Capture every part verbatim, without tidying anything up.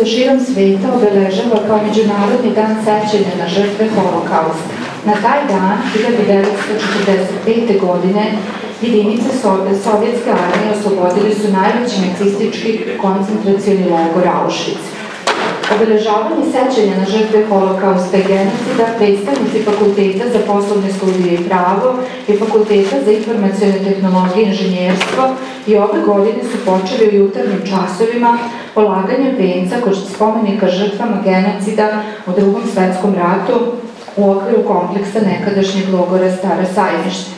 se širom sveta obeležava kao Međunarodni dan sećanja na žrtve Holokausta. Na taj dan, hiljadu devetsto četrdeset pete. godine, jedinice sovjetske armije oslobodili su najveći nacistički koncentracioni logor Aušvic. Obeležavanje sećanja na žrtve Holokausta i genocida predstavnici Fakulteta za poslovne studije i pravo i Fakulteta za informacione tehnologije i inženjerstvo i ove godine su počeli u jutarnjim časovima polaganjem venca kod spomenika žrtvama genocida u Drugom svetskom ratu u okviru kompleksa nekadašnjeg logora Stara sajništva.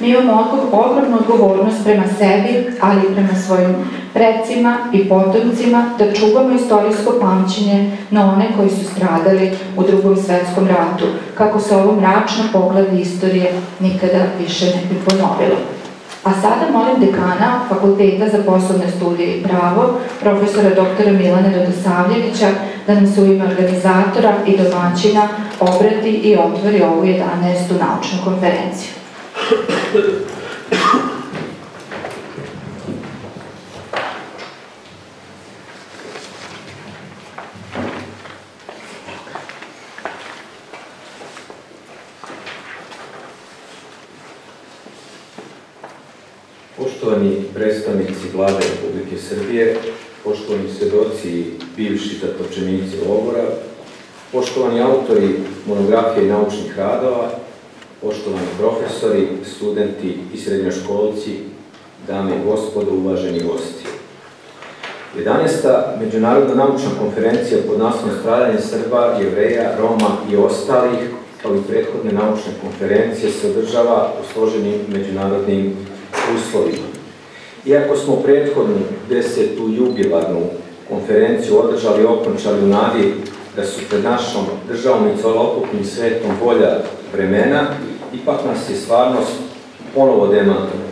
Mi imamo ogromnu odgovornost prema sebi, ali i prema svojim precima i potomcima da čuvamo istorijsko pamćenje na one koji su stradali u Drugom svetskom ratu, kako se ovo mračno poglavlje istorije nikada više ne bi ponovilo. A sada molim dekana Fakulteta za poslovne studije i pravo, profesora doktora Milana Podasavljevića, da nam se u ime organizatora i domaćina obrati i otvori ovu jedanaestu naučnu konferenciju. Poštovani predstavnici Vlade Republike Srbije, poštovani svedoci i bivši zatočenici logora, poštovani autori monografije i naučnih radova, poštovani profesori, studenti i srednjoškolci, dame i gospodo, uvaženi gosti. jedanaesta Međunarodna naučna konferencija pod naslovom Stradanje Srba, Jevreja, Roma i ostalih, kao i prethodne naučne konferencije, se održava u složenim međunarodnim uslovima. Iako smo prethodnu desetu jubilarnu konferenciju održali i okončali u nadi da su pred našom državom i celokupnim svetom bolja vremena, ipak nas je stvarnost ponovo demantovala.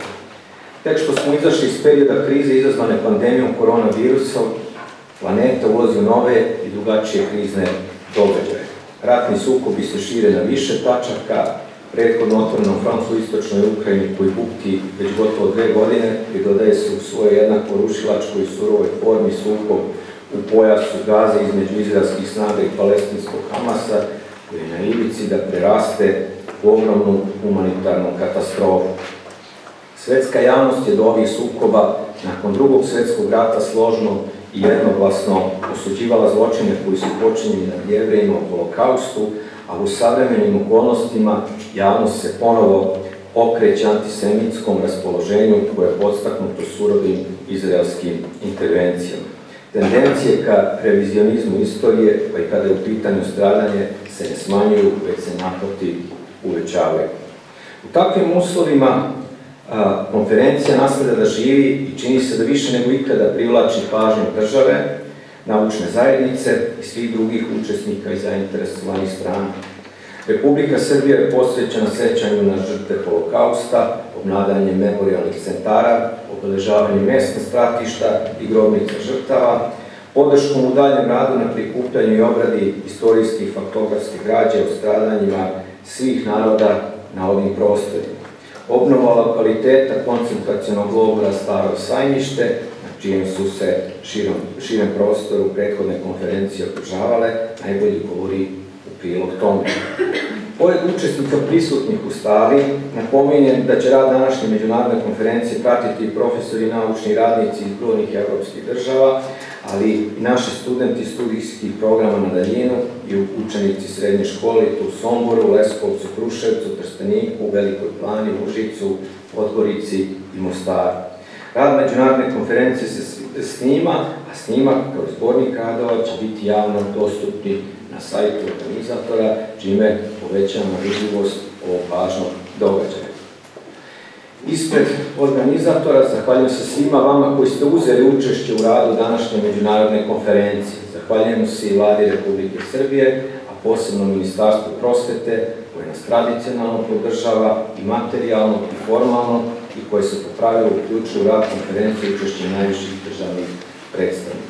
Tek što smo izašli iz perioda krize izazvane pandemijom koronavirusom, planeta ulazi u nove i drugačije krizne događaje. Ratni sukobi se šire na više tačaka, prethodno otvorenom francusko-istočnoj Ukrajini koji bukti već gotovo dve godine pridodaje se u svoje jednako rušilačkoj i surovoj formi sukob u pojasu Gaze između izraelskih snaga i palestinskog Hamasa, koji je na ivici da preraste u ogromnu humanitarnu katastrofu. Svetska javnost je do ovih sukoba nakon Drugog svetskog rata složno i jednoglasno osuđivala zločine koji su počinjeni nad Jevrejima u Holokaustu, a u savremenim okolnostima javnost se ponovo okreće antisemitskom raspoloženju koje je podstaknuto surovim izraelskim intervencijama. Tendencije ka revizionizmu istorije, pa i kada je u pitanju stradanje, se ne smanjuju, već se naprotiv uvećavaju. U takvim uslovima konferencija nastavlja da živi i čini se da više nego ikada privlači pažnju države, naučne zajednice i svih drugih učesnika i zainteresovanih strana. Republika Srbija je posvećena sećanju na žrtve Holokausta, obnavljanjem memorialnih centara, obeležavanjem mesta stratišta i grobnica žrtava, podrškom u daljem radu na prikupljanju i obradi istorijskih faktografske građe o stradanjima svih naroda na ovim prostorima. Obnova lokaliteta koncentracionog logora Staro sajmište, na čijem su se širem prostoru prethodne konferencije održavale, najbolje govori u prilog tome. Pored učesnika prisutnih u sali, napominjem da će rad današnje međunarodne konferencije pratiti i profesori i naučni radnici iz brojnih evropskih država, ali i naši studenti studijskih programa na daljinu i učenici srednje škole, tu u Somboru, Leskovcu, Kruševcu, Prstaniku, Velikoj Plani, Možicu, Odborici i Mostaru. Rad međunarodne konferencije se snima, a snimak kao zbornik radova će biti javno dostupni na sajtu organizatora, čime povećamo vidljivost ovog važnog događaja. Ispred organizatora zahvaljujem se svima vama koji ste uzeli učešće u radu današnje međunarodne konferencije. Zahvaljujem se i Vladi Republike Srbije, a posebno Ministarstvu prosvete, koje nas tradicionalno podržava i materijalno i formalno i koje se po pravilu uključuje u rad konferencije učešće najviših državnih predstavnika.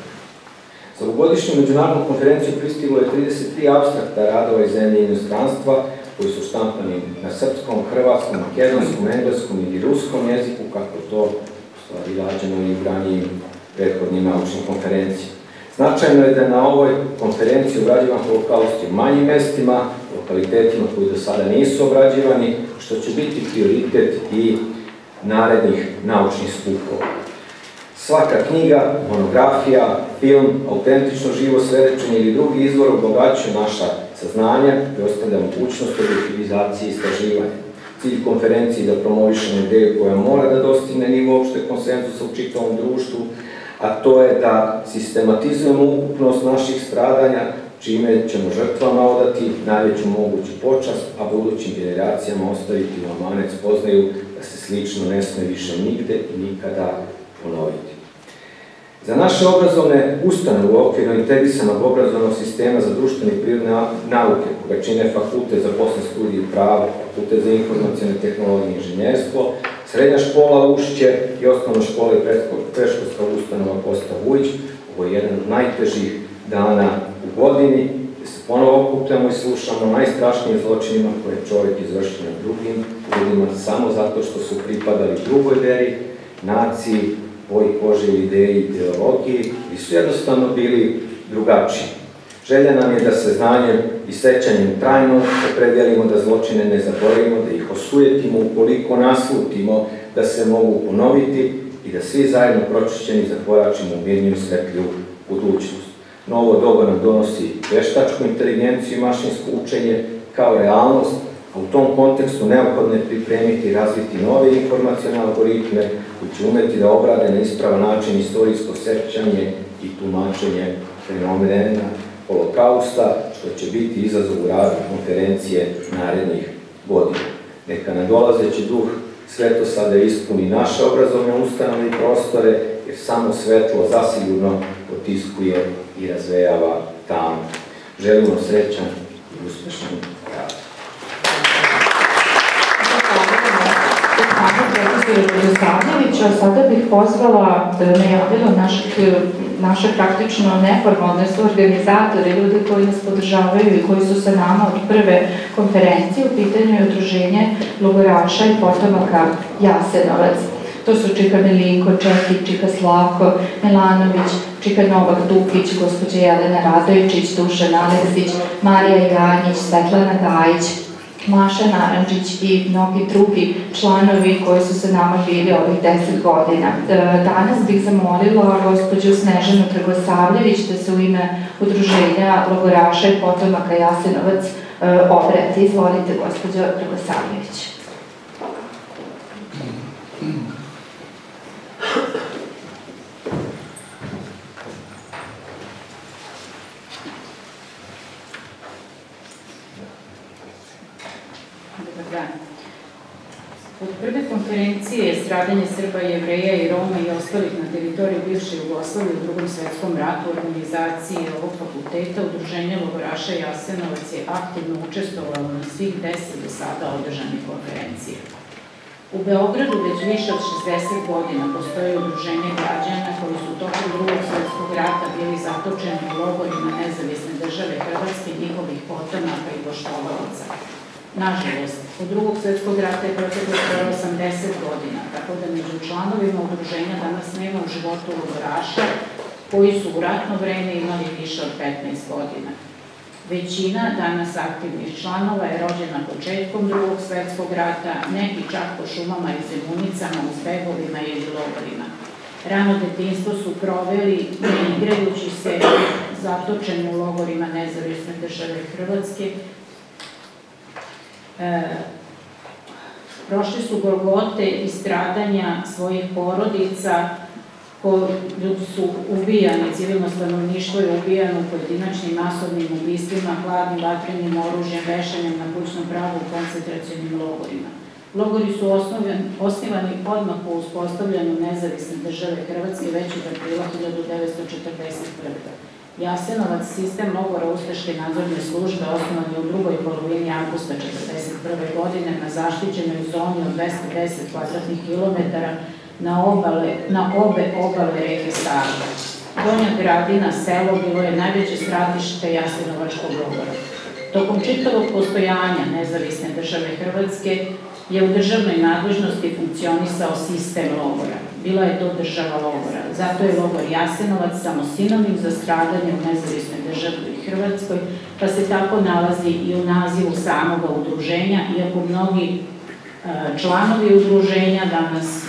Za ovogodišnju međunarodnu konferenciju pristiglo je trideset tri apstrakta radova iz zemlje i inostranstva koji su štampani na srpskom, hrvatskom, makedonskom, engleskom ili ruskom jeziku, kako to je rađeno i u ranijim prethodnim naučnim konferencijama. S Značajno je da je na ovoj konferenciji obrađivan holokaust u manjim mestima, lokalitetima koji do sada nisu obrađivani, što će biti prioritet i narednih naučnih skupova. Svaka knjiga, monografija, film, autentično živo svedočenje ili drugi izvor obogaćuju naša saznanja i ostavlja mogućnost objektivizacije i istraživanja. Cilj konferencije je da promovišemo ideju koja mora da dostigne nivo opšteg konsenzusa u čitavom društvu, a to je da sistematizujemo ukupnost naših stradanja, čime ćemo žrtvama odati najveću moguću počast, a budućim generacijama ostaviti u amanet spoznaju da se slično ne sme više nigde i nikada ponoviti. Za naše obrazovne ustanove u okviru integrisanog obrazovnog sistema za društvene i prirodne nauke, koga čine Fakultet za poslovne studije i pravo, Fakultet za informacione tehnologije i inženjerstvo, Srednja škola Ušće i Osnovna škola i predškolska ustanova Kosta Vujić, ovo je jedan od najtežih dana u godini, gde se ponovo okupljamo i slušamo o najstrašnijim zločinima koje je čovjek izvršio na drugim ljudima samo zato što su pripadali drugoj veri, naciji, boji kože, ideji, ideologiji i su jednostavno bili drugačiji. Želja nam je da se znanjem i sećanjem trajno opredelimo, da zločine ne zaboravimo, da ih osujetimo ukoliko naslutimo da se mogu ponoviti i da svi zajedno pročišćeni zakoračimo u mirniju svetliju budućnost. Novo doba nam donosi veštačku inteligenciju i mašinsko učenje kao realnost, a u tom kontekstu neophodno je pripremiti i razviti nove informacione algoritme koji će umeti da obrade na ispravan način istorijsko sećanje i tumačenje fenomena holokausta, što će biti izazov u radu konferencije narednih godina. Neka nadolazeći duh svetosada ispuni naše obrazovne ustanove i prostore, jer samo svetlo zasigurno potiskuje i razvejava tamu. Želimo srećan i uspešan rad. Sada bih pozvala najavljeno naše praktično neformalne organizatore, ljude koji nas podržavaju i koji su sa nama od prve konferencije. U pitanju je Udruženje logoraša i potomaka Jasenovac. To su Čika Milinko Čekić, Čika Slavko Melanović, Čikar Novak Dupić, gospođa Jelena Radovićić, Duša Nalesić, Marija Jarnić, Svetlana Gajić, Maša Naranđić i mnogi drugi članovi koji su sa nama bili ovih deset godina. Danas bih zamolila gospođu Snežanu Kragosavljević da se u ime Udruženja logoraša i potomaka Jasenovac obrati. Izvolite, gospođo Kragosavljević. Od prve konferencije Stradanje Srba, Jevreja i Roma i ostalih na teritoriju bivše Jugoslavije u Drugom svetskom ratu u organizaciji ovog fakulteta Udruženje logoraša Jasenovac je aktivno učestvovalo na svih deset do sada održanih konferencije. U Beogradu već više od šezdeset godina postoji udruženje građana koji su tokom Drugog svetskog rata bili zatočeni u logorima nezavisne države Hrvatske i njihovih potomaka i poštovalaca. Nažalost, od Drugog svetskog rata je proteklo skoro osamdeset godina, tako da među članovima udruženja danas nema u životu logoraša koji su u ratno vreme imali više od petnaest godina. Većina danas aktivnih članova je rođena početkom Drugog svetskog rata, neki čak po šumama i zemunicama, uzbegovima ili logorima. Rano detinjstvo su proveli ne igrajući se zatočeni u logorima nezavisne države Hrvatske. Prošli su golgote i stradanja svojih porodica, ljudi su ubijani, civilno stanovništvo je ubijano u pojedinačnim masovnim ubistvima, hladnim, vatrenim oružjem, vešanjem na kućnom pragu u koncentracionim logorima. Logori su osnivani odmah po uspostavljanju nezavisne države Hrvatske već od aprila hiljadu devetsto četrdeset prve. Jasenovac, sistem logora Ustaške nadzorne službe, osnovan je u drugoj polovini avgusta hiljadu devetsto četrdeset prve. godine na zaštićenoj zoni od dvesta deset kvadratnih kilometara na obe obale reke Save. Donja Gradina, selo, bilo je najveće stratište jasenovačkog logora. Tokom čitavog postojanja nezavisne države Hrvatske, je u državnoj nadležnosti funkcionisao sistem logora. Bila je to država logora. Zato je logor Jasenovac samo sinonim za stradanje u nezavisnoj državi Hrvatskoj, pa se tako nalazi i u nazivu samoga udruženja, iako mnogi članovi udruženja danas,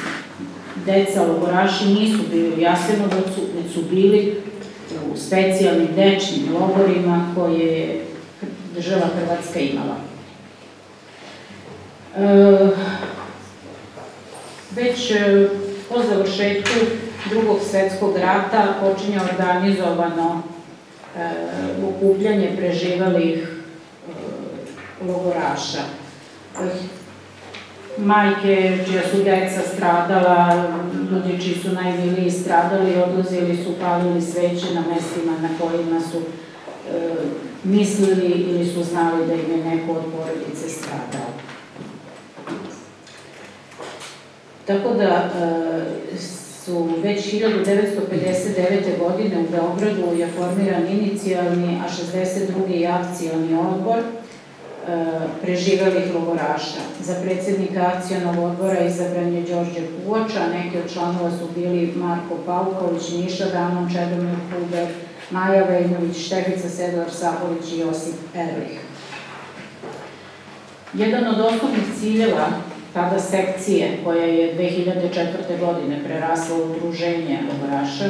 deca logoraši, nisu bili u Jasenovcu, već su bili u specijalnim dečnim logorima koje je država Hrvatska imala. Već po završetku Drugog svjetskog rata počinje organizovano okupljanje preživalih logoraša. Majke čija su deca stradala, ljudi čiji su najmiliji stradali, odlazili su, palili sveće na mestima na kojima su mislili ili su znali da im je neko od porodice stradao. Tako da su već hiljadu devetsto pedeset devete. godine u Beogradu je formiran inicijalni, a šezdeset drugi. i akcijalni odbor preživelih logoraša. Za predsjednika akcijalnog odbora izabran je Đorđe Kuvač, a neki od članova su bili Marko Pauković, Niša Damon, Čedomir Huber, Maja Vejnović, Štefica Sedlar Sahović i Josip Erlih. Jedan od osnovnih ciljeva tada sekcije, koja je dve hiljade četvrte. godine prerasla u udruženje logoraša,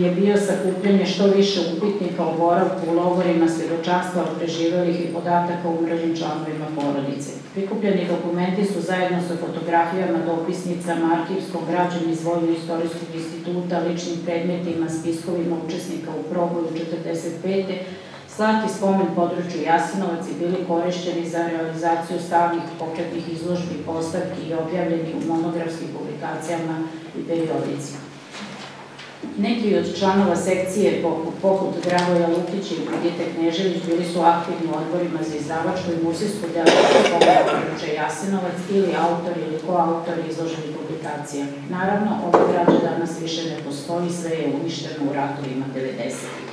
je bio sakupljanje što više upitnika o boravku u logorima, svjedočanstva o preživelih i podataka o umrlim članovima porodice. Prikupljeni dokumenti su zajedno sa fotografijama, dopisnicama, arhivskom građom iz Vojno-istorijskog instituta, ličnim predmetima, spiskovima učesnika u proboju četrdeset pete. Slati spomen području Jasenovac i bili korišćeni za realizaciju stalnih pokretnih izložbi, postavki i objavljeni u monografskim publikacijama i periodicima. Neki od članova sekcije, poput Dragoja Lukića i Brigite Knežević, bili su aktivni u odborima za izdavačku i muzejsku delatnost spomen područja Jasenovac ili autori ili koautori izloženih publikacija. Naravno, ova građa danas više ne postoji, sve je uništeno u ratovima devedesetih.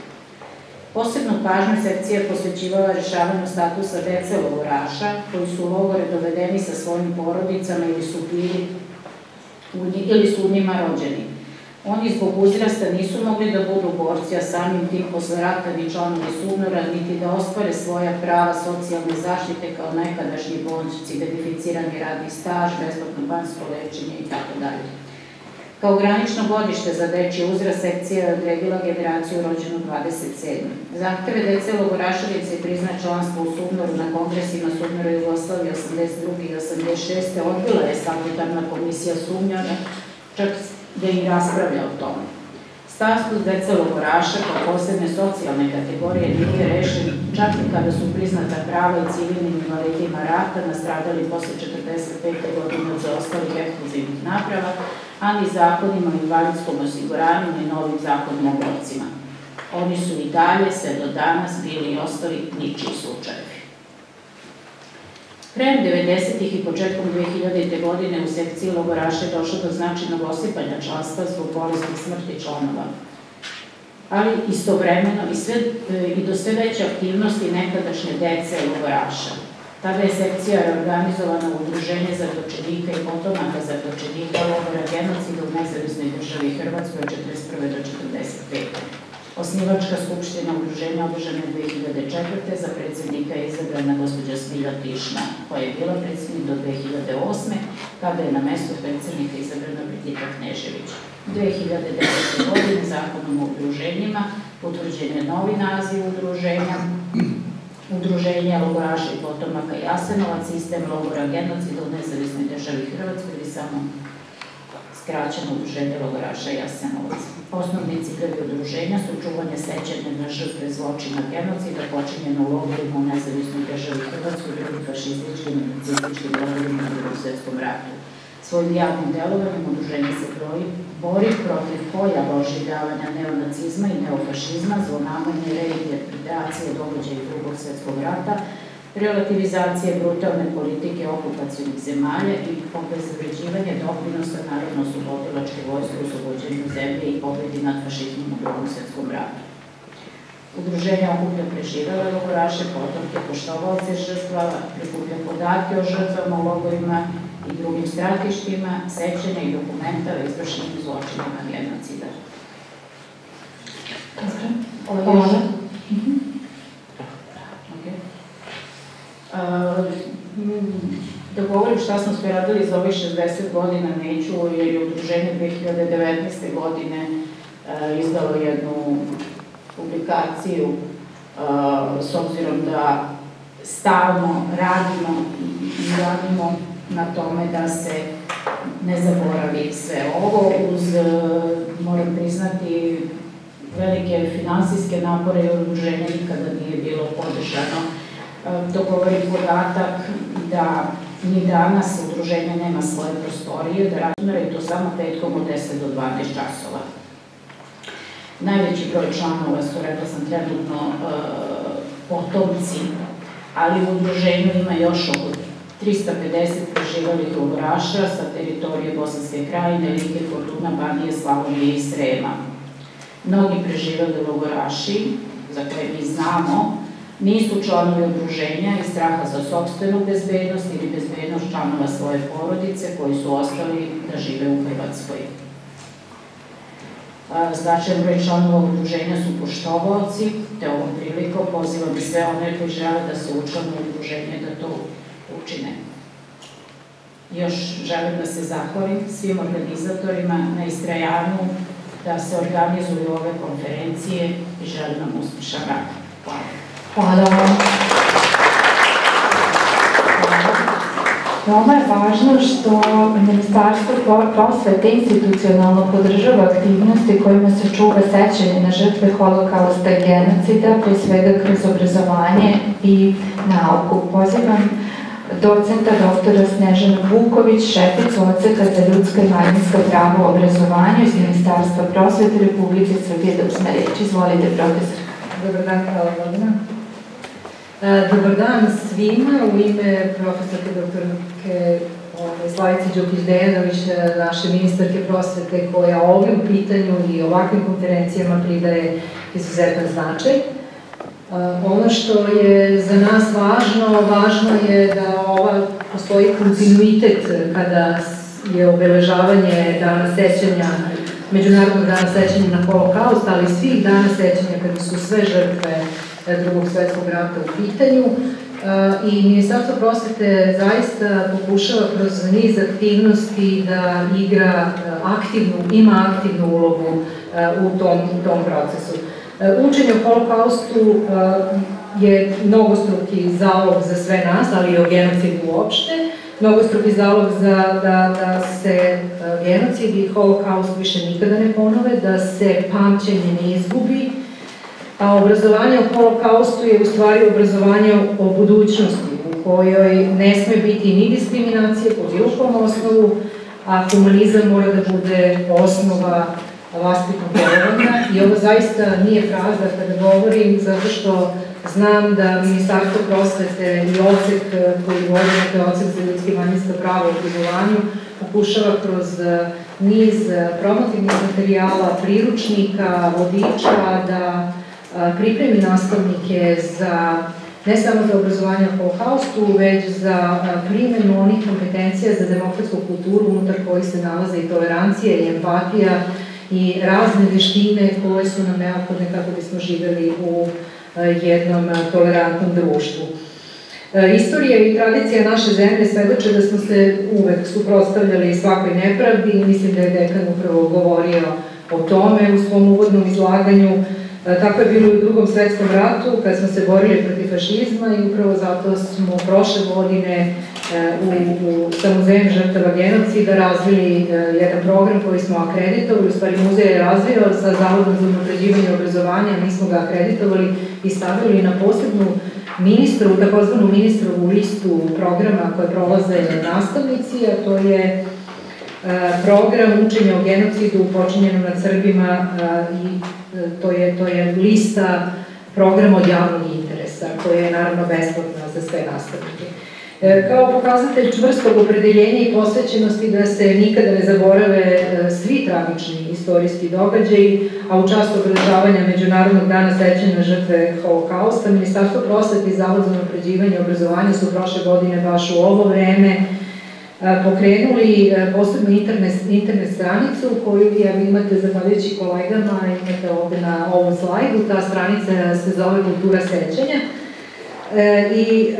Posebnu pažnju sekcija posvećivala rješavanju statusa dece logoraša koji su u logore dovedeni sa svojim porodicama ili su u njima rođeni. Oni zbog uzrasta nisu mogli da budu borci, a samim tim posle rata ni članovi SUBNOR-a, niti da ostvare svoja prava socijalne zaštite kao nekadašnji borci, beneficirani radni staž, besplatno banjsko lečenje itd. Kao granično godište za dečje uzrast sekcija je odredila generaciju rođenu dvadeset sedme. Zahteve dece logoraševice prizna članstvo u SUBNOR-u na kongresima SUBNOR-a Jugoslavije osamdeset druge. i osamdeset šeste. Odbila je statutarna komisija SUBNOR-a, čak da i raspravlja o tome. Status dece logoraša kao posebne socijalne kategorije nije rešen čak i kada su priznata prava i civilnim invalidima rata nastradali posle četrdeset pete. godine od zaostalih ekskluzivnih naprava, ali zakonima o invalidskom osiguranju i novim zakonom o borcima. Oni su i dalje se do danas bili i ostali ničiji slučajevi. Krajem devedesetih. i početkom dve hiljadite. godine u sekciji logoraša je došlo do značajnog osipanja članstva zbog bolesti smrti članova, ali istovremeno i do sve veće aktivnosti nekadašnje dece logoraša. Tada je sekcija reorganizovana u Udruženje zatočenika i potomaka zatočenika logora genocida u nezavisnoj državi Hrvatskoj od četrdeset prve. do četrdeset pete. Osnivačka skupština udruženja održana je dve hiljade četvrte. Za predsjednika je izabrana gospođa Smilja Tišma, koja je bila predsjednik do dve hiljade osme. kada je na mesto predsjednika izabrana Brigita Knežević. dve hiljade devete. godine zakonom o udruženjima utvrđen je novi naziv udruženja, Udruženje logoraša i potomaka Jasenovac, sistem logora genocida u nezavisnoj državi Hrvatskoj ili samo skraćeno Udruženje logoraša Jasenovac. Osnovni ciljevi udruženja su čuvanje sećanja na žrtve zločina genocida počinjeno u logorima u nezavisnoj državi Hrvatskoj i drugim fašističkim i nacističkim logorima u Drugom svjetskom ratu. Svojim javnim delovanjem udruženje se bori protiv pojava oživljavanja neonacizma i neofašizma, zlonamerne reinterpretacije događaja Drugog svjetskog rata, relativizacije brutalne politike okupacionih zemalja i obezvređivanje doprinosa narodnooslobodilačke vojske u oslobođenju zemlje i pobedi nad fašizmom u Drugom svjetskom ratu. Udruženje okuplja preživele logoraše, potomke, poštovaoce žrtava, prikuplja podatke o žrtvama, logorima i drugim stratištima, sećanja i dokumenta o izvršenim zločinima genocida. Ovo je još? Da govorim šta smo sve radili za ovih šezdeset godina neću, jer je udruženje dve hiljade devetnaeste. godine izdalo jednu publikaciju s obzirom da stalno radimo i radimo na tome da se ne zaboravi sve ovo, uz, moram priznati, velike finansijske napore i udruženje nikada nije bilo podržano. To govori podatak da ni danas udruženje nema svoje prostorije, da razmeraju to samo petkom od deset do dvanaest časova. Najveći broj članova su, rekla sam, trenutno potomci, ali u udruženju ima još oko trista pedeset preživelih logoraša sa teritorije Bosanske krajine, Like, Korduna, Banije, Slavonije i Srema. Mnogi preživeli logoraši, za koje mi znamo, nisu članovi udruženja iz straha za sopstvenu bezbednost ili bezbednost članova svoje porodice koji su ostali da žive u Hrvatskoj. Značajan broj članova udruženja su poštovaoci, te ovom prilikom pozivam i sve one koji žele da se učlane u udruženje da to učine. Još želim da se zahvalim svim organizatorima na istrajanju da se organizuju ove konferencije i želim vam uspješan rad. Hvala. Hvala vam. Veoma je važno što Ministarstvo prosvete institucionalno podržava aktivnosti kojima se čuva sećanje na žrtve holokausta i genocida, pre svega kroz obrazovanje i nauku. Pozivam docenta doktora Snežanu Vuković, šeficu Odseka za ljudska i manjinska prava u obrazovanju iz Ministarstva prosvete Republike Srbije da uzme reč. Izvolite, profesor. Dobar dan, hvala Vladana. Dobar dan svima. U ime profesorke doktorke Slavice Đukić-Dejanović, naše ministarke prosvete, koja ovim pitanju i ovakvim konferencijama pridaje izuzetan značaj. Ono što je za nas važno, važno je da ova postoji kontinuitet kada je obeležavanje dana sećanja Međunarodnog dana sećanja na holokaust, ali i svih dana sećanja kada su sve žrtve Drugog svetskog rata u pitanju. I Ministarstvo prosvete zaista pokušava kroz niz aktivnosti da igra aktivnu, ima aktivnu ulogu u tom procesu. Učenje o holokaustu je mnogostruki zalog za sve nas, ali i o genocidu uopšte. Mnogostruki zalog da se genocid i holokaust više nikada ne ponove, da se pamćenje ne izgubi, a obrazovanje o holokaustu je u stvari obrazovanje o budućnosti u kojoj ne sme biti ni diskriminacije po bilo kom osnovu, a humanizam mora da bude osnova vaspitnog delovanja. I ovo zaista nije fraza kada govorim, zato što znam da Ministarstvo prosvete i Odsek koji vodi, to je Odsek za ljudska i manjinska prava u obrazovanju, pokušava kroz niz promotivnih materijala, priručnika, vodiča da pripremi nastavnike za ne samo za obrazovanje o holokaustu, već za primjenu onih kompetencija za demokratsku kulturu unutar kojih se nalaze i tolerancija i empatija i razne veštine koje su nam neophodne kako bismo živjeli u jednom tolerantnom društvu. Istorija i tradicija naše zemlje svedoče da smo se uvek suprotstavljali svakoj nepravdi i mislim da je dekan upravo govorio o tome u svom uvodnom izlaganju. Tako je bilo i u Drugom svetskom ratu kad smo se borili protiv fašizma i upravo zato smo prošle godine u Muzeju žrtava genocida razvili jedan program koji smo akreditovali, u stvari muzej je razvio sa Zavodom za unapređivanje obrazovanja, mi smo ga akreditovali i stavili na posebnu ministrovu, takozvanu ministrovu listu programa koje prolaze nastavnici, a to je program učenja o genocidu počinjenom nad Srbima i to je lista programa od javnog interesa koja je naravno besplatna za sve nastavnike. Kao pokazatelj čvrstog opredeljenja i posvećenosti da se nikada ne zaborave svi tragični istorijski događaji, a u čast obeležavanja Međunarodnog dana sećanja na žrtve Holokausta, Ministarstvo prosvete i Zavod za unapređivanje obrazovanja su prošle godine baš u ovo vreme pokrenuli posebnu internet stranicu koju imate zahvaljujući kolegama, imate ovde na ovom slajdu. Ta stranica se zove Kultura sećanja i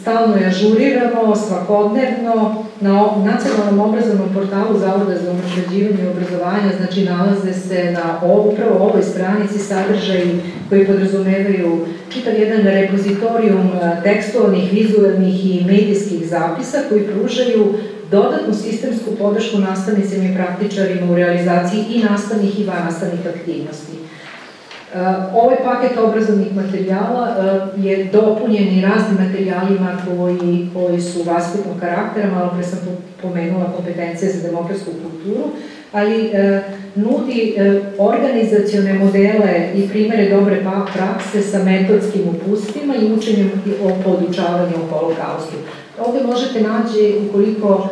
stalno je ažurirano, svakodnevno. Na nacionalnom obrazovnom portalu Zavoda za unapređivanje obrazovanja nalaze se na upravo ovoj stranici sadržaji koji podrazumevaju čitav jedan repozitorijum tekstualnih, vizualnih i medijskih zapisa koji pružaju dodatnu sistemsku podršku nastavnicima i praktičarima u realizaciji i nastavnih i vannastavnih aktivnosti. Ovaj paket obrazovnih materijala je dopunjen i raznim materijalima koji su vaspitnog karaktera, malo pre sam pomenula kompetencije za demokratsku kulturu, ali nudi organizacione modele i primere dobre prakse sa metodskim uputstvima i učenjem o podučavanju o holokaustu. Ovde možete naći, ukoliko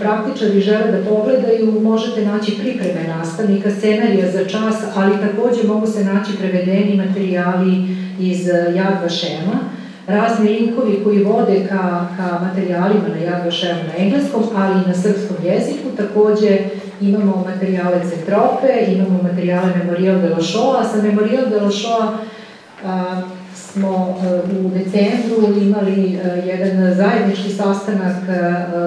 praktičari žele da pogledaju, možete naći pripreme nastavnika, scenarija za čas, ali takođe mogu se naći prevedeni materijali iz Jad Vašema, razni linkovi koji vode ka materijalima na Jad Vašemu na engleskom, ali i na srpskom jeziku. Takođe imamo materijale Centrope, imamo materijale Memorial de la Shoah. Sa Memorial de la Shoah smo u decembru imali jedan zajednički sastanak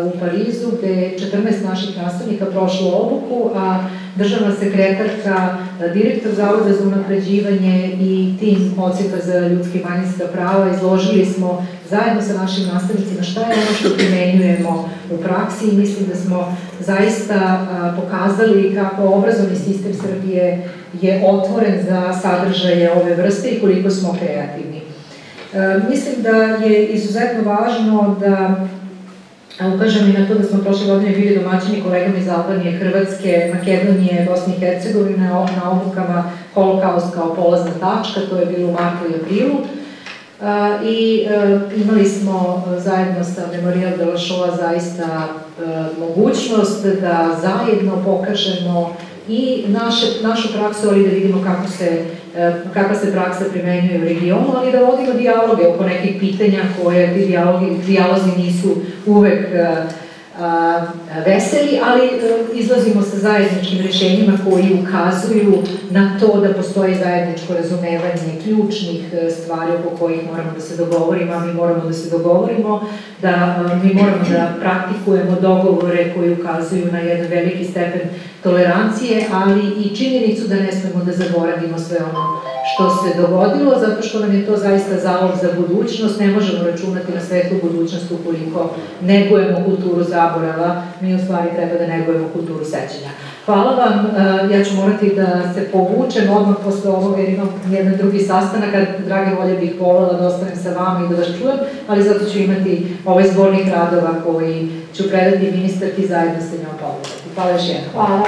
u Parizu gde je četrnaest naših nastavnika prošlo obuku, a državna sekretarka, direktor Zavoda za unapređivanje i tim Odseka za ljudska i manjinska prava izložili smo zajedno sa našim nastavnicima šta je ono što primenjujemo u praksi i mislim da smo zaista pokazali kako obrazovni sistem Srbije je otvoren za sadržaje ove vrste i koliko smo kreativni. Mislim da je izuzetno važno da ukažem i na to da smo prošle godine bili domaćini kolegama iz Albanije, Hrvatske, Makedonije, Bosne i Hercegovine na obukama Holokaust kao polazna tačka, to je bilo u martu i aprilu. I imali smo zajedno sa Memorial de la Shoah zaista mogućnost da zajedno pokažemo i našu praksu, ali da vidimo kakva se praksa primenjuje u regionu, ali da vodimo dijaloge oko nekih pitanja koje ti dijalozi nisu uvek veseli, ali izlazimo sa zajedničkim rešenjima koji ukazuju na to da postoji zajedničko razumevanje ključnih stvari oko kojih moramo da se dogovorimo, a mi moramo da se dogovorimo, da mi moramo da praktikujemo dogovore koji ukazuju na jedan veliki stepen tolerancije, ali i činjenicu da ne smemo da zaboravimo sve ono što se dogodilo, zato što nam je to zaista zalog za budućnost. Ne možemo računati na svetlu budućnost ukoliko negujemo kulturu zaborava, mi u stvari treba da negujemo kulturu sećanja. Hvala vam, ja ću morati da se povučem odmah posle ovoga jer imam jedan drugi sastanak, a drage volje bih voljela da ostanem sa vama i da vas čujem, ali zato ću imati ovaj zbornik radova koji ću predati ministarki zajedno sa njom pogledati. Hvala još jednom. Hvala vam.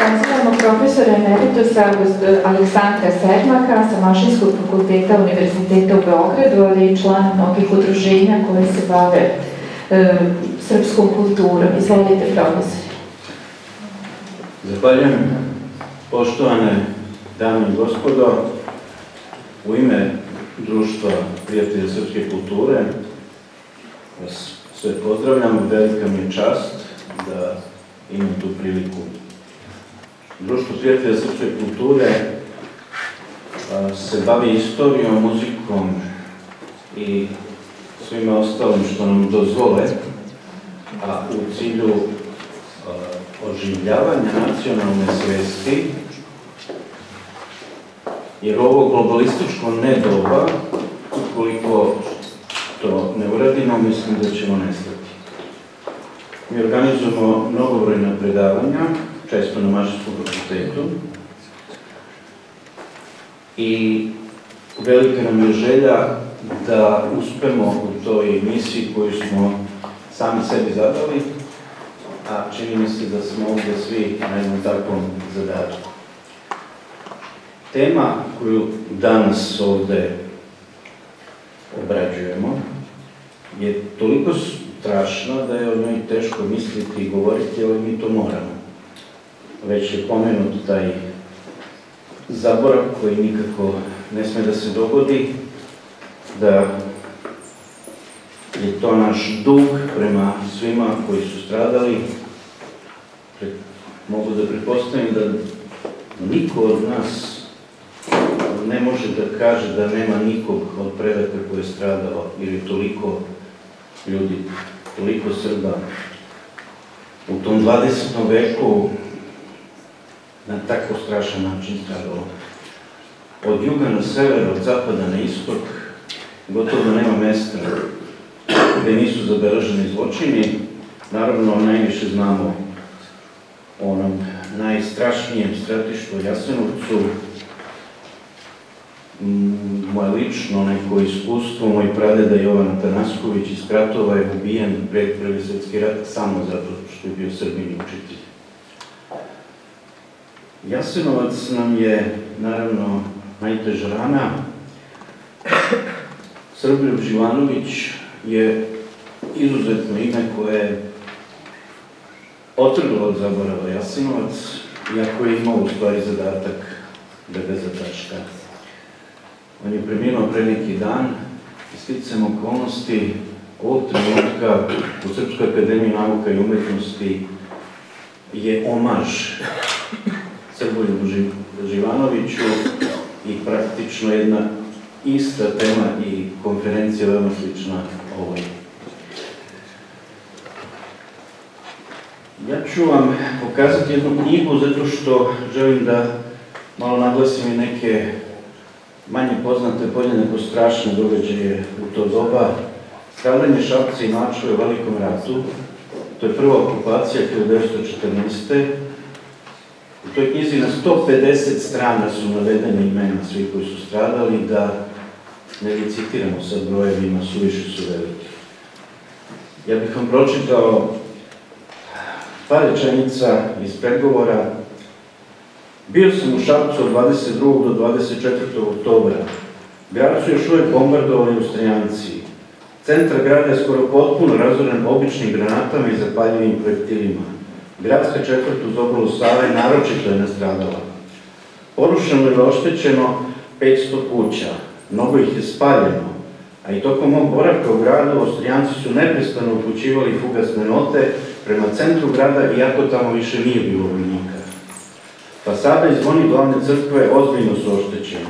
Pozdravljamo profesora emeritusa Aleksandra Sermaka sa Mašinskog fakulteta Univerziteta u Beogradu, ali i člana mnogih udruženja koje se bave srpskom kulturom. Izvolite, profesor. Zahvaljujem. Poštovane dame i gospodo, u ime Društva prijatelja srpske kulture vas sve pozdravljam. Velika mi je čast da imam tu priliku. Društvo prijatelja srpske kulture se bavi istorijom, muzikom i svime ostalim što nam dozvole, a u cilju oživljavanja nacionalne svesti, jer ovo globalističko nedoba, ukoliko to ne uradimo, mislim da ćemo nestati. Mi organizujemo mnogobrojna predavanja, često na Mašinskom fakultetu, i velika nam je želja da uspemo u toj misiji koju smo sami sebi zadali, a čini mi se da smo ovde svi na jednom takvom zadatku. Tema koju danas ovde obrađujemo je toliko strašna da je o njoj teško misliti i govoriti, ali mi to moramo. Već je pomenut taj zaborav koji nikako ne sme da se dogodi, da je to naš dug prema svima koji su stradali. Mogu da pretpostavim da niko od nas ne može da kaže da nema nikog od predaka koji je stradao, ili toliko ljudi, toliko Srba. U tom dvadesetom veku na tako strašan način stradalo. Od juga na sever, od zapada na istok, gotovo nema mesta gde nisu zabeleženi zločini. Naravno, najviše znamo o onom najstrašnijem stratištu u Jasenovcu. Moje lično neko iskustvo, moj pradeda Jovan Atanasković iz Kratova je ubijen pred Prvi svetski rat samo zato što je bio Srbin učitelj. Jasenovac nam je, naravno, najteža rana. Srbljub Živanović je izuzetno ime koje je otrglo od zaborava Jasenovac, iako je imao u stvari zadatak da ga zataška. On je preminuo pre neki dan i sticajem okolnosti ovog trenutka u Srpskoj akademiji nauka i umetnosti je omaž Srboljubu Živanoviću i praktično jedna ista tema i konferencija veoma slična ovoj. Ja ću vam pokazati jednu knjigu zato što želim da malo naglasim i neke manje poznate, bolje nego strašne događaje u to doba. Stradanje Šapca i Mačve u Velikom ratu, to je prva okupacija hiljadu devetsto četrnaeste. U toj knjizi na sto pedeset strana su navedene imena svih koji su stradali, da ne licitiramo sa brojevima, suviše su veliki. Ja bih vam pročitao par rečenica iz pregovora. Bio sam u Šapcu od dvadeset drugog do dvadeset četvrtog oktobra. Grad su još uvek bombardovali Austrijanci. Centar grada je skoro potpuno razoren običnim granatama i zapaljivim projektilima. Gradska četvrt uz obalu Save naročito je nastradala. Porušeno je oštećeno petsto kuća, mnogo ih je spaljeno, a i tokom mog boravka u gradu Austrijanci su neprestano upućivali fugasne note prema centru grada, iako tamo više nije bilo vojnika. Fasada i zvoni glavne crkve ozbiljno su oštećeni.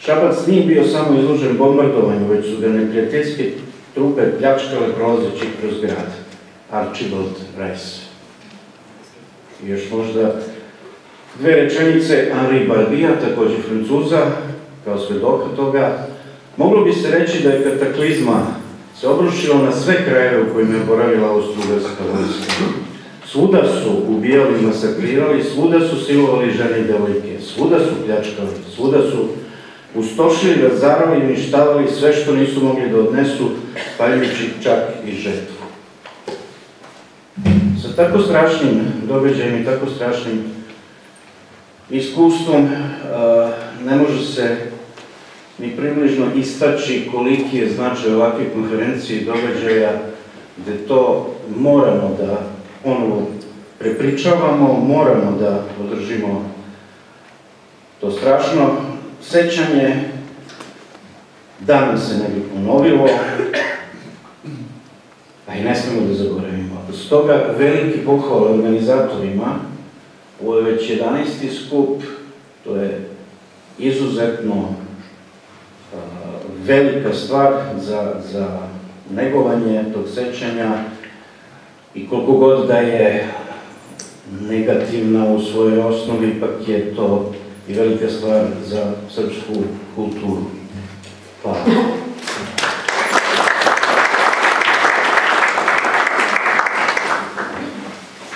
Šabac nije bio samo izložen bombardovanju, već su ga neprijateljske trupe pljačkale prolazeći kroz grad. Archibald Rice. I još možda dve rečenice Henri Barbija, takođe Francuza, kao svedoka toga. Moglo bi se reći da je kataklizma se obrušila na sve krajeve u kojima je boravila Austro-ugarska vojska. Svuda su ubijali i masakrirali, svuda su silovali žene i devojke, svuda su pljačkali, svuda su ustošili, razarali i uništavali sve što nisu mogli da odnesu, paljući čak i žetvu. Sa tako strašnim događajem i tako strašnim iskustvom ne može se ni približno istaći koliki je značaj ovakve konferencije i događaja, gde to moramo da ponovo prepričavamo, moramo da održimo to strašno sećanje, da nam se ne bi ponovilo, a i ne smemo da zaboravimo. Stoga veliki pohvala organizatorima, ovo je već jedanaesti skup, to je izuzetno velika stvar za negovanje tog sećanja, i koliko god da je negativna u svojoj osnovi, ipak je to i velika stvar za srpsku kulturu. Hvala.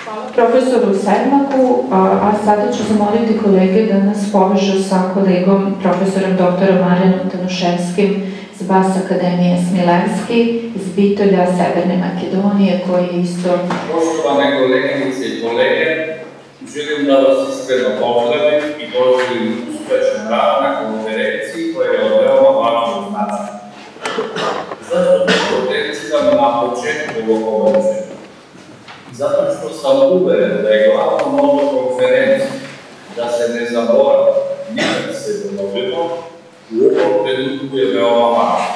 Hvala profesoru Sermaku, a sada ću zamoliti kolege da nas povežu sa kolegom profesorom doktorom Marijanom Tanuševskim iz Bas Akademije Smilevski, iz Bitolja, Severne Makedonije, koji je isto... Poštovane koleginice i kolege, želim da vas iskreno pozdravim i poželim uspešan rad na konferenciji koja je od veoma važnog značaja. njegovog obaveze. Zato što sam uveren da je glavno novo konferencija, da se ne zaboravi, nikad se domovimo, u ovom trenutku je veoma važno.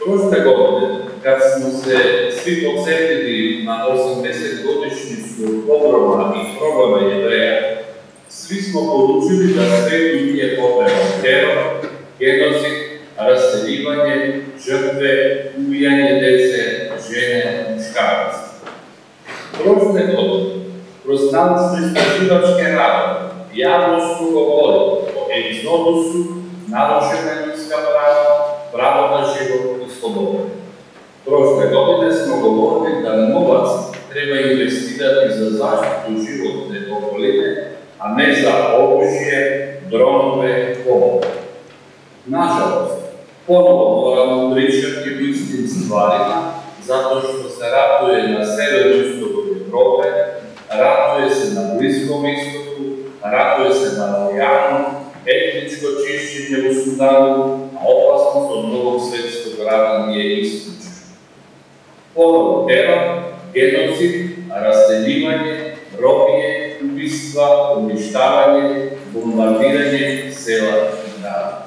Prošle godine, kad smo se svi podsjetili na osamdesetogodišnjicu pogroma i programa Jevreja, svi smo poručili da svetu nije potreban teror, genocid, raseljivanje, žrtve, ubijanje dece, žene, muškaraca. Prošle godine, kroz znanstveno istraživačke radove, javno su govorili o egzodusu, narušena ljudska prava, pravo na život i slobodu. Prošle godine smo govorili da novac treba investirati za zaštitu životne okoline, a ne za oružje, dronove, bombe. Nažalost, ponovo moramo pričati o istim stvarima, zato što se ratuje na severoistoku Evrope, ratuje se na Bliskom istoku, ratuje se na Lijanu, etničko čišćenje u Sudanu, a opasnost od Drugog svjetskog rata nije isključena. Ponovo teror, genocid, raseljivanje, robije, ubistva, uništavanje, bombardiranje sela i grada.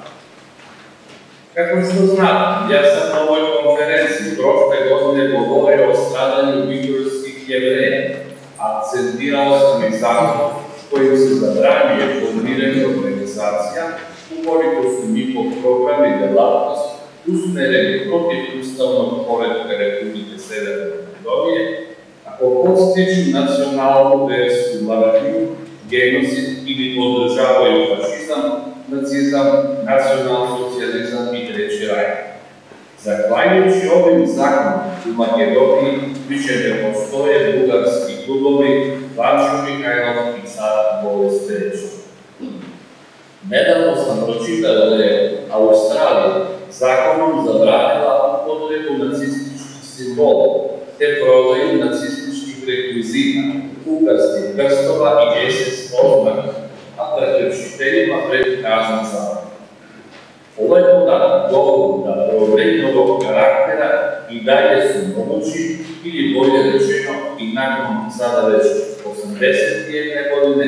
Kako što znate, ja sam na ovoj konferenciji prošle godine govorio o stradanju biblijskih Jevreja, akcentirao sam i zakon kojim se zabranjuje formiranje organizacija ukoliko su njihov program i djelatnost usmereni protiv ustavnog poretka Republike Sjeverne Makedonije, ako podstiču nacionalnu teorijsku vladavinu, genocid ili podržavaju fašizam, nacizam, nacionalsocijalizam i Treći raj. Zahvaljujući ovim zakonom u Makedoniji više ne postoje bugarski klubovi Vančo Mihajlov i Sara Bolestevića. Nedavno sam pročitao da je Australija zakonom zabranila upotrebu nacističkih simbola te prodaju nacističkih rekvizita, bugarskih krstova i es es oznaka, a prekršiteljima pred kaznom zatvora. Ovaj podatak govori da problemi ovog karaktera i dalje su mogući ili bolje rečeno i nakon sada već osamdeset jedne godine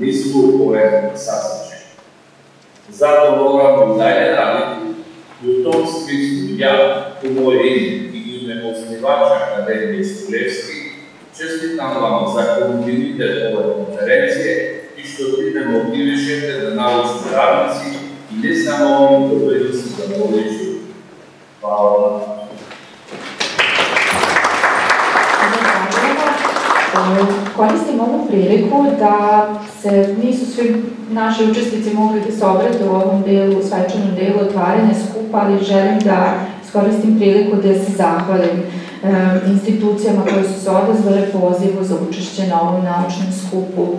nisu uporedno sastačeni. Zato moramo i dalje raditi i u tom smislu ja, u mojoj ime i ime osnivača Akademije Splevski, čestitam vam za kontinuitet ove konferencije i što time motivišete da naučni radnici i ne samo ovim dobrim se zadovoljiti. Hvala vam. Koristim ovu priliku da se nisu svi naši učestnici mogli da se obrate u ovom delu, svečanom delu otvaranja skupa, ali želim da iskoristim priliku da se zahvalim institucijama koje su se odazvale pozivu za učešće na ovom naučnom skupu.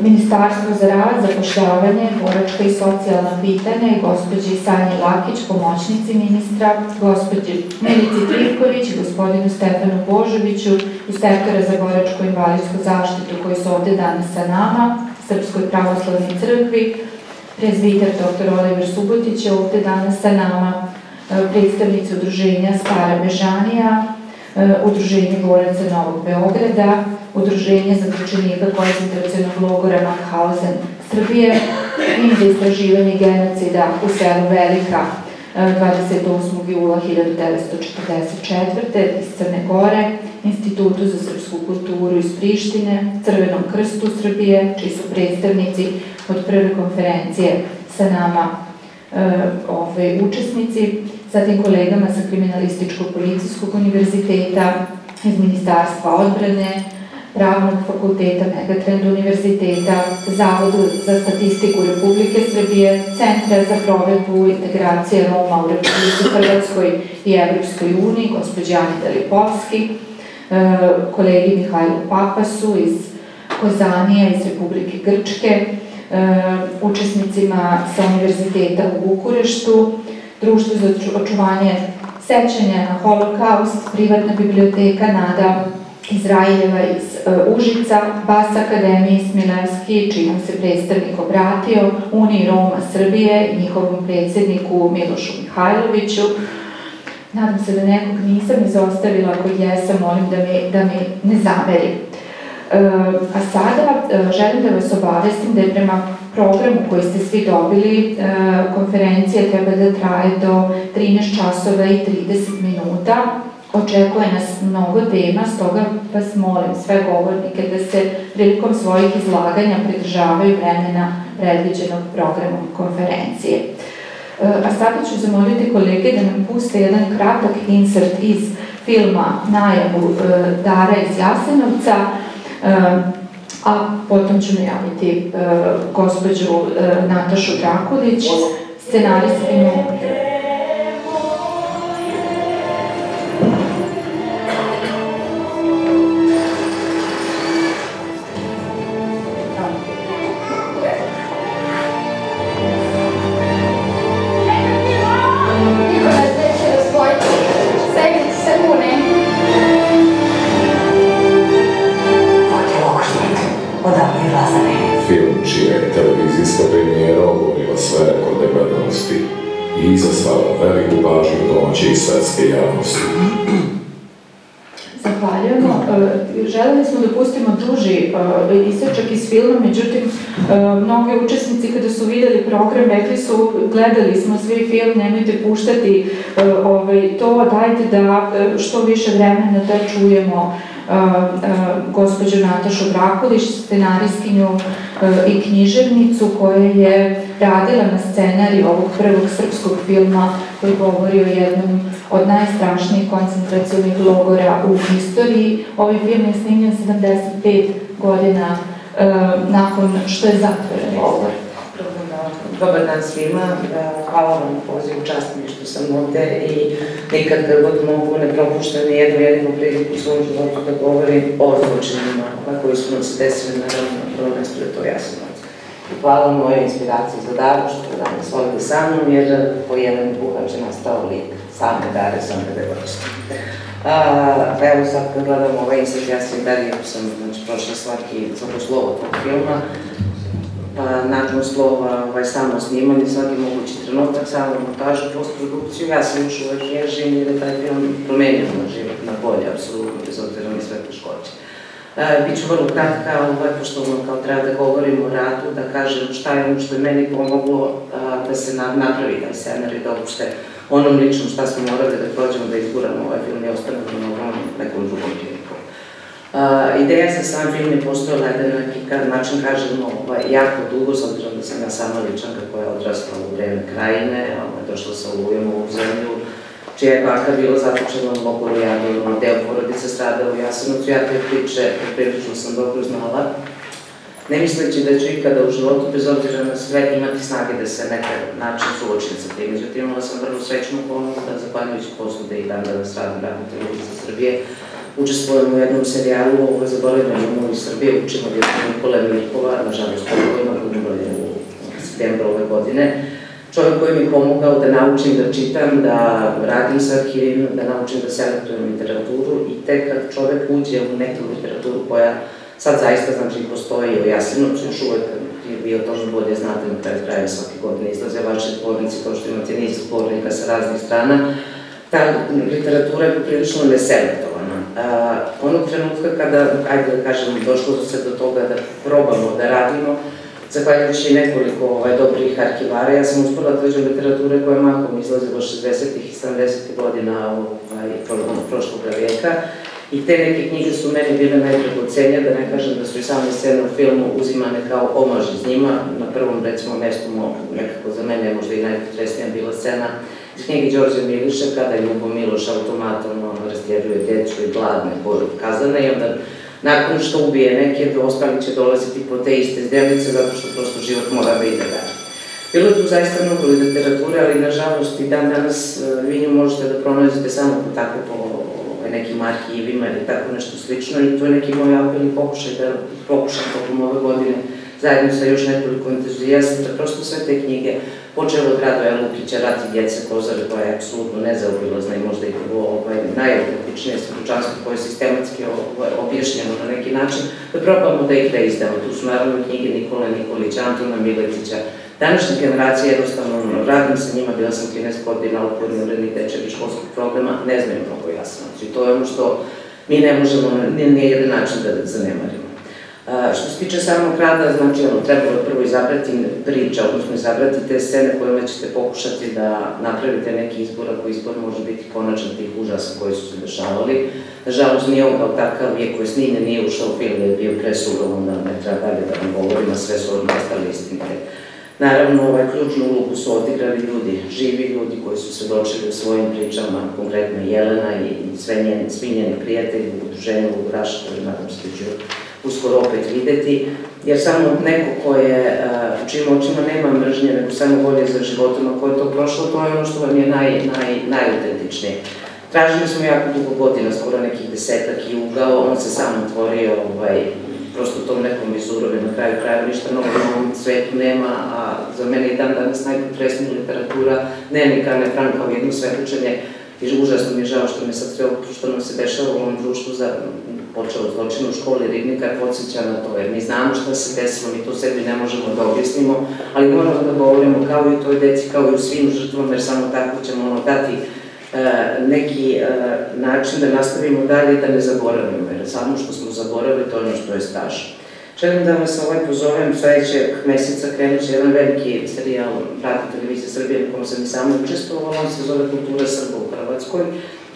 Ministarstvo za rad, zapošljavanje, boračka i socijalna pitanja i gospođi Sanji Lakić, pomoćnici ministra, gospođi Milici Trivković i gospodinu Stefanu Božoviću iz sektora za boračku i invalidsku zaštitu koji su ovde danas sa nama, Srpskoj pravoslavnoj crkvi, prezbitar dr. Oliver Subotić je ovde danas sa nama, predstavnici udruženja Stara Bežanija, Udruženje boraca Novog Beograda, Udruženje zatočenika koncentracionog logora Mauthausen Srbije i za istraživanje genocida u selu Velika dvadeset osmog jula hiljadu devetsto četrdeset četvrte iz Crne Gore, Institutu za srpsku kulturu iz Prištine, Crvenom krstu Srbije, čiji su predstavnici od prve konferencije sa nama učesnici, zatim kolegama sa Kriminalističko-policijskog univerziteta, iz Ministarstva odbrane, Pravnog fakulteta Megatrend univerziteta, Zavodu za statistiku Republike Srbije, Centra za provedbu integracije Roma u Republici Hrvatskoj i Evropskoj uniji, gospođi Ani Dalipovski, kolegi Mihajlu Papasu iz Kozanija iz Republike Grčke, učesnicima sa Univerziteta u Bukureštu, Društvo za očuvanje sećanja na Holokaust, privatna biblioteka Nada iz Rajeva iz Užica, Bas Akademije Smilevski, čijom se predstavnik obratio, Uniji Roma Srbije i njihovom predsedniku Milošu Mihajloviću, Nadam se da nekog nisam izostavila, ako jesam, molim da me ne zameri. A sada želim da vas obavestim da je prema programu koji ste svi dobili, konferencija treba da traje do trinaest časova i trideset minuta. Očekuje nas mnogo tema, stoga vas molim sve govornike da se prilikom svojih izlaganja pridržavaju vremena predviđenog programom konferencije. A sada ću zamoliti kolege da nam puste jedan kratak insert iz filma Najavu Dara iz Jasenovca, a potom ću najaviti gospođu Natašu Trakolić, scenaristkinju. Želeli smo da pustimo duži isečak iz filma, međutim, mnogi učesnici kada su videli program, rekli su, gledali smo svi film, nemojte puštati to, dajte da što više vremena da čujemo gospođu Natašu Trakolić, scenaristkinju i književnicu koja je radila na scenariju ovog prvog srpskog filma koji govori o jednom od najstrašnijih koncentracionih logora u historiji. Ovaj film je snimljen sedamdeset pet godina nakon što je zatvoren logor. Dobar dan svima, hvala vam na pozivu, čast mi što sam ovde i nikad kad god mogu ne propuštam jednu jedinu priliku u svom životu da govorim o zločinima koji su nam se desili, naravno, prvo mesto je to Jasenovac. Hvala mojoj inspiraciji za Daru što je danas ovde sa mnom, jer po jedan puhač je nastao lik same Dare, same devojčice. Evo sad kad gledam ovaj insert, ja sam i Darija, sam prošla svako slovo tog filma, nakon slova, samo snimanje, svaki mogući trenutak, samo montažu, postprodukciju. Ja sam još uvek ježim jer je taj film promenio na život, na bolje, apsolutno, bez obzira na sve teškoće. Biću vrlo kratka, ovaj, pošto ono kao treba da govorim o radu, da kažem šta je ono što je meni pomoglo da se napravi taj scenarij, da uopšte onom ličnom šta smo morali da prođemo da izguramo ovaj film i ostanemo na ovom nekom drugom priliku. Ideja za sam film je postojala jedan neki način, kažemo, jako dugo, s obzirom da sam ja sama ličanka koja je odrasla u vreme Krajine, došla sa Olujom u ovu zemlju, čija je baka bila zatočena u logoru Jadova, deo porodice stradao u Jasenovcu, ja te priče, prilično sam dobro znala, ne misleći da ću ikada u životu, bez obzira na sve, imati snage da se neka način suočim sa tim. Međutim, imala sam vrlo srećnu okolnost da, zahvaljujući poslu da i dan danas radim radnu televiziju Srbije, učestvujemo u jednom serijalu, ovo je zaboravljeno u Srbiji, učimo djecu Nikole Milikova, nažalost, ovo ima godinu u septembru ove godine. Čovjek koji mi je pomogao da naučim da čitam, da radim sa arhivima, da naučim da selektujem literaturu i tek kad čovjek uđe u neku literaturu koja sad zaista znači postoji o Jasenovcu, još uvek vi o točno bolje znate na kraju kraja svake godine izlaze vaše zbornice, kao što imate niz zbornika sa raznih strana, ta literatura je poprilično neselektovana. Onog trenutka kada, ajde da kažem, došlo se do toga da probamo da radimo, zahvaljujući nekoliko dobrih arhivara, ja sam uspela da dođem literature koja je mahom izlazila šezdesetih i sedamdesetih godina prošlog veka i te neke knjige su meni bile najprepocenije, da ne kažem da su i same scene u filmu uzimane kao omaž iz njima. Na prvom, recimo, mestu nekako za mene je možda i najpotresnija bila scena iz knjige Đorđe Miliša, kada je Ljubo Miloš automatom rastjeruje djecu i gladne pored kazane i onda nakon što ubije neke, ostali će dolaziti po te iste zdjelice zato što prosto život mora da ide dalje. Bilo je tu zaista mnogo literature, ali nažalost i dan danas vi nju možete da pronađete samo tako po nekim arhivima ili tako nešto slično i to je neki moj apel i pokušaj da pokušam tokom ove godine zajedno sa još nekoliko entuzijasta, prosto sve te knjige, počeo od Radoja Lukića, Rat i djeca Kozare, koja je apsolutno nezaobilazna i možda i prvo najautentičnije svedočanstvo koje je sistematski objašnjeno na neki način, da probamo da ih reizdamo. Tu su naravno knjige Nikole Nikolića, Antona Miletića, Današnja generacija, jednostavno radim sa njima, bila sam trinaest godina u podnevrednih dečevih školskih programa, ne znaju mnogo Jasenovac. I to je ono što mi ne možemo, nije jedan način da zanemarimo. Što se tiče samog rada, znači ono, trebalo prvo izabrati priča, odnosno izabrati te scene kojima ćete pokušati da napravite neki izbor, ako izbor može biti konačan tih užasa koji su se dešavali. Nažalost, nije on kao takav, je koji snimljen, nije ušao u film, je bio presurovan, ne treba dalje da vam govorim, a sve su ostale istinite. Naravno, ovaj ključnu ulogu su odigrali ljudi, živi ljudi koji su se dočeli u svojim pričama, konkretno Jelena i svi njeni prijatelji, Udruženje logoraša, koji nadam se ću uskoro opet videti, jer samo neko koje u čijim očima nema mržnje, nego samo volje za životima koje je to prošlo, to je ono što vam je najutentičnije. Tražili smo jako dugo godina, skoro nekih desetak i ugao, on se sam otvorio prosto tom nekom izurovi, na kraju kraja ništa novo u ovom svetu nema, a za mene i dan danas najpotresnija literatura, dnevnika Ane Frank kao jedno svedočenje, i užasno mi je žao što me sad sve što nam se dešava u ovom društvu, počeo od zločina u školi Ribnikar, podsjeća na to, jer mi znamo šta se desilo, mi to sebi ne možemo da objasnimo, ali moramo da govorimo kao i u toj deci, kao i u svim žrtvama, jer samo tako ćemo dati neki način da nastavimo dalje i da ne zaboravimo, jer samo što smo zaboravili, to je ono što je strašno. Želim da vas ovaj pozovem, sledećeg meseca krenut će jedan veliki serijal Prati televizije Srbije na kom sam i sama učestvovala, on se zove Kultura Srba u Hrvatskoj,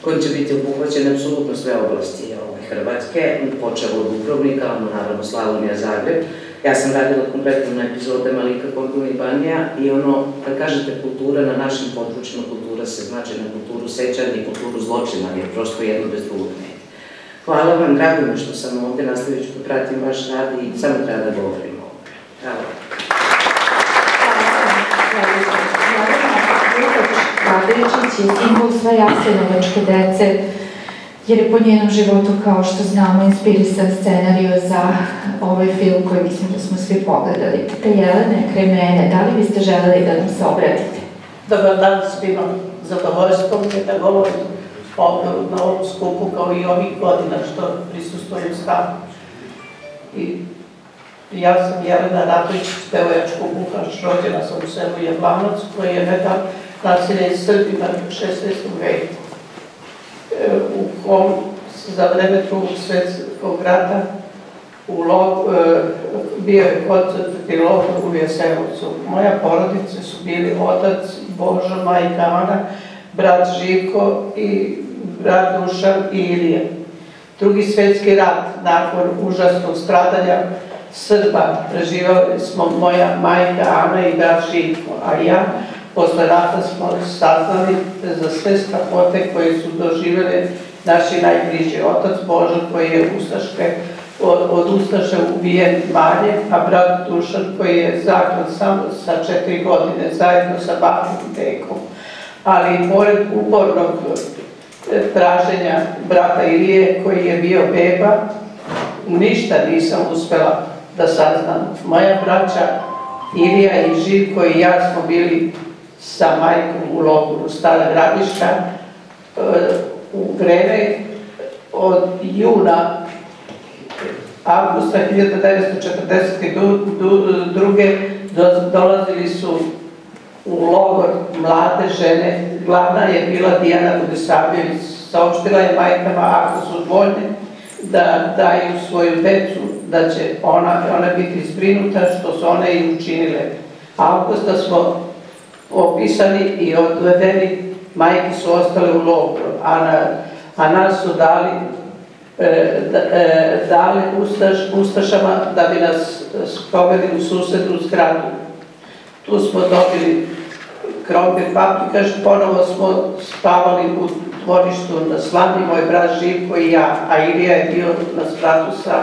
koji će biti obuhvaćene apsolutno sve oblasti Hrvatske, počelo od Dubrovnika, naravno Slavonija, Zagreb. Ja sam radila konkretno na epizodama Lika, Korduna i Banija i ono, kad kažete kultura na našim područjima, kultura se znači na kulturu sećanja i kulturu zločina, jer prosto jedno bez drugog ne. Hvala vam, drago mi što sam ovde, nastavit ću da pratim vaš rad i samo treba da govorim o ovome. Hvala. Radiličić je simbol sve jasenovačke dece, jer je po njenom životu, kao što znamo, inspirisan scenario za ovaj film koji mislim da smo svi pogledali. Te Jelena, kraj mene, da li biste želeli da nam se obratite? Dobar dan, svima zadovoljstvo mi da govorim na ovom skupu kao i ovih godina što prisustujem s nama. Ja sam Jelena Radovićić, pevačka Buhač, rođena sam u selu Jablanac, koji je nedavno naselje Srbima u šesnaestom veku. U kom se za vreme Drugog svetskog rata bio je koncentracioni logor u Jasenovcu. Moja porodica su bili otac Božo, majka Ana, brat Živko i brat Dušan i Ilije. Drugi svetski rat, nakon užasnog stradanja Srba, preživali smo moja majka Ana i brat Živko, a ja posle rata smo saznali za sve strahote koje su doživjeli naši najbliži. Otac Božo koji je od ustaše ubijen manje, a brat Dušan koji je zaklan samo sa četiri godine zajedno sa bakom tekom. Ali pored upornog traženja brata Ilije koji je bio beba, ništa nisam uspela da saznam. Moja braća Ilija i Živko i ja smo bili sa majkom u logoru Stara Gradiška u vreme od juna avgusta hiljadu devetsto četrdeset druge dolazili su u logor mlade žene. Glavna je bila Diana Budisavljević. Saopštila je majkama ako su voljne da daju svoju decu, da će ona biti zbrinuta, što su one i učinile. Avgusta smo opisani i odvedeni, majke su ostale u logoru, a nas su dali ustašama da bi nas poveli u susednu zgradu. Tu smo dobili krompir, paprikaš, ponovo smo spavali u dvorištu na slami, moj brat Živko i ja, a Ilija je bio na spratu sa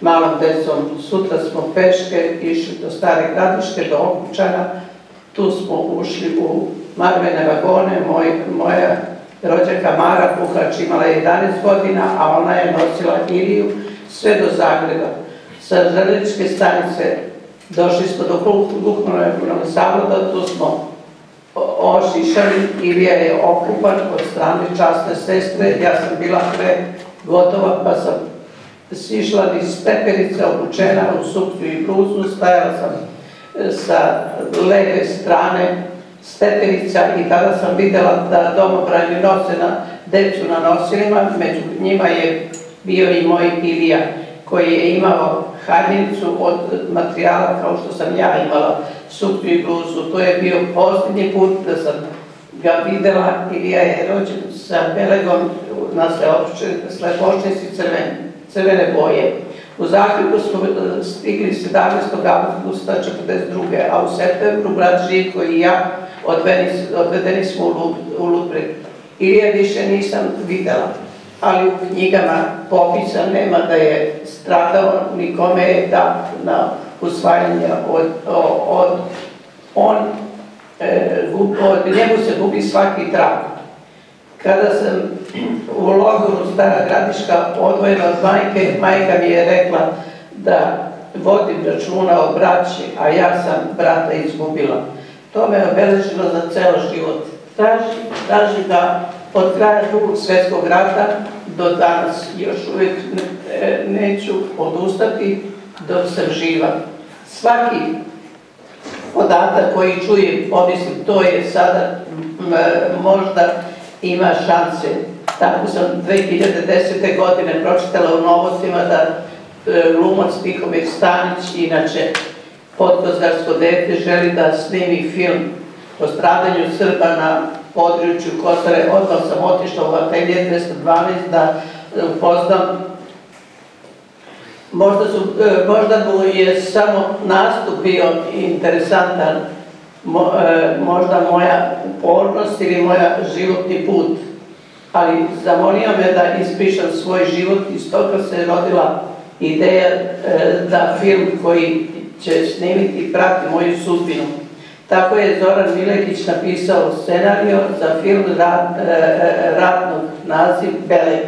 malom decom. Sutra smo peške išli do Stare Gradiške, do Okučana. Tu smo ušli u marmene vagone, moja rođaka Mara Puhač imala je jedanaest godina, a ona je nosila Iliju sve do Zagreba. Sa železničke stanice došli smo do Kruševca, Zavoda, tu smo ošišali, Ilija je okupan od strane časne sestre, ja sam bila pre gotova pa sam sišla iz stepenice obučena u suknju i bluzu, stajala sam sa leve strane stepenica i tada sam videla da domobrani nose na decu na nosilima, među njima je bio i moj Ilija koji je imao haljnicu od materijala kao što sam ja imala, suknju i bluzu. To je bio posljednji put da sam ga videla. Ilija je rođen sa belegom na slepošnici crvene boje. U Zagrebu smo stigli sedamnaestog augusta četrdeset druge a u septembru brat Živko i ja odvedeni smo u Ludbreg. Ilija više nisam videla, ali u knjigama popisa nema da je stradao, nikome je dat na usvajanje od on, od njemu se gubi svaki trag. Kada sam u logoru Stara Gradiška odvojena od majke, majka mi je rekla da vodim računa o braći, a ja sam brata izgubila. To me je obeležilo za celo život. Traži da od kraja Drugog svjetskog rata do danas još uvijek neću odustati dok sam živa. Svaki podatak koji čujem, obislim, to je sada možda ima šanse. Tako sam dve hiljade desete. godine pročitala u Novostima da glumac Tihomir Stanić, inače podkozarsko dete, želi da snimi film o stradanju Srba na području Kosare. Odmah sam otišla u atelje dvesta dvanaest da upoznam. Možda mu je samo nastup bio interesantan, možda moja upornost ili moj životni put, ali zamolio me da ispišem svoj život i stoga se rodila ideja da film koji će snimiti prati moju sudbinu. Tako je Zoran Milekić napisao scenario za film ratnog, naziv Belek.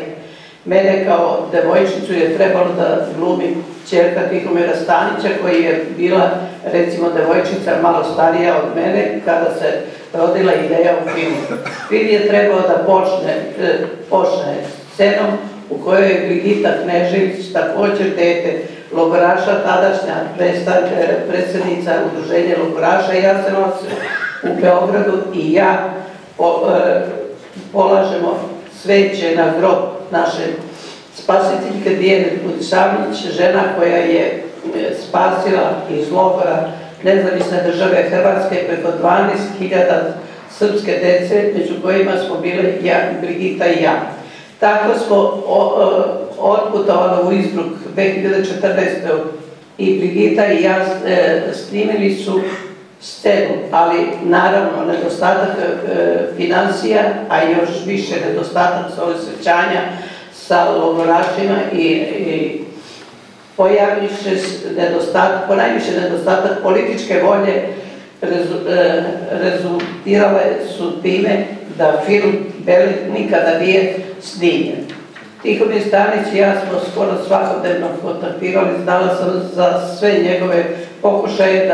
Mene kao devojčicu je trebalo da glumi ćerka Tihomira Stanića koji je bila, recimo, devojčica malo starija od mene kada se rodila ideja u filmu. Film je trebao da počne, počne scenom u kojoj je Brigita Knežević, također dete logoraša, tadašnja predsjednica Udruženja logoraša i Jasenovac u Beogradu, i ja polažemo sveće na grob naše spasiteljke Diane Budisavljević, žena koja je spasila iz logora Nezavisne države Hrvatske preko dvanaest hiljada srpske dece, među kojima smo bile Brigita i ja. Tako smo otputovali u Izbruk dve hiljade četrnaeste. i Brigita i ja snimili su scenu, ali naravno nedostatak financija, a još više nedostatak saosećanja sa logorašima i ponajviše nedostatak političke volje rezultirale su time da film Belek nikada nije snimljen. Tihomir Stanić i ja smo skoro svakodnevno kontaktirali, znala sam za sve njegove pokušaje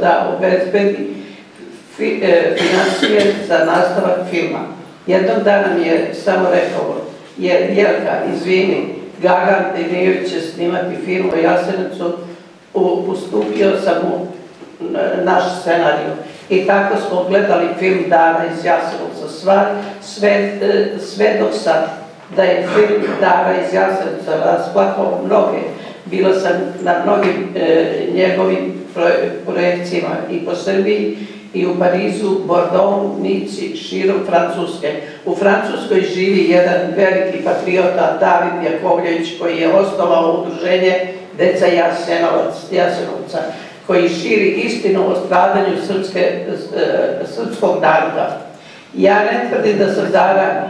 da obezbedi financije za nastavak filma. Jednog dana mi je samo rekao, Jelka, izvini, Gagan Demirović će snimati film o Jasenovcu, ustupio sam mu naš scenarij. I tako smo gledali film Dara iz Jasenovca, sve dok sad da je film Dara iz Jasenovca rasplakao mnoge. Bila sam na mnogim njegovim projekcijima i po Srbiji i u Parizu, Bordeaux, Nici, širom Francuske. U Francuskoj živi jedan veliki patriota, David Jakovljević, koji je osnovao Udruženje deca Jasenovca, koji širi istinu o stradanju srpskog naroda. Ja ne tvrdim da sam Dara,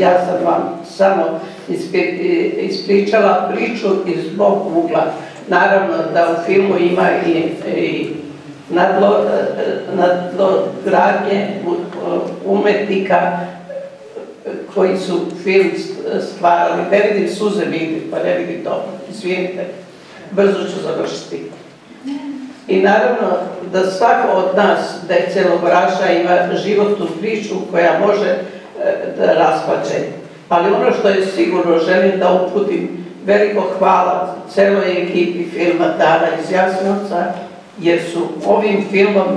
ja sam vam samo ispričala priču iz mog ugla. Naravno da u filmu ima i nadogradnje umetnika koji su film stvarali. Ne vidim suze vidi, pa ne vidim to. Izvinite, brzo ću završiti. I naravno da svako od nas, dece logoraša, ima životnu priču koja može da rasplače. Ali ono što je sigurno, želim da uputim veliko hvala celoj ekipi filma Dara iz Jasenovca, jer su ovim filmom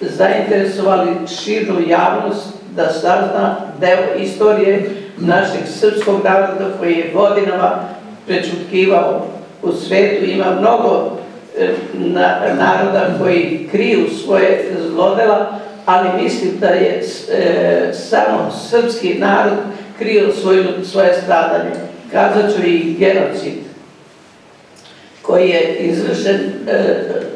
zainteresovali širu javnost da sazna deo istorije našeg srpskog naroda koji je godinama prećutkivao. U svetu ima mnogo naroda koji kriju svoje zlodela, ali mislim da je samo srpski narod krio svoje stradanje. Kazat ću i genocid koji je izvršen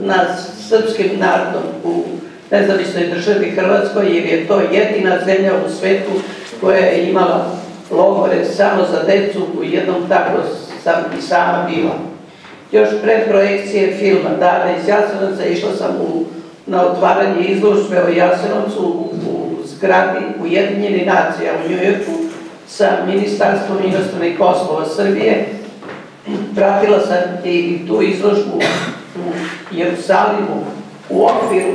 nad srpskim narodom u nezavisnoj državi Hrvatskoj, jer je to jedina zemlja u svetu koja je imala logore samo za decu, u jednom tako sam i sama bila. Još pre projekcije filma Dara iz Jasenovca išla sam na otvaranje izložbe o Jasenovcu u zgradi Ujedinjenih nacija u Njujorku sa Ministarstvom inostranih poslova Srbije. Pratila sam i tu izložbu u Jerusalimu u okviru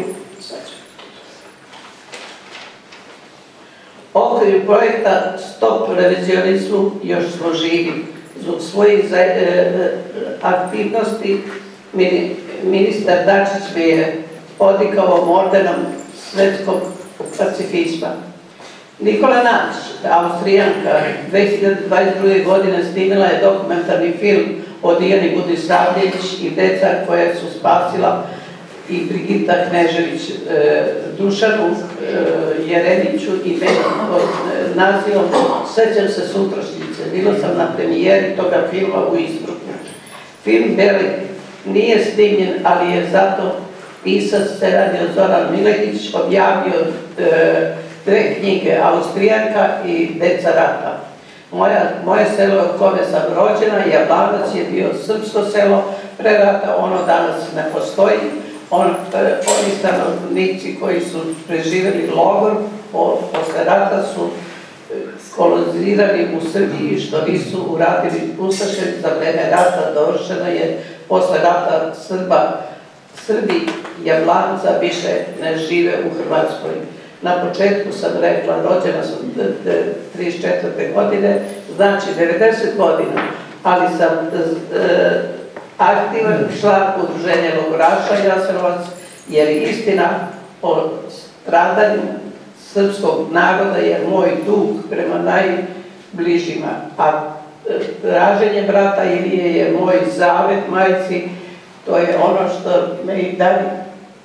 okviru projekta Stop revizionizmu. Još smo živi. Zbog svojih aktivnosti ministar Dačić me je odlikao modernom svetskog pacifizma. Nikola Nač, Austrijanka, dve hiljade dvadeset druge. godine snimila je dokumentarni film o Dijani Budisavljević i deca koja su spasila i Brigita Knežević, Dušanu Jereniću i meni pod nazivom Sećam se sutrašnjice. Bila sam na premijeri toga filma u Izbruku. Film Beli nije snimljen, ali je zato pisac se radio Zoran Milekić objavio dve knjige, Austrijanka i Deca rata. Moje selo u kome sam rođena, Jablanac, je bio srpsko selo pre rata, ono danas ne postoji. Oni stanovnici koji su preživjeli logor posle rata su kolonizirani u Srbiji, što nisu uradili ustaše. Za vreme rata dovršeno je posle rata Srba, Srbi Jablanca više ne žive u Hrvatskoj. Na početku sam rekla, rođena sam trideset četvrte. godine, znači devedeset godina, ali sam aktivan član Udruženja logoraša i Jasenovac, jer istina o stradanju srpskog naroda je moj dug prema najbližima, a traženje brata Ilije je moj zavet majci. To je ono što me i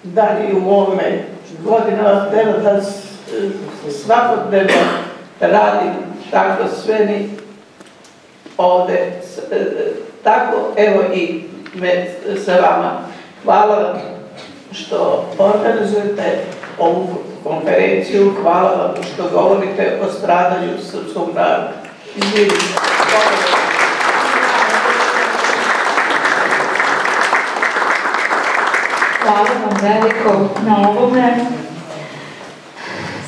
dalje u mome godinama treba da svakodnevno radim, tako sve mi ovde. Tako, evo i sa vama. Hvala vam što organizujete ovu konferenciju, hvala vam što govorite o stradanju srpskog naroda. Izvinite. Hvala vam veliko na ovome.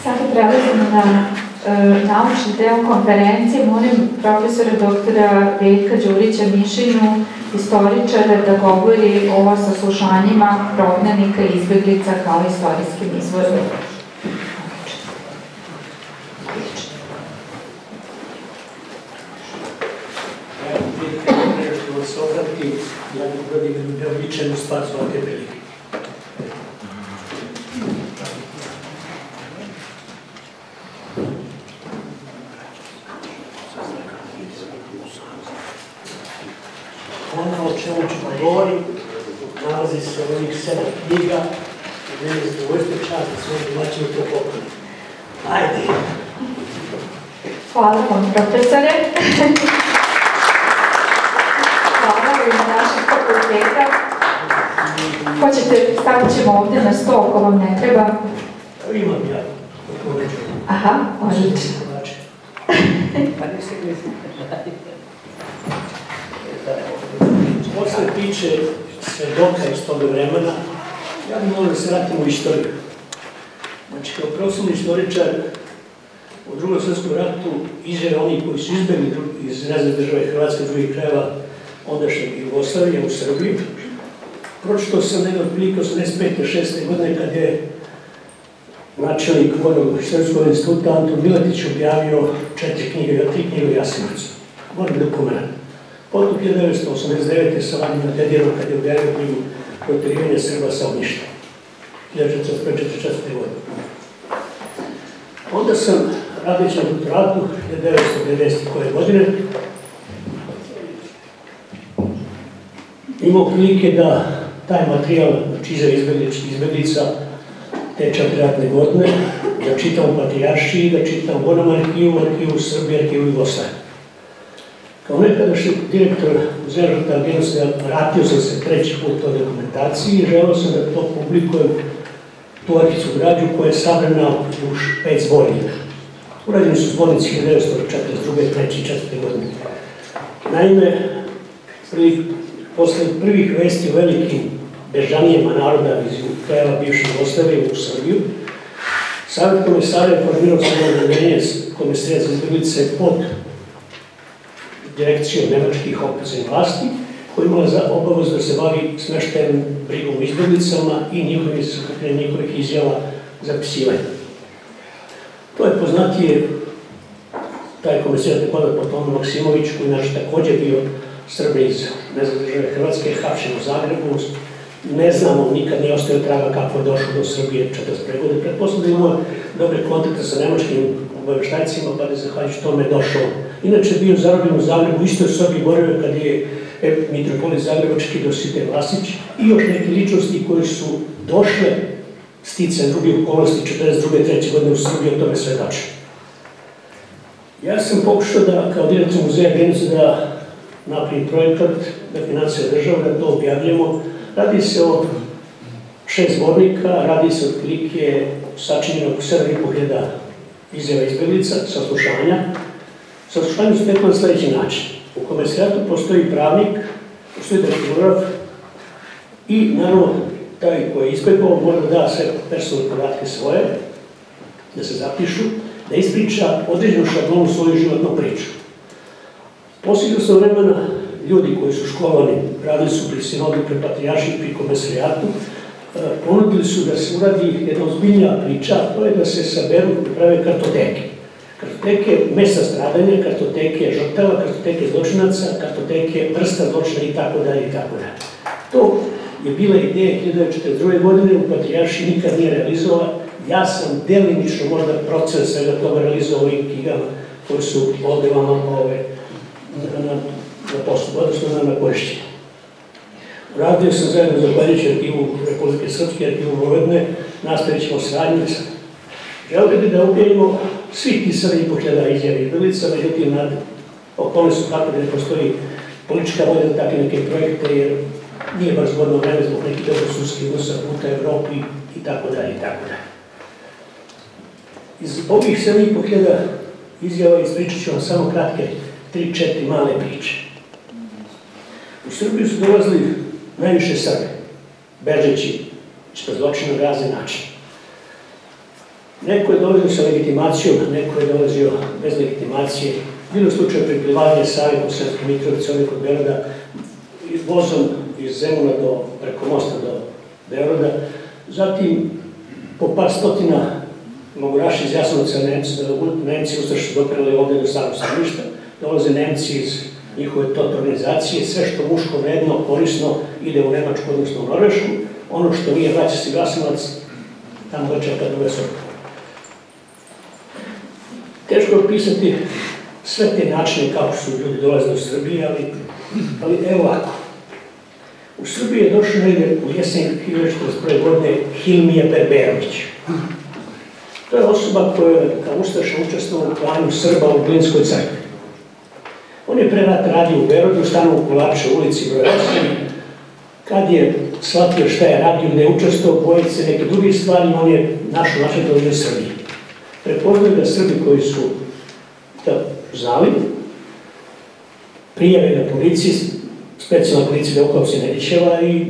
Sada prelazimo na naučni deo konferencije. Molim profesora doktora Veljka Đurića Mišinu, istoričara, da govori o saslušanjima prognanika i izbjeglica kao istorijskim izvorima. Nešto vas obrati, ja bih godinu neobičajnu stvar zovete velike. Ono o čemu ću da govorim nalazi se u onih sedam knjiga i meni je zadovoljstvo čast da svoj domaćinu to pokloni. Ajde! Hvala vam, profesore! Hvala vam naših fakulteta. Hoćete, stavit ćemo ovde na sto, ako vam ne treba. Imam ja. Aha, odlično. Pa ne se gledam. Ovo se tiče svedoka iz toga vremena, ja bih molim da se vratimo u istoriju. Znači, kao profesorni istoričar u Drugom svjetskom ratu izvjere oni koji su izbjegli iz razne države Hrvatske, drugih krajeva ondašnjeg Jugoslavije u Srbiji. Pročitao sam negdje otprilike osamdeset pete šeste. godine kad je načelnik Vojnog srpskog instituta Anton Miletić objavio četiri knjige, tri knjige o Jasenovcu. Moram da pomenem. Potom hiljadu devetsto osamdeset devete. Savan je natedirao kad je objavio knjigu Proterivanje Srba sa Ognjišta, hiljadu četiristo četrdeset četvrte. godine. Onda sam, radeći na doktoratu, hiljadu devetsto devedeset. godine, imao prilike da taj materijal, znači iza izbjeglica, te četiri ratne godine, da čitam u Patrijaršiji, da čitam u onom arhivu, arhivu Srbije, arhivu Jugoslavije. Kao nekadašnji direktor Muzeja agencije, vratio sam se treći put toj dokumentaciji i želeo sam da to publikujem, tu arhivsku građu koja je sabrana u pet zbornika. Urađeni su zbornici hiljadu devetsto četrdeset druge. treće i četvrte. godine. Naime, posle prvih vesti o velikim bežanijama naroda iz krajeva bivše Jugoslavije u Srbiju, Savjet komesara je formirao svoje udruženje Komisarija za izbjeglice pod direkcijom nemačkih okupiranih vlasti, koja je imala za obavezu da se bavi smeštajem brigom o izbjeglicama i njihovih izjava zapisivanja. To je poznatije taj komisar po Tomu Maksimoviću, koji je naš također bio Srbi iz nezavisne države Hrvatske je hapšen u Zagrebu. Ne znamo, nikad nije ostao traga kako je došao do Srbije četrdeset prve. godine. Pretpostavljam da imao dobre kontakte sa nemačkim obaveštajcima, pa da zahvaljujući tome došao. Inače bio zarobljen u Zagrebu, u istoj sobi boravio kad je mitropolit Zagrebački Dositej Vlasić i još neke ličnosti koji su došle sticajem drugih okolnosti četrdeset druge. treće. godine u Srbiji, o tome svedoče. Ja sam pokušao da, kao direktor muzeja genocida, napravim projekat da financija država, da to objavljamo. Radi se o šest zbornika, radi se od klike sačinjenog sedam i po hiljada izjava izbjeglica, saslušanja. Saslušanje su tekla na sledeći način. U komesarijatu postoji pravnik, postoji detektivograf i naravno taj koji je izbjegao mora da da sve personalne podatke svoje, da se zapišu, da ispriča određenu šablonu svoju životnu priču. Posljedno sa vremena, ljudi koji su školovani, radili su pri sinodu, pri patrijarši, pri komesarijatu, ponudili su da se uradi jedna ozbiljna priča, to je da se saberu i prave kartoteke. Kartoteke mesta stradanja, kartoteke žrtava, kartoteke zločinaca, kartoteke vrsta zločina itd. itd. To je bila ideja hiljadu devetsto četrdeset druge. godine, u patrijarši nikad nije realizovala. Ja sam delimično možda proces svega toga realizovao ovim knjigama koje su ovde vam ove na poslu, odnosno na korišćenje. Uradio sam zajedno zahvaljujući arhivu Republike Srpske, arhivu Vojvodine, nastavit ćemo saradnju sa. Želeo bih da objavimo svi pisali i pogleda izjave izbjeglica, međutim, okolnosti su tako da ne postoji politička volja za takve neke projekte, jer nije baš zgodno vreme zbog nekih dobrosusjedskih odnosa puta Evropi itd. itd. Iz ovih sedam i po hiljada izjava ispričat ću vam samo kratke tri, četiri male priče. U Srbiju su dolazili najviše Srbe, bežeći ispred zločina na razne načine. Neko je dolazio sa legitimacijom, neko je dolazio bez legitimacije. Bilo slučaje priplivanje Savjetom Srpske Mitrovice, ovdje kod Beograda, vozom iz Zemuna preko mosta do Beograda. Zatim, po par stotina logoraša iz Jasenovca, Nemci ustaše dopreli ovdje do Starog sajništva, dolaze Nemci iz njihove tot organizacije, sve što muško vredno, korisno ide u Nemačku, odnosno u Norvešku, ono što nije vraća se Jasenovac, tamo dođe kad druga srpka. Teško je opisati sve te načine kako su ljudi dolazili u Srbiji, ali evo ovako. U Srbiji je došao negdje u jesenju hiljadu devetsto četrdeset prve. godine Hilmije Berberović. To je osoba koja je kao ustaša učestvovala u klanju Srba u Glinskoj crkvi. On je pre rat radio u Beogradu, stanu u Kulače, ulici broj osam. Kad je shvatio šta je radio, gde je učestvovao bojice neke druge stvari, on je našao način dođe u Srbiji. Prepoznaju da Srbi koji su znali, prijave na policiji, specijalna policija Velikovac i Nedićeva i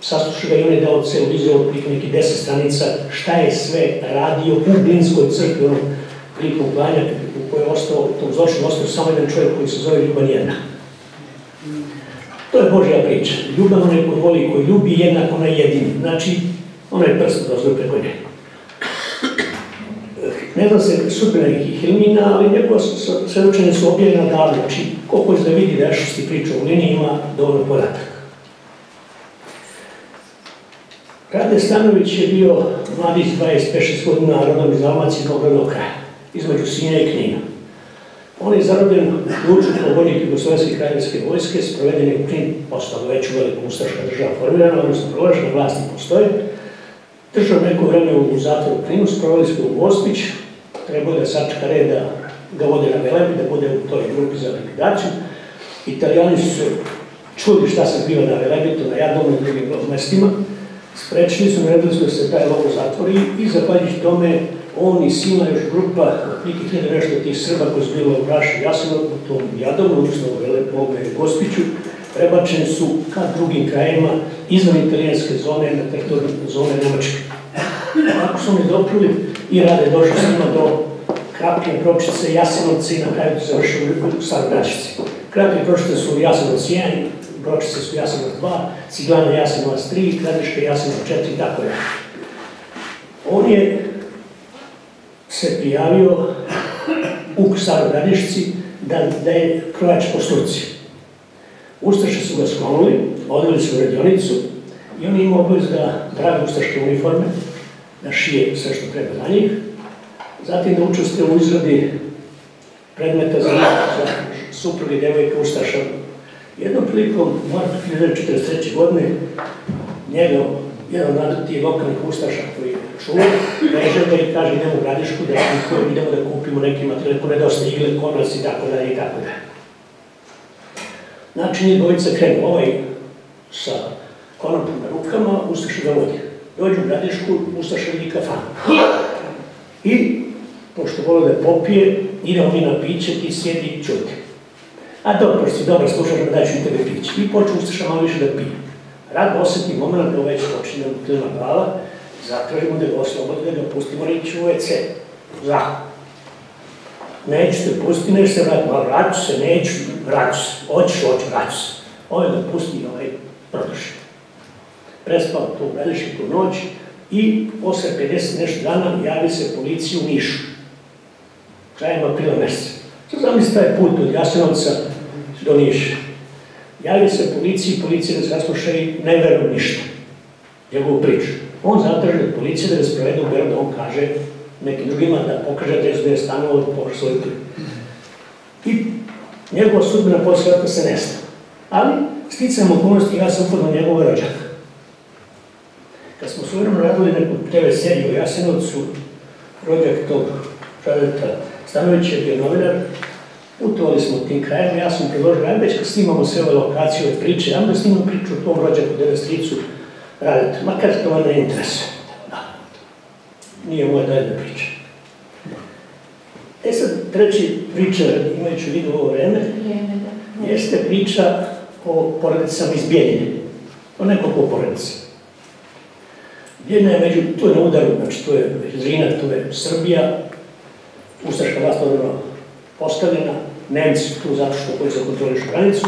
saslušao ga i on je dao celu izjavu preko nekih deset stranica šta je sve radio u Glinskoj crkvi, ono preko uklanja, u kojoj je ostao, u tom zločinu ostao samo jedan čovjek koji se zove Ljuban Jedna. To je Božja priča. Ljuban onaj koji voli, koji ljubi, jednak onaj jedini. Znači, onaj prst dozor preko njega. ne zna se sudbe nekih ilmina, ali neko svedočenje su objavljena davno, znači koliko ćete vidi da što si pričao u liniji ima dovoljno podataka. Rade Stanović je bio mladić dvadeset pet šest godina, rodom iz Dalmacije Novog kraja, između Sinja i Knina. On je zarobljen u Luču pogodnik Jugoslovenske kraljevske vojske, sproveden je u Knin, postalo već u veliku ustaška država formirana, odnosno proglašena, vlasti postoje. Držao neko vreme u zatvoru u Kninu, sprovali smo u Gospić, trebao da sačka red da ga vode na Velebi, da bude u toj grupi za likvidaciju. Italijani su se čuli šta se zbiva na Velebi, to na Jadnom i drugim mestima. Sprečili su, naredili smo da se taj logo zatvori i zahvaljujući tome on i silna još grupa, nekih hiljada nešto tih Srba koji su bili logoraši u Jasenovcu, u tom Jadovnu, odnosno u Velepome i Gospiću, prebačeni su ka drugim krajima izvan italijanske zone na teritoriju zone Nemačke. Ako su mi doprili i rade došli s njima do Krapine Pročice, Jasenovci i na kraju se završili u Staroj Gradišci. Krapine Pročice su Jasenovac jedan, Pročice su Jasenovac dva, Ciglana Jasenovac tri, Gradiška Jasenovac četiri i tako je. On je se prijavio u Staroj Gradišci da je krojač po struci. Ustaše su ga sklonuli, odveli su u radionicu i on je imao obavez da pravi ustaške uniforme, da šije sve što treba za njih, zatim da učestvuje u izradi predmeta za supruge devojke ustaša. Jednom prilikom, hiljadu devetsto četrdeset treće. godine, njega, jedan od tih lokalnih ustaša koji je čuo, veže ga i kaže idemo u Gradišku, da idemo da kupimo neke materijale, ko nedostaje igle, komlas i tako dalje i tako dalje. Znači, nije dvojica krenu, ovaj sa konopom na rukama, ustaše ga vodi. Dođu u Gradišku, ustaše vidi kafanu. I, pošto vole da popije, idemo mi na piće, ti sjedi i čuti. A dobro, si dobro slušaš, da daću i tebe piće. I počne ustaša malo više da pije. Rad osjeti moment da već počinje da mu klima glava, zatražimo da ga oslobodimo, da ga pustimo reći u ve ce. Zahod. Neću te pusti, neću se vrati, ali vraću se, neću, vraću se, oćiš, oćiš, vraću se. Ovo je da pusti i ovaj prodoši. Prespao tu Gradišku tu noć i posle pedeset nešto dana javi se policiju u Nišu. Krajem aprila meseca. Sad zamisli taj put od Jasenovca do Niša. Javi se policiji, policija da se rasluša i ne veruju ništa. Njegovu priču. On zatraži od policije da ga sprovedu u Beograd, on kaže nekim drugima da pokaže da je zbog stanova da pokaže svoju klipu. I njegova sudbina posle rata se nestala. Ali, sticajem okolnosti, ja sam upoznao njegov rođak. Kad smo suvremeno radili neku te ve seriju u Jasenovcu, rođak tog Žadeta Stanović je bio novinar, putovali smo tim krajem, ja sam predložio, ajmo već kad snimamo sve ove lokacije, ove priče, ajmo da snimam priču o tom rođaku, devestricu, Radeta, makar to vam ne interesuje. Nije moja dajna priča. E sad, treći priča, imajući u vidu ovo vreme, jeste priča o porodicama iz Bijeljine. O nekoliko porodica. Bijeljina je među, tu je na udaru, znači tu je Zrina, tu je Srbija, ustaška vlast odmah postavljena, Nemci tu zato što koji zakontrolišu granicu.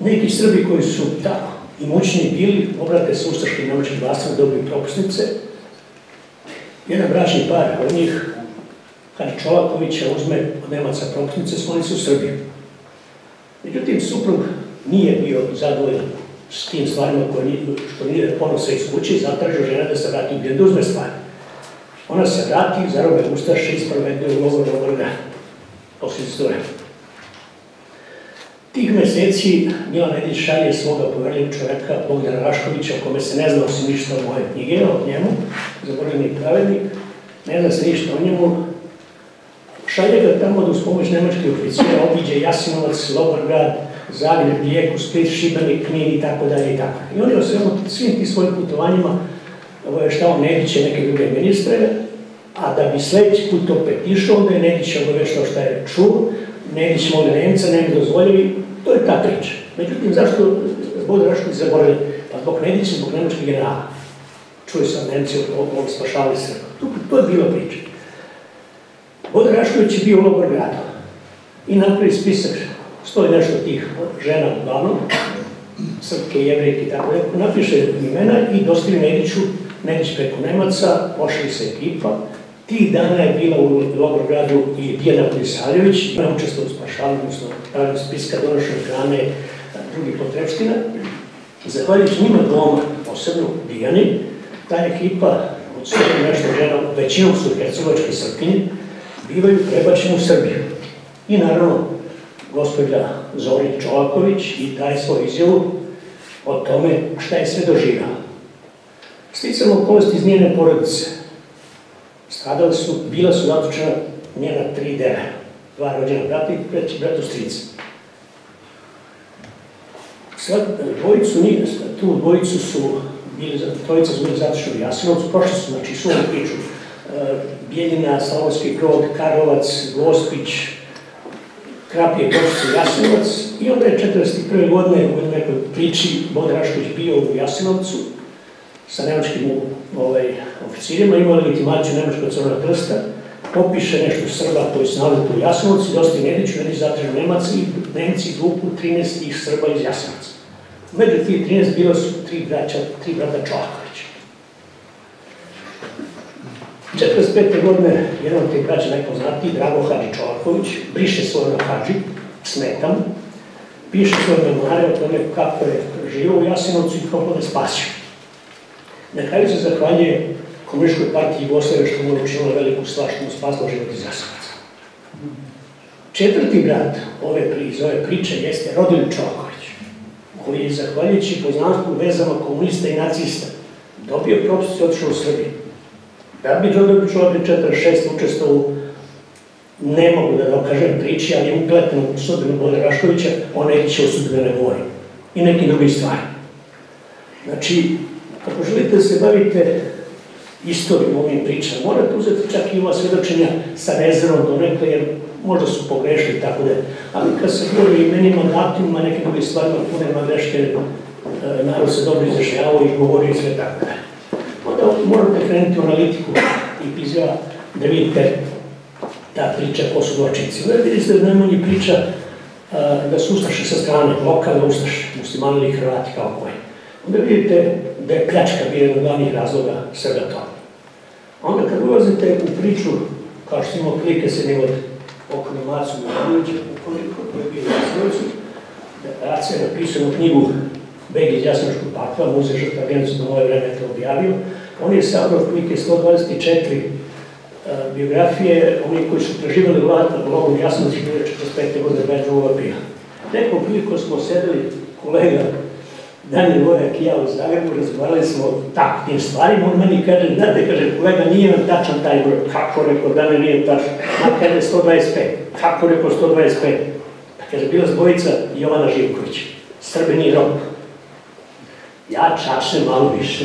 Neki Srbi koji su tako i moćni bili, obrate se ustaškim nemačkim vlastima, dobili propusnice. Jedan bračni par od njih, Harčolakovića, uzme od Nemaca propusnice, skloni se u Srbiju. Međutim, suprug nije bio zadovoljan s tim stvarima što nije ponose iz kuće i zatražio žena da se vrati u Bijeljinu da uzme stvari. Ona se vrati, zarobe ustaše i sproveduje u logor Novorga, poslije istorije. Tih meseci Milan Edić šalje svoga poverljivog čoveka Bogdana Raškovića, kome se ne znao si ništa o moje knjige, o njemu, zaboravljeni pravednik, ne zna se ništa o njemu. Šalje ga tamo da uz pomoć nemačkih oficira obiđe Jasenovac, Logorgrad, Zagreb, Rijeku, Split, Šibenik, Knin i tako dalje i tako. I on je o svim ti svojim putovanjima obaveštao Nedića i neke druge ministre, a da bi sledeći put opet išao, onda je Nedića obaveštao šta je čuo, Nedić moli Nemca, ne bi dozvoljili, to je ta priča. Međutim, zašto zbog Rašković zaboravili? Pa zbog Nedića, zbog nemačkih generala. Čuje sam Nemci od spašavali Srba. To je bila priča. Bodo Rašković je bio u logor gradu. I napravi spisak, stoji nešto tih žena uglavnom, srpke, jevrejke i tako, napiše imena i dostavi Nediću negdje preko Nemaca, pošli se ekipa. Tih dana je bila u Logogradu i Diana Budisavljević, ona je učestvovala u spašavanju, odnosno pravljenju spiska donošenja hrane drugih potrebština. Zahvaljujući njima doma, posebno Dijani, ta ekipa od svega nešto žena, većinom su hercegovačke Srpkinje, bivaju prebačeni u Srbiju. I naravno, gospođa Zorin Čolaković i daje svoju izjavu o tome šta je sve doživjela. Sticala okolnosti iz njene porodice. Stradali su, bila su zatočena njena tri djece, dva rođena brata i treći brat od strica. Tu dvojicu su bili, trojica su bili zatočeni u Jasenovcu, prošli su, znači, svu ovu priču. Bijeljina, Slavonski Brod, Karlovac, Gospić, Krapje, Gošice, Jasenovac. I onda je četrdeset prve godine u nekoj priči Bodo Rašković bio u Jasenovcu sa nemačkim oficirima, imao legitimaciju Nemačkog Crvenog krsta, popiše nešto Srba koji se nalazi u Jasenovcu, dosti Nediću, Nedić zatražu Nemaci i Nemci izvuku trinaest Srba iz Jasenovca. Među tih trinaest bilo su tri brata Čolakovića. četrdeset pete godine jedan od tih braća najpoznatiji, Drago Hadži Čolaković, briše svoj na Hadži, smetan, piše svoje memoare o tome kako je živo u Jasenovcu i kako je spasio. Na kraju se zahvaljuje Komunističkoj partiji Jugoslavije što mu je učinila veliku stvar, što mu spasla život iz Jasenovca. Četvrti brat iz ove priče jeste Rodoljub Čolaković, koji je zahvaljujući poznanstvu vezama komunista i nacista dobio propust i otišao u Srbiju. Da bi Rodoljub Čolaković četrdeset šeste učestvovao, ne mogu da dokažem priči, ali je upleten u sudbinu Bode Raškovića, on neće o sudbenoj vojni i neki drugi stvari. Znači, ako želite da se bavite istorijom ovim pričama, morate uzeti čak i ova svedočenja sa rezervom do nekada, jer možda su pogrešili, tako da je. Ali kad se govori imenima, datumima, nekim drugim stvarima, tu nema greške, narod se dobro izražavao i govorio i sve tako dalje. Onda morate krenuti u analitiku i izjava da vidite ta priča ko su zločinci. Vidjeli ste da najmanje priča da su ustaše sa strane, lokalne ustaše, muslimani ili Hrvati kao koji. Onda vidite da je pljačka bio jedan od glavnih razloga svega toga. Onda kad ulazite u priču, kao što imamo prilike se njegov okolo Macu Milanovića, ukoliko koji je bio u Jasenovacu, rad se je napisao u knjigu Beg iz Jasenovačkog pakla, Muzej žrtva genocida, u moje vreme je to objavio. On je sabrao prilike sto dvadeset četiri biografije, oni koji su preživali u logoru Jasenovac četrdeset pete godine dvadeset drugog aprila. Nekom prilikom smo sedeli kolega Dani Vojak i ja u Zagrebu, razgovarali smo o takvim stvarima, on meni kaže, znate, kaže, kolega, nije nam tačan taj broj, kako rekao, Dani nije tačan, on kaže sto dvadeset pet, kako rekao sto dvadeset pet, pa kaže, bila zbojica Jovana Živković, Srbeni rob. Ja čašem malo više,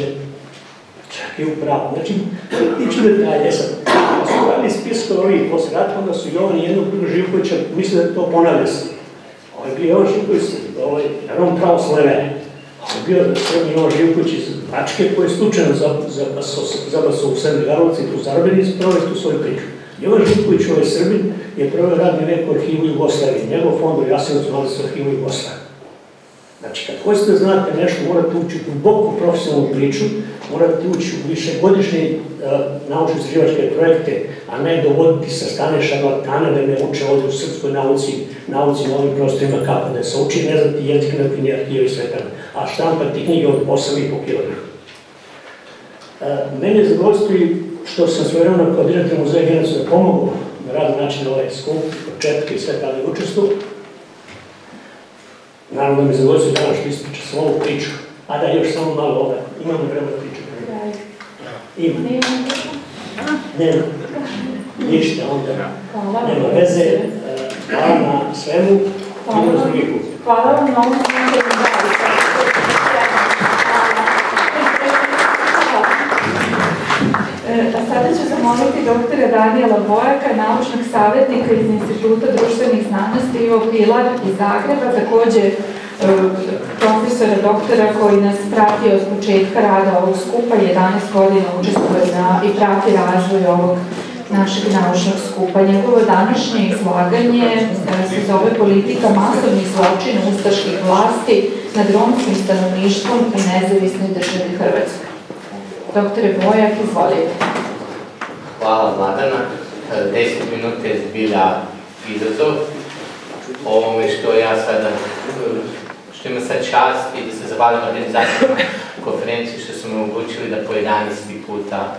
čak i upravo, znači, tiču detalje sad. Kad su radili spisko ovih posle rata, onda su Jovan i jednog druga Živkovića, misle da to ponavlja se. Ovo je bio Jovan Živković, ovo je naravno pravo slevene. To je bio srednji Jovan Živković iz Bačke koji je slučajno zabasao u Srbi Galovci i tu zarobili i proveo tu svoju priču. Jovan Živković, ovaj Srbin, je proveo radni vek u arhivu Jugoslavije. Njegov fond u Jasenovcu nalazi se u arhivu Jugoslavije. Znači, kad hoćete da znate nešto, morate ući u duboku profesionalnu priču, morate ući u višegodišnje naučno-istraživačke projekte, a ne dovoditi sa strane šarlatana da ne uče ovdje u srpskoj nauci, nauci na ovim prostorima kako da se uči, ne znati jezik, ne arhive i sve tako. A štampati knjige od osam i po kilograma. Mene zadovoljstvo i što sam svojevremeno kao direktor muzeja genocida pomogao na razne načine ovaj skup, početka i sve tada je učestvo. Naravno da mi zadovoljstvo je danas što ispriča sam ovu priču. A da, još samo malo ovdje. Imamo vremena priča. Ima. Nema. Ništa onda. Nema veze. Hvala na svemu. Imamo s drugi put. Hvala vam na ovom učinu. A sada ću zamoliti doktora Danijela Vojaka, naučnog savjetnika iz Instituta društvenih znanosti i Pilar iz Zagreba, takođe profesora doktora koji nas prati od početka rada ovog skupa, jedanaest godina učestvovao i prati razvoj ovog našeg naučnog skupa. Njegovo današnje izlaganje se zove politika masovnih zločina ustaških vlasti nad romskim stanovništvom u nezavisnoj državi Hrvatskoj. Doktore Bojak, izvolite. Hvala, Vladana. Deset minuta je zbilja izazov. Ovome što ja sada, što ima sad čast i da se zavalim organizacijom konferenciji, što su me omogućili da po jedanaesti puta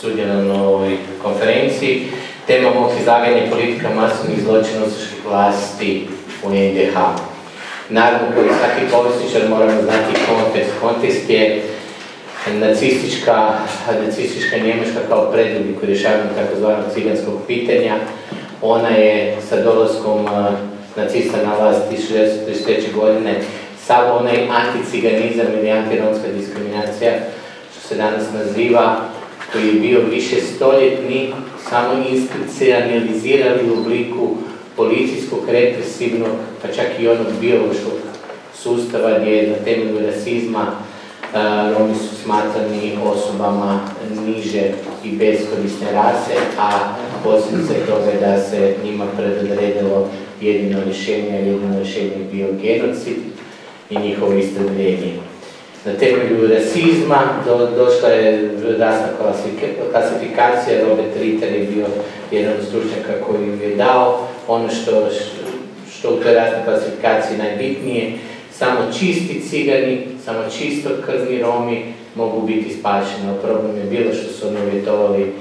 sudjelujem na ovoj konferenciji. Tema mog izlaganja je politika masovnih zločina ustaških vlasti u N D H. Naravno, koji svaki povjesničar moramo znati kontekst. Kontekst je nacistička Njemačka kao predvodnik u rješavanju takozvanog ciganskog pitanja. Ona je sa dolaskom nacista na vlast hiljadu devetsto trideset treće. godine sav onaj anticiganizam ili antiromska diskriminacija, što se danas naziva, koji je bio više stoljetni, samo institucionalizirani u obliku policijskog, represivnog, pa čak i onog biološkog sustava gdje je na temelju rasizma Romi su smatrani osobama niže i beskorisne rase, a posljedica je toga da se njima predodredilo jedino rješenje, a jedino rješenje je bio genocid i njihovo istrebljenje. Na temelju rasizma došla je rasna klasifikacija, Robert Ritter je bio jedan od stručnjaka koji ju je dao. Ono što u toj rasnoj klasifikaciji najbitnije, samo čisti cigani, samo čistokrvni Romi mogu biti spašeni. Problem je bilo što su oni uvjetovali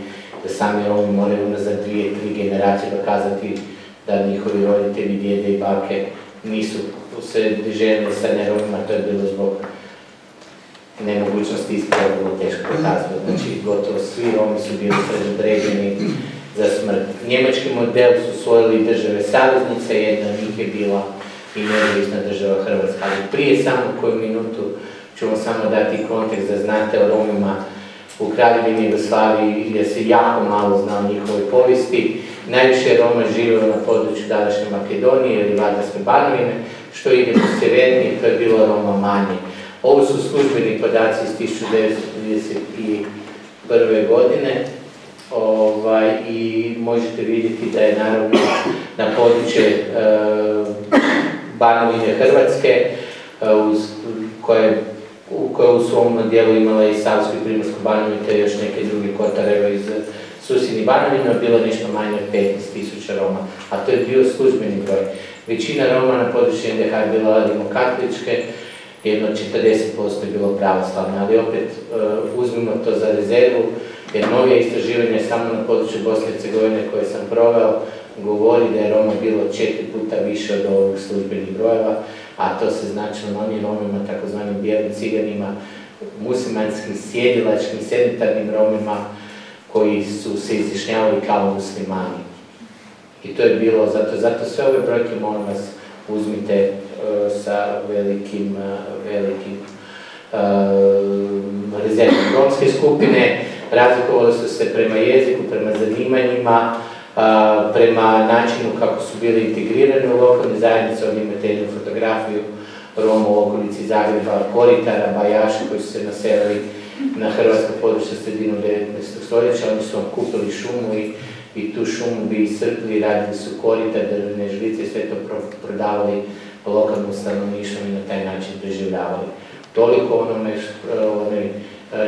da sami Romi moraju za dvije, tri generacije dokazati da njihovi roditelji, djede i bake nisu se žene sa Romima, to je bilo zbog nemogućnosti isprave, bilo teško dokazati. Znači, gotovo svi Romi su bili predodređeni za smrt. Njemački model su usvojili države saveznice, jedna od njih je bila i neovisna država Hrvatska. Ali prije samo koju minutu ću vam samo dati kontekst da znate o Romima u Kraljevini Jugoslaviji gdje se jako malo zna o njihovoj povijesti. Najviše Roma živio na području današnje Makedonije ili Vardarske Banovine, što ide po sjevernije, to je bilo Roma manje. Ovo su službeni podaci iz hiljadu devetsto trideset prve. godine i možete vidjeti da je naravno na područje Banovine Hrvatske, koja u svom dijelu imala i Savsku i Primorsku Banovinu, te još neke druge kotareve iz susjednih Banovina, bilo nešto manje od petnaest tisuća Roma, a to je bio službeni broj. Većina Roma na području N D H je bila rimokatoličke, jedno četrdeset posto je bilo pravoslavno, ali opet uzmimo to za rezervu, jer novije istraživanje samo na području Bosne i Hercegovine koje sam proveo govori da je Roma bilo četiri puta više od ovog službenih brojeva, a to se značilo onim Romima, takozvanim bijelim ciganima, muslimanskim, sjedilačkim, sedentarnim Romima koji su se izjašnjavali kao muslimani. I to je bilo, zato sve ove brojke, molim vas, uzmite sa velikim rezervom. Romske skupine razlikovali su se prema jeziku, prema zanimanjima, prema načinu kako su bili integrirani u lokalne zajednice. Ovdje imate jednu fotografiju Roma u okolici Zagreba, Koritara, Bajaša koji su se naselili na hrvatska područja sredinom devetnaestog. stoljeća. Oni su vam kupili šumu i tu šumu bi iscrpili, radili su korita, drvene žlice i sve to prodavali lokalnom stanovništvu i na taj način preživljavali. Toliko onome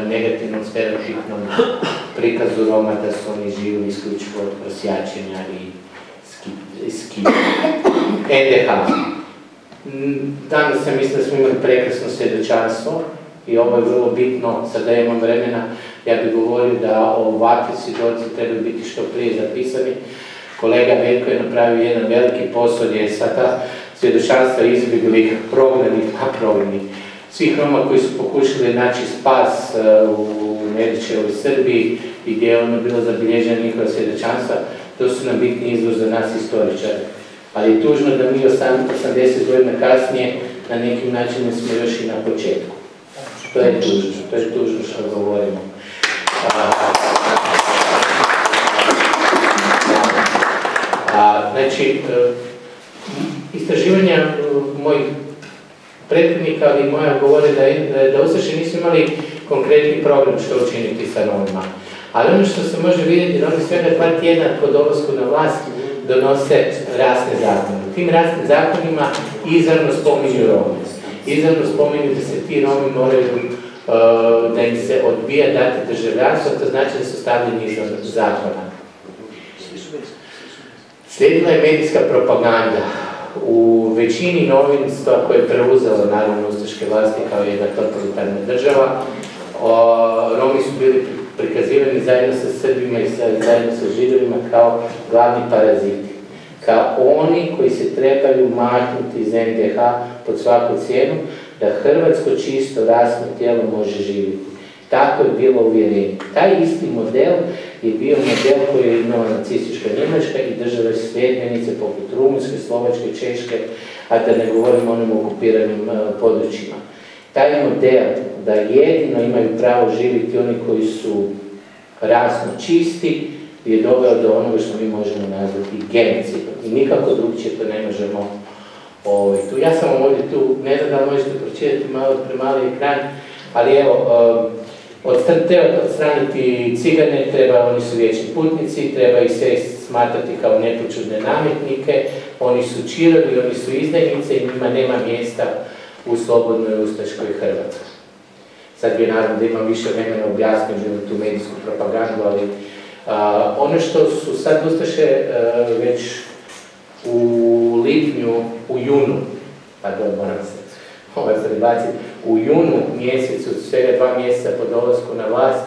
negativnom stereotipnom prikazu Roma da su oni živjeli isključivo od prosjačenja i skidanja. N D H. Danas ja mislim da smo imali prekrasno svjedočanstvo i ovo je vrlo bitno, sada imam vremena, ja bih govorio da ovakvi svjedoci trebaju biti što prije zapisani. Kolega Veljko je napravio jedan veliki posao gdje je sva ta svjedočanstva izbjegli prognanih na prognanih. Svih Roma koji su pokušali naći spas u Medićevoj Srbiji i gdje je ono bilo zabilježeno njihova svjedočanstva, to su nam bitni izvor za nas istoričare. Ali je tužno da mi osamdeset godina kasnije na nekim načinima smo još i na početku. To je tužno, to je tužno što govorimo. Znači, istraživanja mojih prethodnika, ali moja govore da ustaše nisu imali konkretni program što učiniti sa Romima. Ali ono što se može vidjeti da oni svega dva tjedna po dolasku na vlast donose rasne zakone. Tim rasnim zakonima izravno spominju Rome. Izravno spominju da se ti Romi moraju da im se odbija dati državljanstvo, to znači da su stavljeni izvan zakona. Slijedila je medijska propaganda. U većini novinstva koje je preuzela, naravno, ustaške vlasti kao jedna totalitarna država, Romi su bili prikazivani zajedno sa Srbima i zajedno sa Židovima kao glavni paraziti, kao oni koji se trebaju maknuti iz N D H pod svaku cijenu, da Hrvatsko čisto rasno tijelo može živjeti. Tako je bilo uvjerenje. Taj isti model je bio model koji je imala nacistička Njemačka i države sljedbenice poput Rumunjske, Slovačke, Češke, a da ne govorimo o onim okupiranim područjima. Taj model da jedino imaju pravo živjeti oni koji su rasno čisti je doveo do onoga što mi možemo nazvati genocidom. I nikako drugčije to ne možemo tu. Ja sam vam ovdje tu, ne znam da možete pročitati malo premali ekran, ali evo, odstraniti cigane, treba, oni su vječni putnici, treba ih sve smatrati kao nepočudne nametnike, oni su čirovi, oni su izdajnice i njima nema mjesta u slobodnoj ustaškoj Hrvatskoj. Sad bi naravno da imam više vremena objasnio tu medijsku propagandu, ali ono što su sad ustaše već u lipnju, u junu, pardon, moram se ovaj zrebaciti, u junu mjesecu, svega dva mjeseca po dolasku na vlast,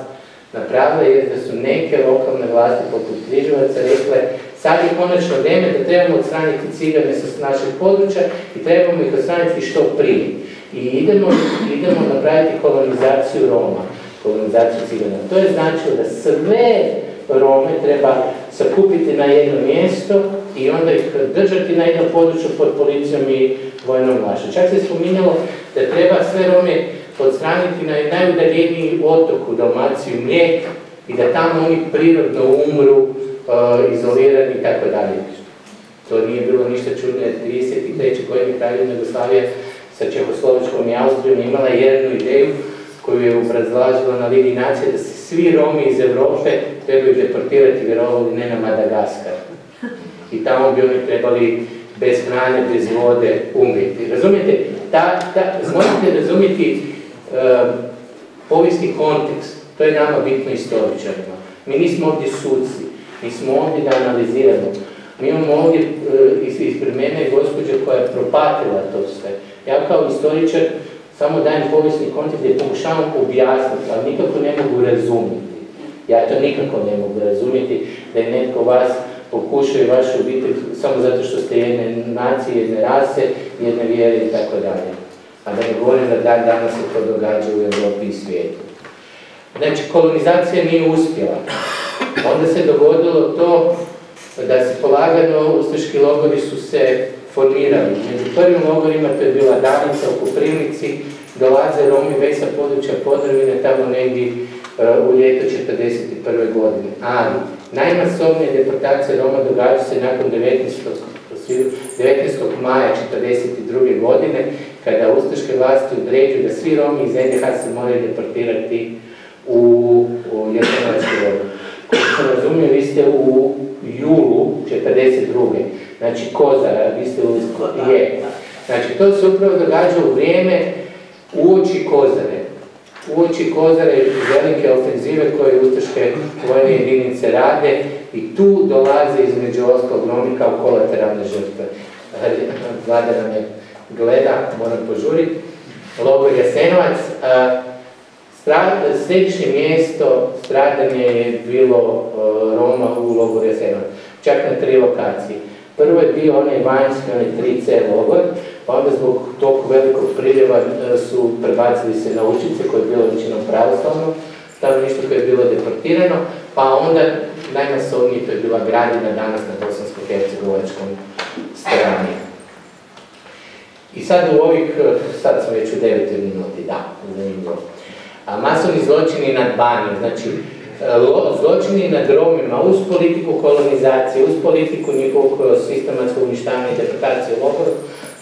napravila je da su neke lokalne vlasti poput Križevaca rekle sad je konačno vrijeme da trebamo odstraniti cigane sa našeg područja i trebamo ih odstraniti što prije. I idemo, idemo napraviti kolonizaciju Roma, kolonizaciju cigana. To je značilo da sve Rome treba sakupiti na jedno mjesto i onda ih držati na jednom području pod policijom i vojnom vlašću. Čak se spominjalo da treba sve Rome odstraniti na najudaljeniji otok u Dalmaciji, Mljet, i da tamo oni prirodno umru, izolirani i tako dalje. To nije bilo ništa čudno jer trideset treće godine Kraljevina Jugoslavija sa Čehoslovačkom i Austrijom imala jednu ideju koju je obrazlažila na Ligi nacije da se svi Romi iz Evrope trebaju deportirati, vjerovali ne na Madagaskar. I tamo bi oni trebali bez hrane, bez vode umriti. Razumijete? Možete razumjeti povijesni kontekst. To je nama bitno istoričarima. Mi nismo ovdje suci, mi smo ovdje da analiziramo. Mi imamo ovdje ispred mene gospođa koja je propatila to sve. Ja kao istoričar samo dajem povijesni kontekst gdje pokušavam objasniti, ali nikako ne mogu razumjeti. Ja to nikako ne mogu razumjeti da je netko vas pokušaju vašu obitelj samo zato što ste jedne nacije, jedne rase, jedne vjere i tako dalje. A da ne govorim da dan danas se to događa u Evropi i svijetu. Znači, kolonizacija nije uspjela. Onda se dogodilo to da se polagano ustaški logori su se formirali. Među prvim logorima, to je bila Danica u Koprivnici, dolaze Romi već sa područja Podravine, tamo negdje u ljeto četrdeset prve godine. Ali, najmasovnije deportacije Roma događaju se nakon devetnaestog maja četrdeset druge godine, kada ustaške vlasti određuju da svi Romi iz N D H se moraju deportirati u jasenovački logor. Kako sam razumio, vi ste u julu četrdeset druge Znači, Kozara, vi ste u Lije. Znači, to se upravo događa u vrijeme uoči Kozare. Uoči Kozare velike ofenzive koje ustaške vojne jedinice rade i tu dolaze između ostalog Romi kao kolateralne žrtve. Vlada nam je gleda, moram požuriti. Logor Jasenovac. Središnje mjesto stradanje je bilo Roma u logoru Jasenovac. Čak na tri lokacije. Prvo je bio onaj vanjski, onaj tri C logor, pa onda zbog tog velikog priljeva su prebacili se na Učice, koje je bilo većinom pravoslavno, stanovništvo koje je bilo deportirano, pa onda najmasovnije to je bila Gradina danas na bosansko-hercegovačkom strani. I sad u ovih, sad smo već u devetoj minuti, da, zanimljivo. Masovni zločini nad Banijom, znači zločini nad Romima uz politiku kolonizacije, uz politiku njihovog sistematskog uništavanja i deportacije u logoru,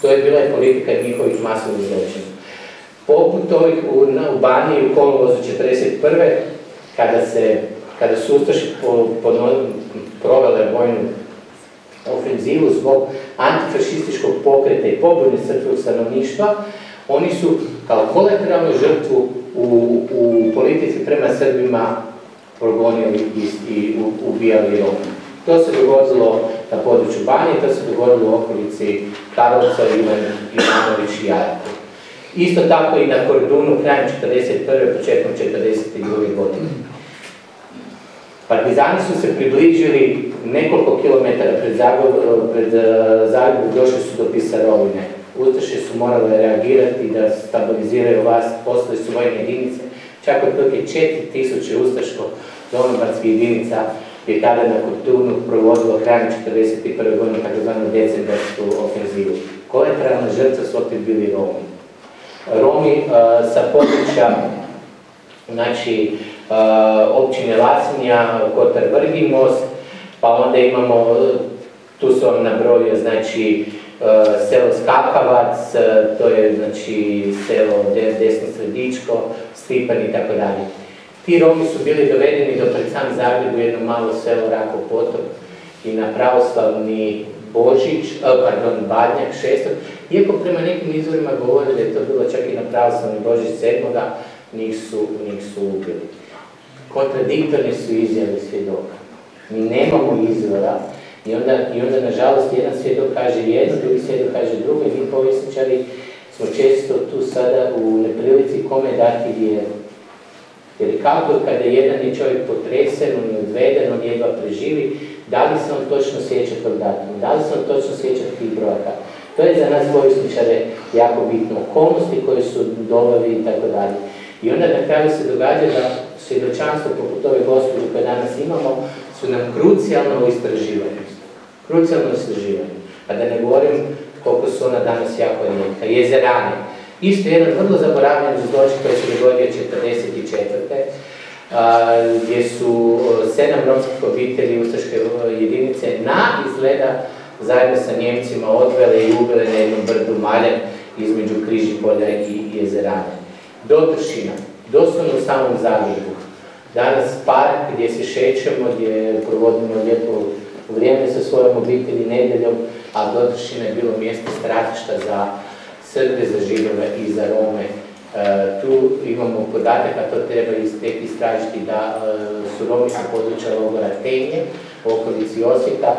to je bila i politika njihovih masovnih zločina. Poput ovih u Baniji u kolovozu četrdeset prve kada su ustaše provele vojnu ofenzivu zbog antifašističkog pokreta i pobune srpskog stanovništva, oni su kao kolateralnu žrtvu u politici prema Srbima progonili i ubijali opet. To se dogodilo na području Banje, to se dogodilo u okolici Karlovca, Ivanović i Jarku. Isto tako i na Kordunu krajem četrdeset prve početkom četrdeset druge godine. Partizani su se približili nekoliko kilometara pred Zagrebu, došli su do Pisarovine. Ustaše su morale reagirati da stabiliziraju vlast, poslali su vojne jedinice. Čak otprilike četiri tisuće ustaško-domobranskih jedinica je tada na Kordunu provodilo krajem četrdeset prve godine takozvanu decembarsku ofenzivu. Kolateralne žrtve su opet bili Romi. Romi sa područja općine Lasinja, Kotar Vrgi, Most, pa onda imamo, tu su vam nabrojio selo Skakavac, to je selo Desno Sredičko, Stipan i tako dalje. Ti Romi su bili dovedeni do pred sam Zagreb u jedno malo selo Rakov Potok i na pravoslavni Božić, pardon, Badnjak šestog, iako prema nekim izvorima govore da je to bilo čak i na pravoslavni Božić sedmoga, njih su ubili. Kontradiktorni su izjave svjedoka. Mi nemamo izvora i onda, nažalost, jedan svjedok kaže jedno, drugi svjedok kaže drugo i mi povjesničari smo često tu sada u neprilici kome dati vjeru. Jer kako kada jedan je čovjek potresen, on je odveden, on jedva preživi, da li se on točno sjeća tog datuma, da li se on točno sjeća tih brojaka. To je za nas povjesničare jako bitno, okolnosti koje su dobavi i tako dalje. I onda na kraju se događa da svjedočanstvo poput ove gospođe koje danas imamo su nam krucijalno u istraživanju. Krucijalno u istraživanju. A da ne govorim koliko su ona danas jako rijetka. Jezerane. Isto je jedan vrlo zaboravljen zločin koji se dogodio četrdeset četvrte gdje su sedam romskih obitelji ustaške jedinice na izgleda zajedno sa Njemcima odvele i ubile na jednom brdu Maljem između Križipolja i Jezerane. Do Tršina, doslovno u samom Zagrebu. Danas park gdje se šećemo, gdje provodimo lijepo vrijeme sa svojom obitelji nedeljom, a Do Tršina je bilo mjesto stratišta za Srbe, za Židove i za Rome. Tu imamo podatak, a to treba istražiti, da su Romi sa područja logora Tenje u okolici Osijeka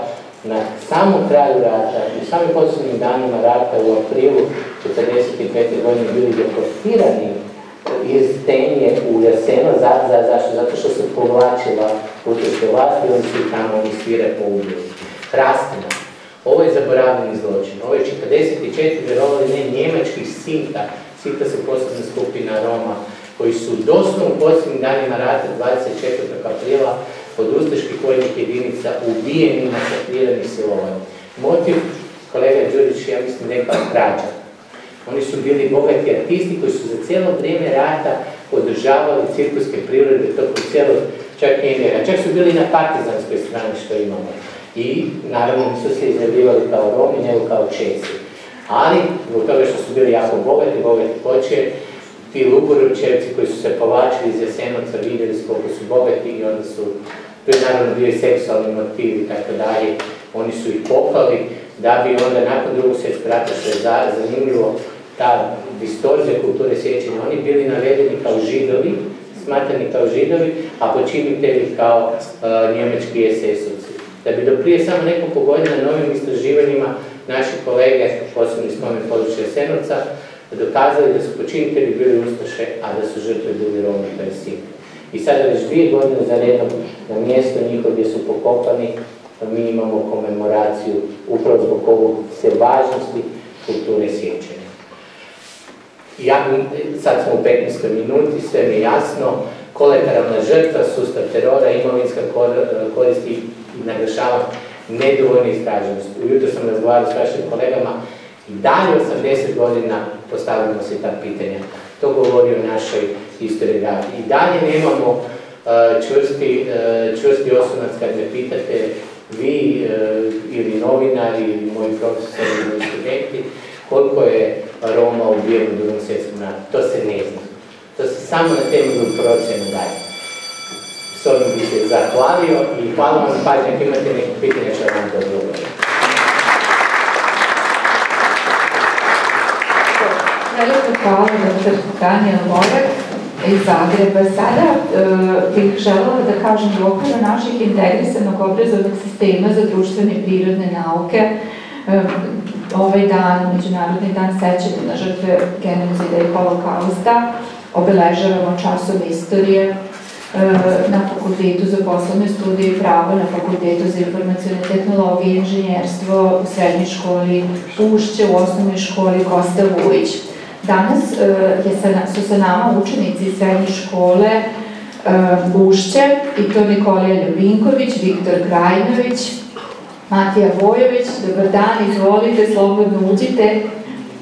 na samom kraju rata, u samim posebnim danima rata u aprilu četrdeset pete godine bili deportirani iz Tenje u Jasenovac. Zašto? Zato što se povlačila ustaška vlast i oni su tamo oni svire poubili. Hrastina. Ovo je zaboravljeni zločin. Ovo je četrdeset četvrte vjerovali ne njemačkih Sinta. Sinta su posebna skupina Roma koji su doslovno u posebnim danima rata dvadeset četvrtog aprila od ustaških vojnih jedinica ubijeni, masakrirani, silovani. Motiv, kolega Đurić, ja mislim rekao krađa. Oni su bili bogati artisti koji su za cijelo vrijeme rata održavali cirkuske priredbe tokom cijelog čak i čak su bili na partizanskoj strani što imamo. I naravno nisu se izjavljivali kao Romi, nego kao Česi. Ali, zbog toga što su bili jako bogati, bogati kočije, ti Luborovčevci koji su se povlačili iz Jasenovca vidjeli s koliko su bogati i onda su, to je naravno bio i seksualni motiv i tako dalje, oni su ih poklali da bi onda nakon drugog svjetskog rata, što je zanimljivo, ta distorzija kulture sjećanja, oni bili navedeni kao Židovi, smatrani kao Židovi, a počinitelji kao njemački es es-ovci. Da bi do prije samo nekoliko godina novim istraživanjima naši kolege, posebno iz spomen područja Jasenovca, dokazali da su počinitelji bili ustaše, a da su žrtve bili Romi, to je Sinti. I sada već dvije godine za redom na mjesto njihov gdje su pokopani, mi imamo komemoraciju upravo zbog ovog sve važnosti kulture sjećanja. Sad smo u petnaestoj minuti, sve mi je jasno, kolateralna žrtva, sustav terora, imovinska korist i naglašavam nedovoljna istraženost. Ujutro sam razgovarao s vašim kolegama i dalje osamdeset godina postavljamo se ta pitanja. To govori o našoj istoriji rada. I dalje nemamo čvrsti osnovac kad me pitate vi ili novinari ili moji profesori ili moji studenti koliko je Roma ubijeno u Drugom svjetskom ratu. To se ne zna. To se samo na temelju procjena daje. S ovim bih se zahvalio i hvala vam na pažnju ako imate neko pitanje što vam to odgovorim. Veliko hvala za predstavljanje Molek. iz Zagreba. Sada bih želela da kažem u okviru naših integrisanog obrazovnog sistema za društvene i prirodne nauke. Ovaj dan, Međunarodni dan sećanja na žrtve genocida i holokausta, obeležavamo časove istorije na Fakultetu za poslovne studije i pravo, na Fakultetu za informacione tehnologije i inženjerstvo, u srednjoj školi Pušće, u osnovnoj školi Kosta Vujić. Danas su sa nama učenici iz srednje škole Pušće, i to Nikolija Ljubinković, Viktor Krajinović, Matija Vojović, dobar dan, izvolite, slobodno uđite,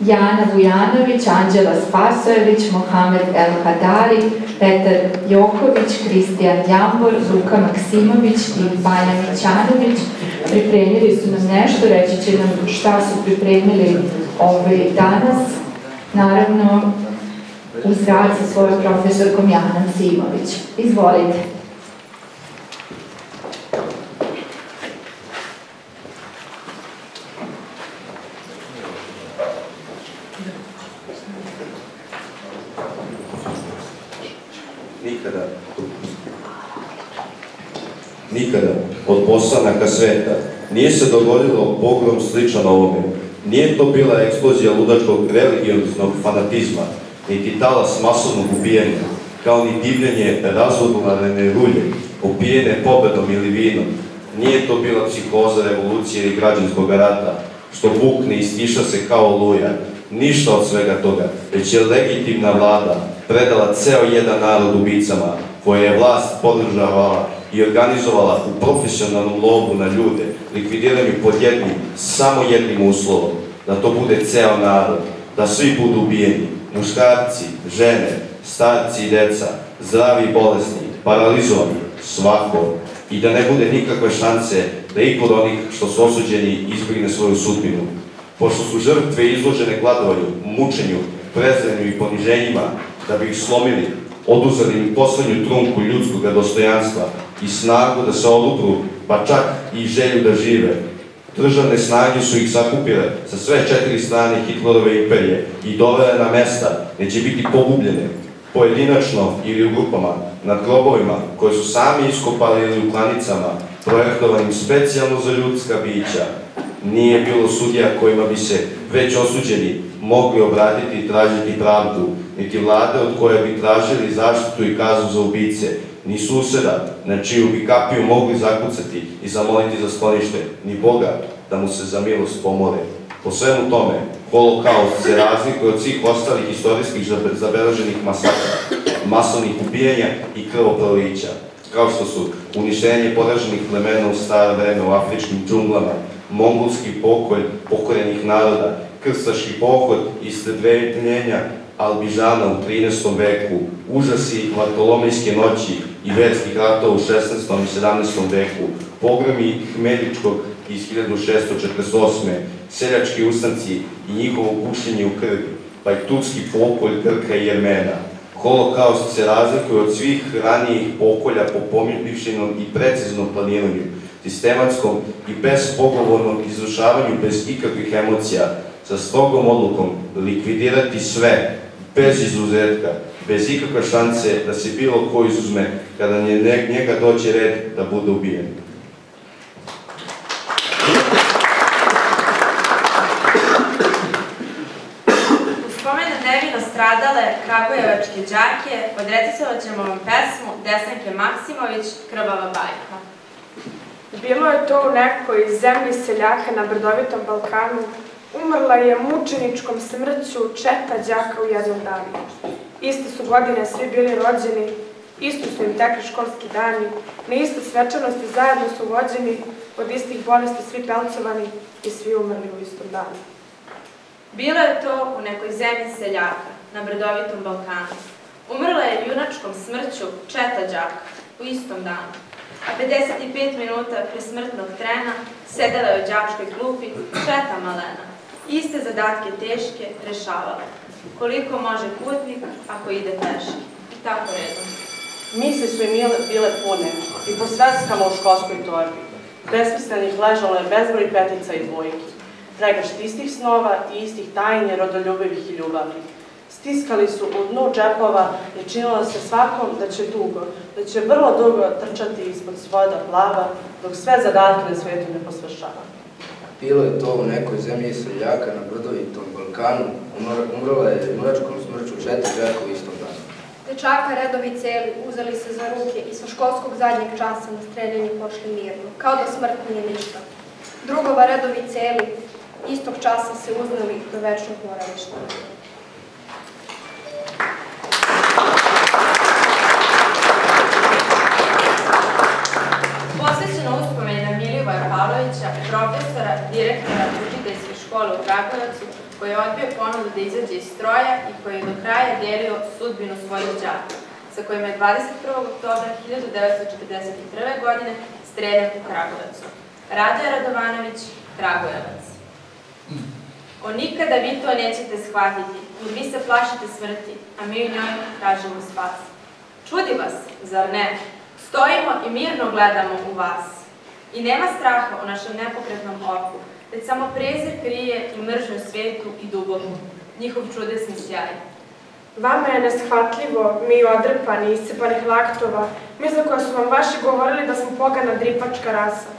Jana Vujanović, Anđela Spasojević, Mohamed El Hadari, Petar Joković, Kristijan Jambor, Luka Maksimović i Banja Mićanović. Pripremili su nam nešto, reći će nam šta su pripremili danas, naravno uz rad sa svojom profesorkom Janom Simović. Izvolite. Nikada od postanaka sveta nije se dogodilo pogrom sličan ovome. Nije to bila eksplozija ludačkog religioznog fanatizma, niti talas masovnog ubijanja, kao ni divljenje razvodularene rulje, opijene pobedom ili vinom. Nije to bila psihoza revolucije ili građanskog rata, što bukne i stiša se kao oluja. Ništa od svega toga, već je legitimna vlada predala ceo jedan narod ubicama, koje je vlast podržavala i organizovala u profesionalnom lovu na ljude, likvidiranju pod jednim, samo jednim uslovom, da to bude ceo narod, da svi budu ubijeni, muškarci, žene, starci i deca, zdravi i bolesni, paralizovani, svako, i da ne bude nikakve šanse da i kod onih što su osuđeni izbjegne svoju sudbinu. Pošto su žrtve izložene gladovanju, mučenju, prezrenju i poniženjima, da bi ih slomili, oduzeli im poslednju trunku ljudskog dostojanstva i snagu da se odupru, pa čak i želju da žive. Državne snage su ih sakupile sa sve četiri strane Hitlerove imperije i dovele na mesta gde će biti pogubljene, pojedinačno ili u grupama, nad grobovima koje su sami iskopali ili u klanicama, projektovanim specijalno za ljudska bića. Nije bilo sudija kojima bi se već osuđeni mogli obratiti i tražiti pravdu, niti vlade od koje bi tražili zaštitu i kaznu za ubice, ni suseda na čiju bi kapiju mogli zakucati i zamoliti za sklonište, ni Boga da mu se za milost pomole. Po svemu tome, holokaust se razlikuje od svih ostalih istorijskih zabeleženih masakra, masovnih ubijanja i krvoprolića, kao što su uništenje poraženih plemena u staro vreme u afričkim džunglama, mongolski pokolj pokorenih naroda, krstaški pohod istrebljenja Albižana u trinaestom veku, užasi vartolomejske noći i verskih ratova u šesnaestom i sedamnaestom veku, pogromi Hmeličkog iz hiljadu šeststo četrdeset osme. seljački ustanci i njihovo gušenje u krvi, pa i turski pokolj Grka i Jermena. Holokaust se razlikuje od svih ranijih pokolja po pomirljivšinom i preciznom planiranju, sistematskom i bespogovornom izvršavanju bez ikakvih emocija, sa strogom odlukom likvidirati sve, bez izuzetka, bez ikakve šanse da se bilo ko izuzme kada njega dođe red da bude ubijen. U spomenu nevino stradale kragujevačke đake odrecitovat ćemo vam pesmu Desanke Maksimović, Krvava bajka. Bilo je to u nekoj zemlji seljaka na brdovitom Balkanu. Umrla je mučeničkom smrću četa đaka u jednom danu. Iste su godine svi bili rođeni, isto su im tekli školski dani, na iste svečanosti zajedno su vođeni, od istih bolesti svi pelcovani i svi umrli u istom danu. Bilo je to u nekoj zemlji seljaka, na brdovitom Balkanu. Umrla je junačkom smrću četa đaka u istom danu. A pedeset i pet minuta pre smrtnog trena sedela je u đačkoj klupi četa malena. Iste zadatke teške rešavala. Koliko može putnik ako ide teški. I tako redom. Misli su im bile pune i po sveskama u školskoj torbi. Besmislenih ležalo je bezbroj petica i dvojki. Pregašt istih snova i istih tajnje rodoljubivih i ljubavnih. S stiskali su u dnu džepova i činilo se svakom da će dugo, da će vrlo dugo trčati ispod svoda plava, dok sve zadatke na svijetu ne posvršava. Bilo je to u nekoj zemlji seljaka na brdovitom Balkanu, umrla je mlečkom smrću četiri džekovi istog dana. Dečaka redovi celi uzeli se za ruke i sa školskog zadnjeg časa na streljanju pošli mirno, kao da smrt nije ništa. Drugova redovi celi istog časa se uznali do večnog boravišta. Posvećena uspomena Milivoja Pavlovića, profesora, direktora učiteljske škole u Kragujevcu, koji je odbio ponudu da izađe iz stroja i koji je do kraja dijelio sudbinu svojih đaka, sa kojima je dvadeset prvog oktobra hiljadu devetsto četrdeset prve godine streljan u Kragujevcu. Radoje Radovanović, Kragujevac. O, nikada vi to nećete shvatiti, jer vi se plašite smrti, a mi u njoj tražimo spas. Čudi vas, zar ne? Stojimo i mirno gledamo u vas. I nema straha o našem nepokretnom oku, već samo prezir krije i mržnju svetu i duboku, njihov čudesni sjaj. Vama je neshvatljivo, mi odrpani, iscepanih laktova, mi za koja su vam vaši govorili da smo pogana dripačka rasa.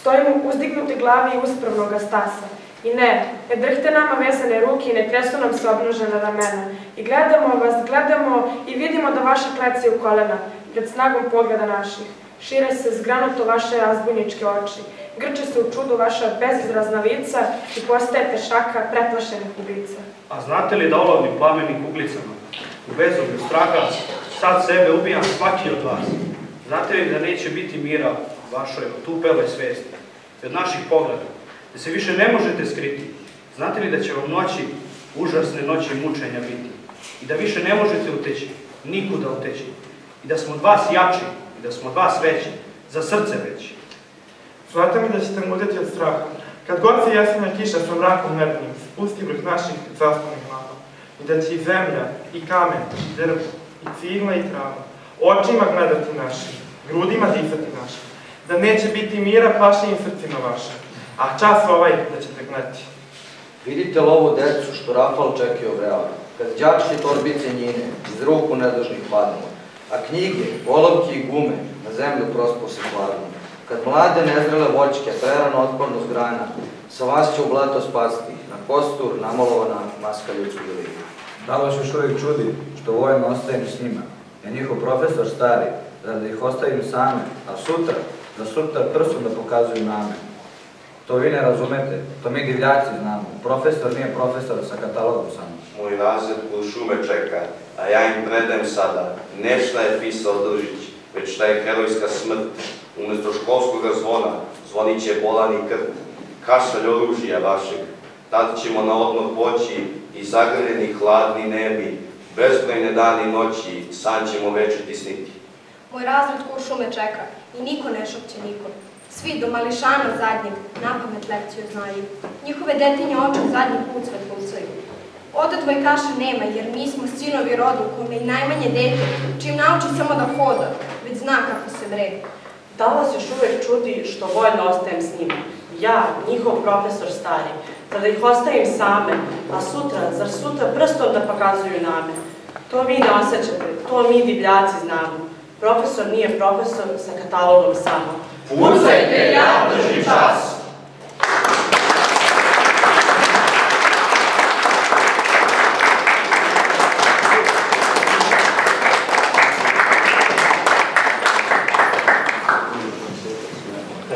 Stojimo uzdignuti glavi i uspravnoga stasa. I ne, ne drhte nama vezane ruke i ne tresu nam se obnožena ramena. I gledamo vas, gledamo i vidimo da vaše klece u kolena, pred snagom pogleda naših. Šire se zgranuto vaše razbojničke oči, grče se u čudu vaša bezizrazna lica i postajete šaka preplašenih ubica. A znate li da olovni plamenim uglicama, u bezoblju straha, sad sebe ubija svaki od vas? Znate li da neće biti mira vašoj otupeloj svesti i od naših pogleda, da se više ne možete skriti? Znate li da će vam noći, užasne noći mučenja biti? I da više ne možete uteći, nikuda uteći. I da smo od vas jači, i da smo od vas veći, za srce veći. Znate mi da ćete muditi od straha. Kad god se jesena kiša sa mrakom letnim spusti vrh naših zastavnih glava, i da će i zemlja, i kamen, i drvo, i cigla, i trava, očima gledati našim, grudima disati našim, da neće biti mira plašenim srcima vašim. A čas ovaj da ćete gnati. Vidite li ovu decu što rafal čekio vrela, kad đačke torbice njine iz ruku nedužnih padnu, a knjige, olovke i gume na zemlju prospo se hladnu, kad mlade nezrele voćke prerano otporno s grana, sa vas će u blato spasti, na kostur namalovana maska ljudskog lika. Da li vas još uvijek čudi što vojno ostajem s njima, je njihov profesor stari, da ih ostavim same, a sutra, da sutra prstom da pokazuju name. To vi ne razumete, to mi divljaci znamo. Profesor nije profesor sa katalogom samo. Moj razred u šume čeka, a ja im predajem sada. Ne šta je pisao Držić, već šta je herojska smrt. Umesto školskog zvona zvonit će bolan i krt, kašalj oružija vašeg. Tad ćemo na odmor poći i zagrljeni hladni nebi, bezbrojne dane i noći, san ćemo večiti sniti. Moj razred u šume čeka i niko ne šopće nikom. Svi do mališana zadnjeg napamet lekciju znaju. Njihove detinje očak zadnji put sve pucaju. Oda dvojkaša nema, jer mi smo sinovi rodu kome i najmanje dete, čim nauči samo da hoda, već zna kako se brega. Da vas još uvek čudi što vojno ostajem s njima. Ja, njihov profesor stari, da ih ostavim same, a sutra, zar sutra prstom da pokazuju name? To vi ne osjećate, to mi divljaci znamo. Profesor nije profesor sa katalogom samo. Pucajte, ja držim čas!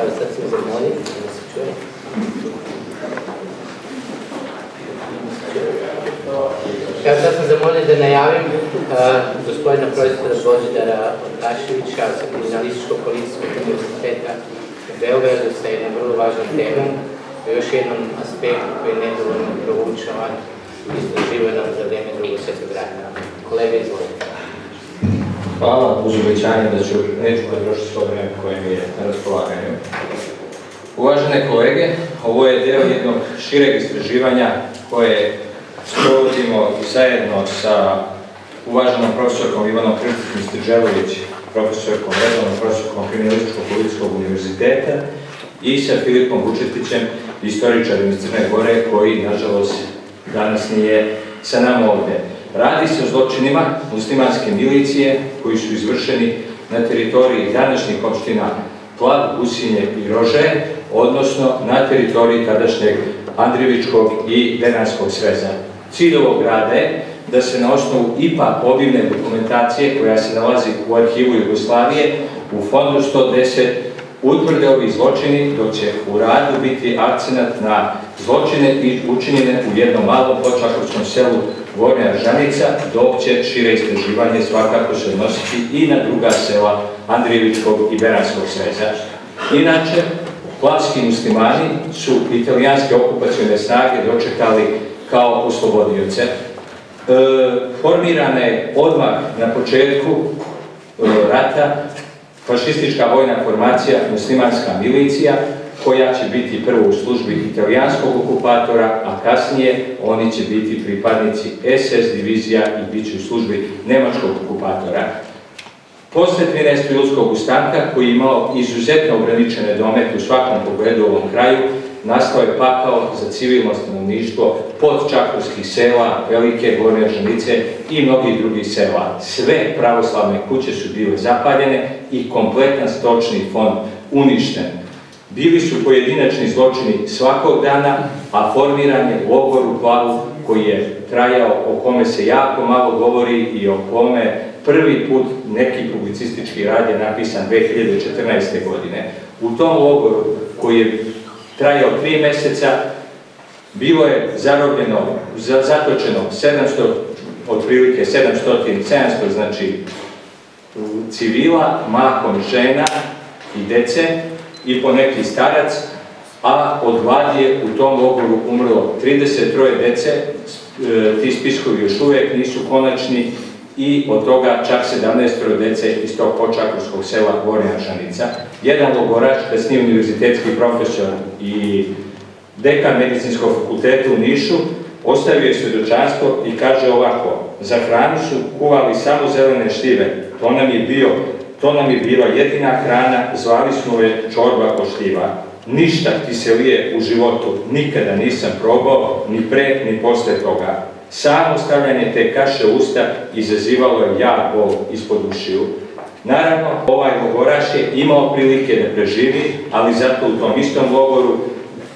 Evo, sad smo zamolili, da se čuje. Evo, sad smo zamolili da najavim gospodina profesora Božidara Podasavljevića sa Kriminalističkog policijskog univerziteta u Beogradu sa jednom vrlo važnom temom, još jednom aspektu koji je nedovoljno proučavan i istraživan za vreme Drugog svjetskog rata. Kolega, izvolite. Hvala uz obećanje da ću neću potrošiti svoje vreme koje mi je na raspolaganju. Uvažene kolege, ovo je deo jednog šireg istraživanja koje sprovodimo zajedno sa uvaženom profesorkom Ivanom Krstić-Mistiđelović, profesorkom redovnom, profesorkom Kriminalističko-političkog univerziteta i sa Filipom Vučetićem, istoričarom iz Crne Gore, koji, nažalost, danas nije sa nama ovde. Radi se o zločinima muslimanske milicije koji su izvršeni na teritoriji današnjih opština Plav, Gusinje i Rože, odnosno na teritoriji tadašnjeg Andrijevičkog i Denarskog sreza. Cilj ovog rada je da se na osnovu I P A obimne dokumentacije koja se nalazi u arhivu Jugoslavije u fondu sto deset utvrde ovi zločini, dok će u radu biti akcenat na zločine i učinjene u jednom malom podčakovskom selu Gornja Ržanica, dok će šire istraživanje svakako se odnositi i na druga sela Andrijevičkog i Beranskog sreza. Inače, plavski muslimani su italijanske okupacione snage dočekali kao oslobodioce. Formirana je odmah na početku rata fašistička vojna formacija muslimanska milicija, koja će biti prvo u službi italijanskog okupatora, a kasnije oni će biti pripadnici S S divizija i bit će u službi nemačkog okupatora. Posle trinaestog julskog ustanka, koji je imao izuzetno ograničene domete u svakom pogledu u ovom kraju, nastao je pakao za civilno stanovništvo podčakovskih sela, Velike, Gornje Ržanice i mnogih drugih sela. Sve pravoslavne kuće su bile zapaljene i kompletan stočni fond uništen. Bili su pojedinačni zločini svakog dana, a formiran je logor u Plavu koji je trajao, o kome se jako malo govori i o kome prvi put neki publicistički rad je napisan dve hiljade četrnaeste. godine. U tom logoru koji je trajao tri meseca, bilo je zarobljeno, zatočeno otprilike sedamsto, sedamsto znači civila, mahom žena i dece i po neki starac, a od gladi je u tom logoru umrlo trideset troje dece, ti spiskovi još uvijek nisu konačni i od toga čak sedamnaestoro dece iz tog podčakovskog sela Gornja Ržanica. Jedan logoraš, kasnije univerzitetski profesor i dekan Medicinskog fakulteta u Nišu, ostavio je svjedočanstvo i kaže ovako: za hranu su kuvali samo zelene šljive, to nam je bio, to nam je bila jedina hrana, zvali smo je čorba od šljiva. Ništa ti se lije u životu, nikada nisam probao, ni pre, ni posle toga. Samo stavljanje te kaše usta izazivalo je jak bol ispod ušiju. Naravno, ovaj logoraš je imao prilike da preživi, ali zato u tom istom logoru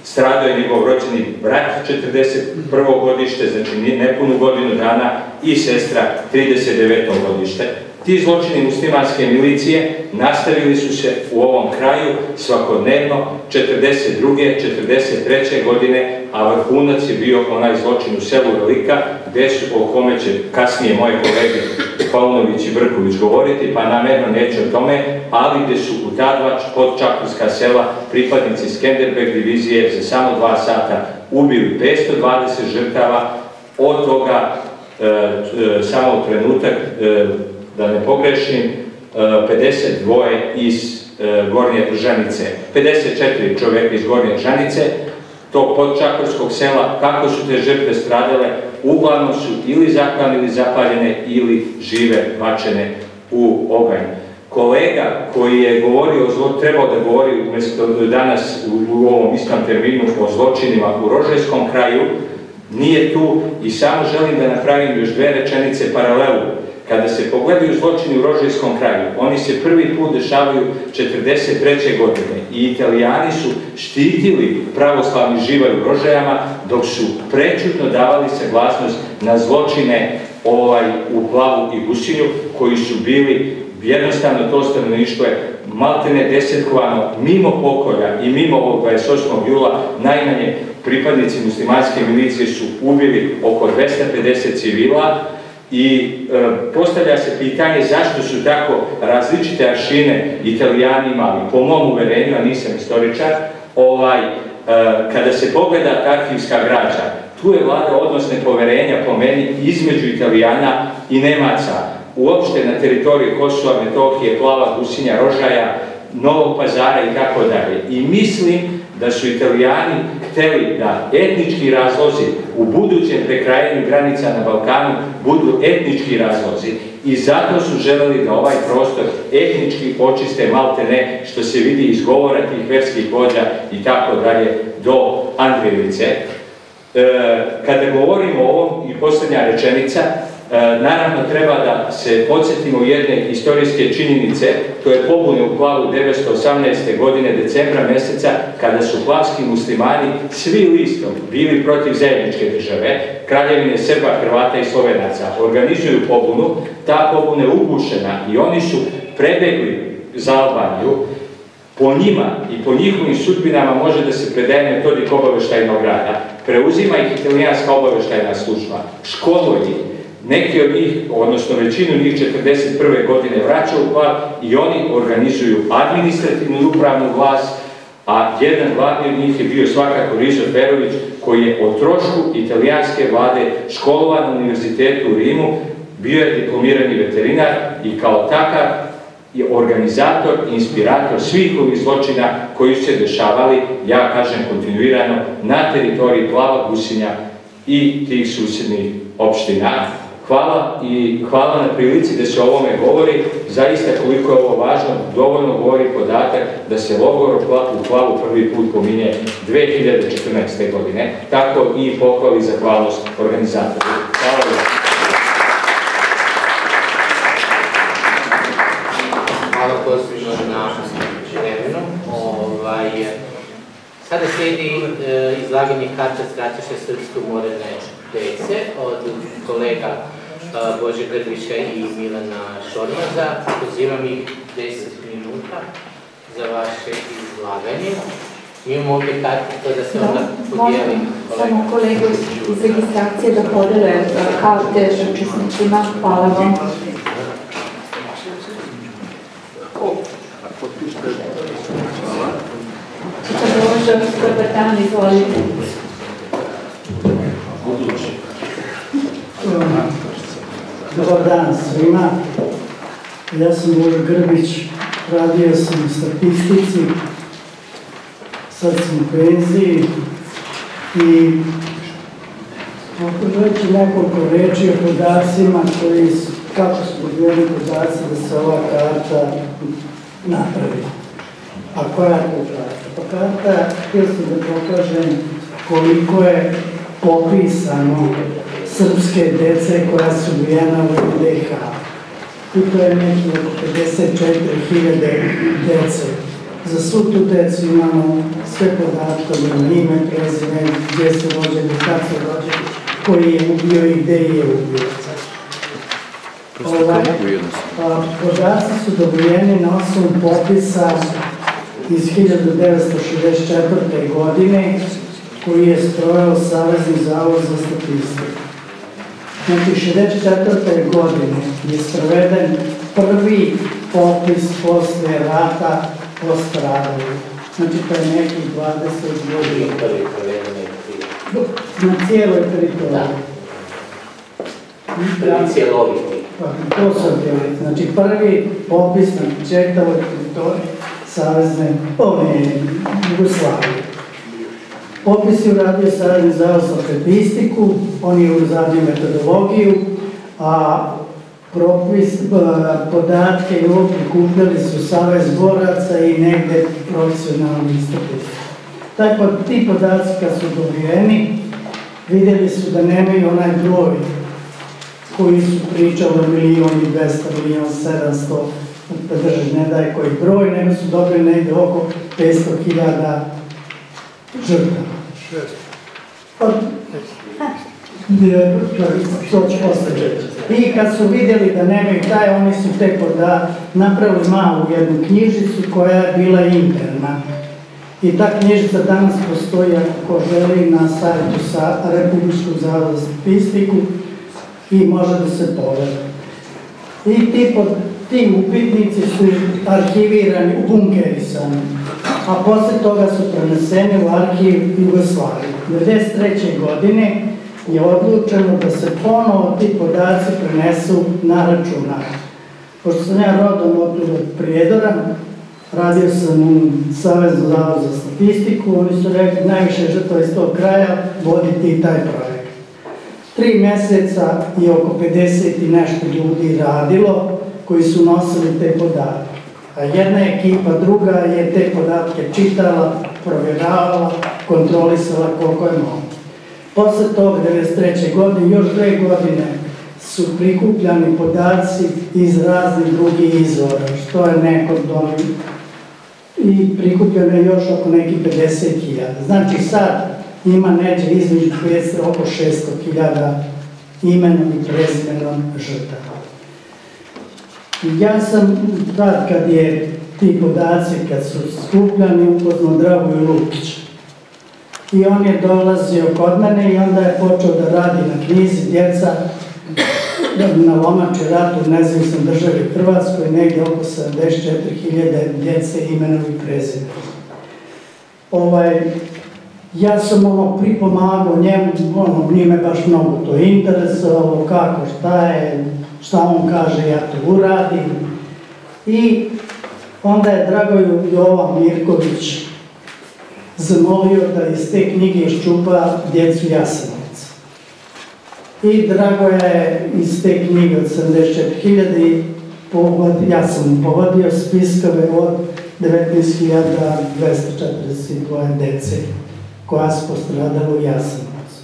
stradao je njegov rođeni brat četrdeset prvo godište, znači nepunu godinu dana, i sestra trideset deveto godište. Ti zločini muslimanske milicije nastavili su se u ovom kraju svakodnevno četrdeset druge, četrdeset treće godine, a vrhunac je bio onaj zločin u selu Velika, gde su, o kome će kasnije moje kolege Paunović i Brković govoriti, pa namerno neću o tome, ali gde su u ta podčakovska sela pripadnici Skenderbeg divizije za samo dva sata ubili petsto dvadeset žrtava, od toga samo trenutak da ne pogrešim, pedeset dva iz Gornje Ržanice, pedeset četiri čoveka iz Gornje Ržanice, tog podčakovskog sela. Kako su te žrtve stradale, uglavnom su ili zaklane, ili zapaljene, ili žive bačene u oganj. Kolega koji je govorio, trebao da govori danas u ovom istom terminu o zločinima u Rožajskom kraju, nije tu i samo želim da napravim još dve rečenice paralelu. Kada se pogledaju zločini u Rožajskom kraju, oni se prvi put dešavaju četrdeset treće godine i Italijani su štitili pravoslavni živalj u Rožajama, dok su prečutno davali saglasnost na zločine u Plavu i Gusinju, koji su bili, jednostavno to stanovništvo je maltene desetkovano mimo pokolja i mimo ovog dvadeset osmog jula. Najmanje pripadnici muslimanske milicije su ubili oko dvesta pedeset civila, i postavlja se pitanje zašto su tako različite aršine Italijani imali. Po mom uverenju, a nisam istoričar, kada se pogleda arhivska građa, tu je vladao odnos nepoverenja po meni između Italijana i Nemaca. Uopšte na teritoriju Kosova, Metohije, Plava, Gusinja, Rožaja, Novog Pazara i tako dalje. I mislim da su Italijani hteli da etnički razlozi u budućem prekrajanju granica na Balkanu budu etnički razlozi i zato su želeli da ovaj prostor etnički očiste maltene, što se vidi iz govora tih verskih vođa i tako dalje do Andrijevice. Kada govorimo o ovom, i poslednja rečenica, Naravno, treba da se podsjetimo jedne istorijske činjenice, to je pobune u Plavu devetsto osamnaeste. godine, decembra mjeseca, kada su plavski muslimani svi listom bili protiv zajedničke države, kraljevine Srba, Hrvata i Slovenaca. Organizuju pobunu, ta pobuna je ugušena i oni su prebegli za Albaniju. Po njima i po njihovim sudbinama može da se predaje metodik obaveštajnog rada. Preuzima ih italijanska obaveštajna služba, školuje ih. Neki od njih, odnosno većinu njih četrdeset prve. godine vraća u Plav i oni organizuju administrativnu upravnu vlast, a jedan glavni od njih je bio svakako Riža Perović, koji je o trošku italijanske vlade školovan na Univerzitetu u Rimu, bio je diplomirani veterinar i kao takav je organizator i inspirator svih ovih zločina koji su se dešavali, ja kažem kontinuirano, na teritoriji Plava, Gusinja i tih susjednih opština. Hvala i hvala na prilici da se o ovome govori, zaista koliko je ovo važno, dovoljno govori podatak da se logor u Plavu prvi put pominje dve hiljade četrnaeste. godine, tako i pohvali za hvalnost organizatora. Hvala vam. Hvala gospođo na vremenu. Sada slijedi izlaganje Karta skratišta srpske umorene dece od kolega Bože Grbića i Milana Šormaza. Pozivam ih deset minuta za vaše izlaganje. Imamo ovdje karticu da se ona podijeli. Samo kolege iz registracije da podele karte učesnicima. Hvala vam. Dobar dan, izvolite. Dobar dan svima. Ja sam Božo Grbić, radio sam u statistici, sad sam u penziji i mogu reći nekoliko reči o podacima koji su, kako smo dobili podaci da se ova karta napravi. A koja je to karta? Pa karta, htio sam da pokažem koliko je popisano srpske dece koja su ubijena u D H. I to je nekih pedeset četiri hiljade dece. Za svu tu decu imamo sve podatke na ime, prezime, gdje su rođeni, kad su rođeni, koji je ubio i gdje je ubio. Podaci su dobijeni na osnovu popisa iz hiljadu devetsto šezdeset četvrte. godine koji je strojao Savezni zavod za statistiku. Znači, hiljadu devetsto šezdeset četvrte. godine je sproveden prvi popis posle rata o stradanju. Znači, to je nekih dvadeset godina. Na cijeloj teritoriji. Na cijeloj. To su bili. Znači, prvi popis na četavoj teritoriji Savezne, ovdje je Jugoslavije. Popis je uradio Savezni zavod za statistiku, on je uradio metodologiju, a podatke i ovo prikupljali su Savez boraca i negde profesionalni statistika. Ti podaci kad su dobijeni, vidjeli su da nemaju onaj broj koji su pričali o milijon i dvesta, milijon sedamsto, da držiš ne daje koji broj, nego su dobili negdje oko petsto hiljada žrtava. I kad su vidjeli da nemaju taj, oni su tek napravili malu jednu knjižicu koja je bila interna. I ta knjižica danas postoji, ako želi, na sajtu sa Republičkog zavoda za statistiku i može da se pogleda. I ti Ti upitnici su arhivirani, bunkerisani, a posle toga su preneseni u arhiv Jugoslavije. devedeset treće. godine je odlučeno da se ponovo ti podaci prenesu na računar. Pošto sam ja rodom od Prijedora, radio sam u Saveznom zavodu za statistiku, oni su rekli najviše žrtava iz tog kraja, voditi i taj projekt. Tri meseca je oko pedeset i nešto ljudi radilo, koji su nosili te podatke. A jedna ekipa, druga je te podatke čitala, provjeravala, kontrolisala koliko je moguće. Posle toga, devedeset treće. godine, još dve godine, su prikupljani podaci iz raznih drugih izvora, što je neko dobi i prikupljeno je još oko nekih pedeset hiljada. Znači sad ima neđe između oko šesto hiljada imenom i prezimenom žrtava. Ja sam tad kad je ti podaci, kad su skupljani, upoznao Dragoju Lukića. I on je dolazio kod mene i onda je počeo da radi na knjizi Djeca na lomači ratu u nezavisnoj državi Hrvatskoj, negdje oko sedamdeset četiri hiljade djece imenom i prezimenom. Ja sam ono pripomagao njemu, ono, nije me baš mnogo to interesovalo, kako, šta je, šta on kaže, ja to uradim. I onda je Dragoju Jovan Mirković zamolio da iz te knjige iščupa djecu Jasenovca. I Dragoja je iz te knjige od sedamdeset četiri hiljade, ja sam mu povodio spiskove od devetnaest hiljada dvesta četrdeset dva dece koja su postradala u Jasenovcu.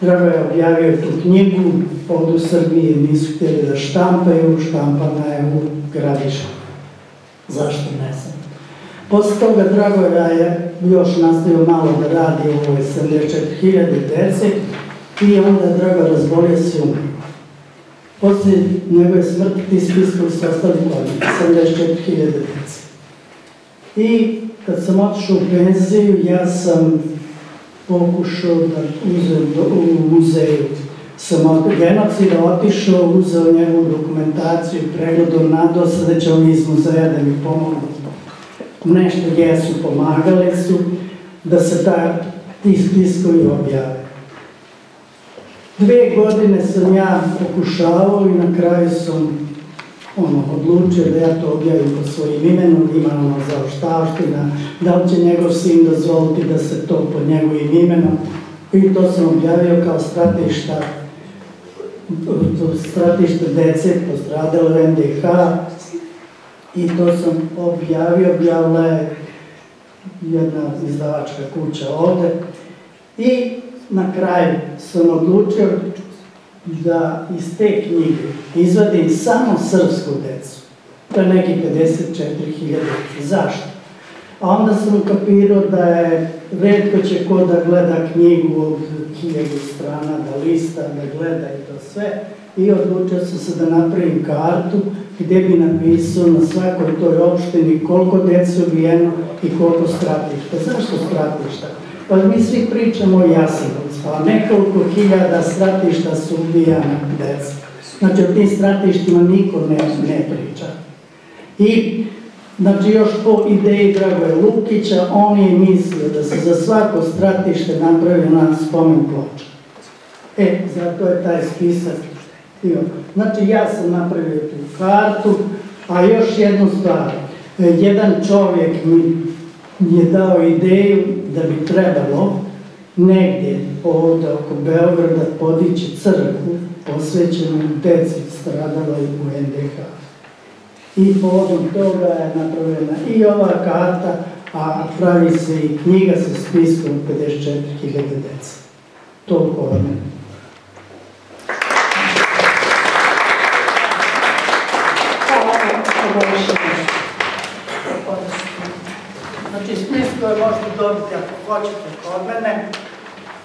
Dragoja je objavio tu knjigu, ovdje u Srbiji nisu htjeli da štampaju, štampana je u Gradiška. Zašto ne znam. Posle toga Dragoja je još nastavio malo da radi u ovoj sedamdeset četiri hiljade dece i onda je Dragoja razbolio se umro. Posle njegove smrti ti spiskovi su ostali kod sedamdeset četiri hiljade dece. I kad sam otišao u penziju, ja sam pokušao da uzem u muzeju. Sam od genocida otišao, uzeo njegovu dokumentaciju, pregledao nado, sada će on iz muzeja da mi pomogu. Nešto jesu, pomagale su da se ti spiskovi objave. Dve godine sam ja pokušavao i na kraju sam odlučio da ja to objavim pod svojim imenom, imamo zaoštavština, da li će njegov sin dozvoliti da se to pod njegovim imenom. I to sam objavio kao stratišta, stratište dece postradale u en de ha, i to sam objavio, objavila je jedna izdavačka kuća ovde i na kraju sam odlučio da iz te knjige izvadim samo srpsku decu, to je neki pedeset četiri hiljade. Zašto? A onda sam ukapirao da je retko će ko da gleda knjigu od hiljadu strana, da lista, da gleda i to sve, i odlučio sam se da napravim kartu gde bi napisao na svakoj toj opštini koliko dece ubijeno i koliko stratišta. Zašto stratišta? Pa mi svi pričamo o Jasenovcu, a nekoliko hiljada stratišta su ubijena dece. Znači, o tim stratištima niko ne priča. I, znači, još po ideji Dragoja Lukića, on je mislio da se za svako stratište napravio na spomen ploča. E, zato je taj spisak. Znači, ja sam napravio tu kartu, a još jednu stvar, jedan čovjek mi je dao ideju da bi trebalo negdje ovdje oko Beograda podići crkvu posvećenu deci stradaloj u en de ha. I povodom toga je napravljena i ova karta, a pravi se i knjiga sa spiskom pedeset četiri hiljade dece. Toliko o mene. Znači, spiskove možete dobiti ako hoćete kod mene,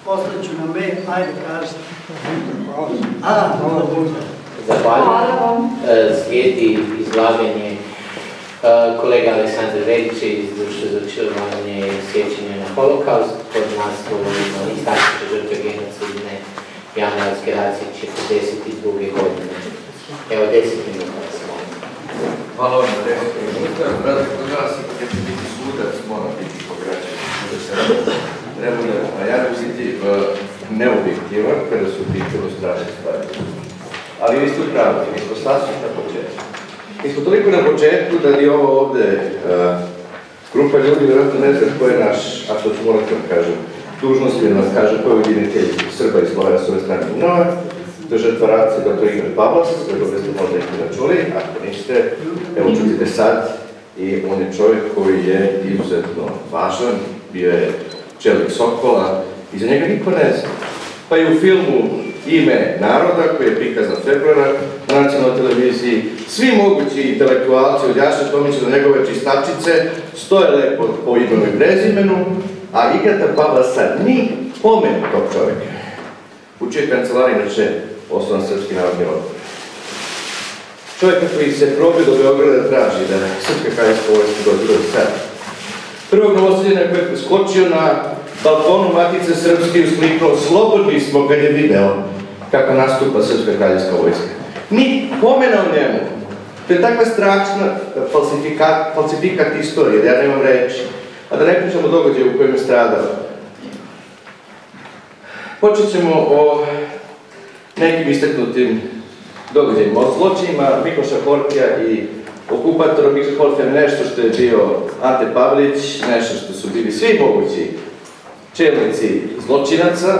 poslaću na mail, ajde kažete. Hvala. Zahvaljujem. Slijedi izlaganje kolega Aleksandra Velića iz Društva za očuvanje sjećanja na Holokaust pod naslovom Manifestacija žrtve genocidne januarske akcije četrdeset druge godine. Evo deset minuta. Hvala vam na deset minuta. Bratko, kod nas i kad će biti sudac, mora biti pograđen. Ja ne biti neobjektivan kada su pitalo strašne stvari. Ali vi ste upravili, mi smo sasvim na početku. Mi smo toliko na početku da li ovo ovde grupa ljudi vjerojatno ne zna ko je naš, a što ću morat vam kažem, dužnost je da nas kaže ko je ujedinitelj Srba i Slovena s ove strane Dunava. To je žrtva racije doktor Igor Pavlos, kako ste možda ih da čuli, ako niste, evo čutite sad, i on je čovjek koji je izuzetno važan, bio je čelnik Sokola, i za njega niko ne zna. Pa i u filmu ime naroda koji je prikazan februara na nacionalnoj televiziji. Svi mogući intelektualci od Jaše Tomića do njegove čistačice stoje lepo po imenu i prezimenu, a Igata Babasa ni pomen tog čovjeka. U čijoj kancelariji inače osnovan Srpski narodni odbor. Čovjeka koji se probio do Beograda traži da Srpska krajinska povijest dođe u sad. Prvog novoseljena koji je skočio na balkonu Matice Srpske i uskliknuo slobodni smo kad je video kako nastupa Srpska kraljevska vojska. Ni pomena o njemu. To je takva strašna falsifikat istorije, da ja nemam reći. A da ne pričamo događaju u kojem je stradao. Počet ćemo o nekim istaknutim događajima. O zločinima Mikoša Hortija i okupatora Mikoša Hortija, nešto što je bio Ante Pavlić, nešto što su bili svi mogući čelnici zločinaca,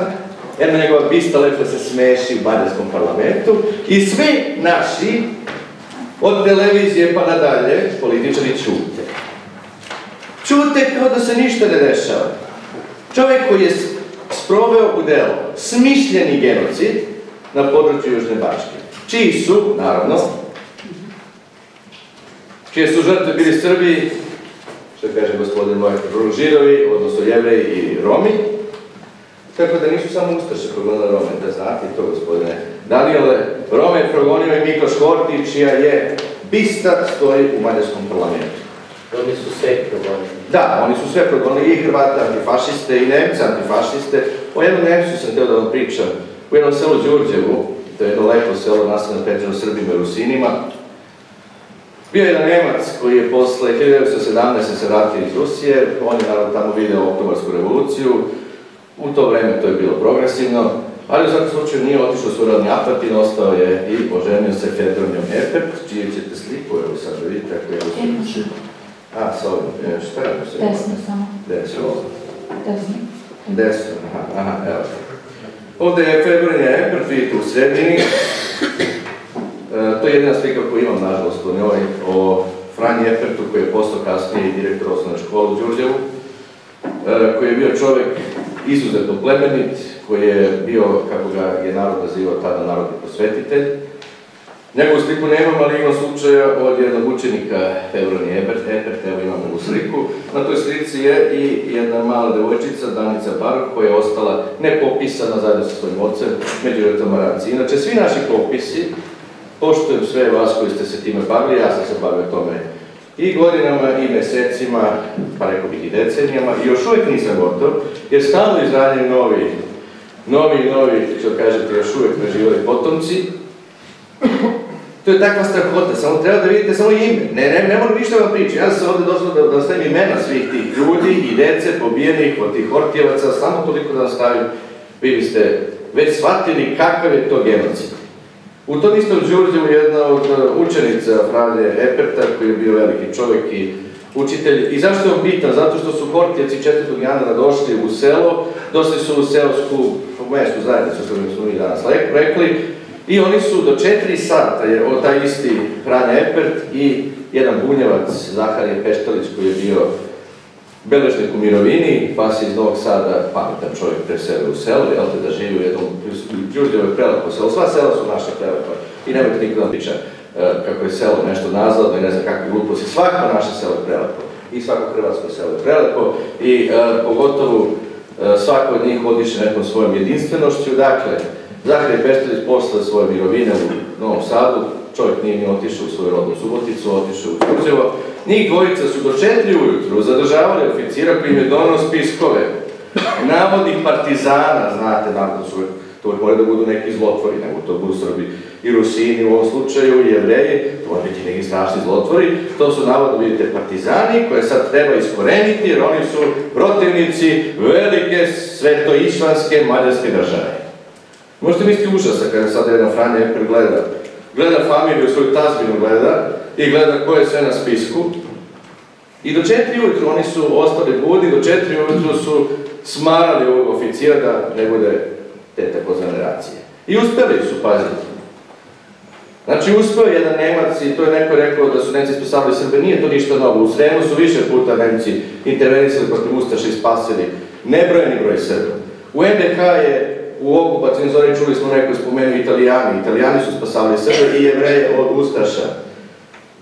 jedna njegova bista lepo se smeši u Banjarskom parlamentu i svi naši, od televizije pa nadalje, političari ćute. Ćute kao da se ništa ne dešava. Čovjek koji je sproveo u delo smišljeni genocid na području Južne Bačke, čiji su, naravno, čije su žrtve bili Srbi, što kaže gospodin moj, Ružirovi, odnosno Jevreji i Romi. Tako da nisu samo Ustaše progonile Rome, da znate to, gospodine Danijele. Rome je progonio i Mikoš Horti, čija je bista stoji u Mađarskom parlamentu. Oni su sve progonili. Da, oni su sve progonili, i Hrvata antifašiste, i Nemca antifašiste. O jednom Nemcu sam htio da vam pričam. U jednom selu Đurđevu, to je jedno lepo selo nastavno pečeno Srbima i Rusinima, bio je jedan Nemac koji je posle hiljadu devetsto sedamnaeste se vratio iz Rusije, on je naravno tamo vidio Oktobarsku revoluciju, u to vreme to je bilo progresivno, ali u svakom slučaju nije otišao u svoj rodni Apatin, ostao je i poženio se Fedronijom Epert, čiju ćete sliku, evo sad da vidite kako je uspješno. A, sa ovim, šta je ovo se? Desno samo. Desno. Desno. Desno, aha, aha, evo. Ovde je Fedronija Epert, vidite u sredini. To je jedina slika koju imam, nažalost, o njoj, o Franji Epertu, koji je postao kasnije direktor osnovne škole u Đurđevu, koji je bio čovek izuzetno plemenit, koji je bio, kako ga je narod nazivao tada, narodni prosvetitelj. Njegovu sliku nemam, ali imam slučaja od jednog učenika Febronije Epert, evo imam ovu sliku. Na toj slici je i jedna mala devojčica, Danica Barov, koja je ostala nepopisana zajedno sa svojim ocem, među žrtvama rata. Inače, svi naši popisi, poštujem sve vas koji ste se time bavili, ja sam se bavio tome i godinama, i mesecima, pa rekao bih i decenijama, i još uvijek nisam gotov, jer stalno izranjaju novi, novi, novi, što kažete, još uvijek preživjeli potomci. To je takva strahota, samo treba da vidite samo ime, ne moram ništa vam pričati, ja sam se ovdje došao da ostavim imena svih tih ljudi i dece pobijenih od tih Hortijevaca, samo koliko da ostavim, vi biste već shvatili kakav je to genocid. U tom istom Đurđevu jedna od učenica Franje Eperta, koji je bio veliki čovjek i učitelj. I zašto je on bitan? Zato što su Hortijevci četvrtog januara došli u selo, došli su u seosku mestu zajednicu, što mi smo mi danas rekli, i oni su do četiri sata, taj isti Franje Epert i jedan bunjevac, Zaharije Peštalić, koji je bio beležnik u Mirovini, pa se iz Novog Sada pametan čovjek preselio u selu, jel te, da živi u jednom Đurđevoj prelepo selu, sva sela su naša prelepa i nemojte nikada priča kako je selo nešto nazvano i ne znam kakve gluposti, svako naše selo je prelepo i svako hrvatsko selo je prelepo i pogotovo svako od njih odiše nekom svojom jedinstvenošću. Dakle, Zaharije Peštalić posle svoje Mirovine u Novom Sadu, čovjek nije ni otišao u svoju rodnu Suboticu, otišao u Đurđevo. Njih dvojica su do četiri ujutru zadržavali oficira koji im je donao spiskove navodnih partizana, znate, naravno su to mora da budu neki zlotvori, nego to budu Srbi i Rusini u ovom slučaju, i Jevreji, to mora biti neki strašni zlotvori, to su navodno, vidite, partizani koje sad treba iskoreniti jer oni su protivnici velike svetoislamske mađarske države. Možete misliti užasa kada sad jedan Franje Eper gleda, gleda familiju, svoju tazbinu gleda, i gleda ko je sve na spisku. I do četiri ujutru oni su ostali budni, do četiri ujutru su smarali ovog oficira da ne bude te takozvane racije. I uspeli su, paziti. Znači, uspeo jedan Nemac, i to je neko rekao da su Nemci spasavili Srbe, nije to ništa novo. U Sremu su više puta Nemci intervenisali protiv Ustaša i spasili nebrojeni broj Srba. U N D H je u okupacijnoj zoni čuli smo neko spomenuo Italijani. Italijani su spasavali Srbe i Jevreje od ustaša.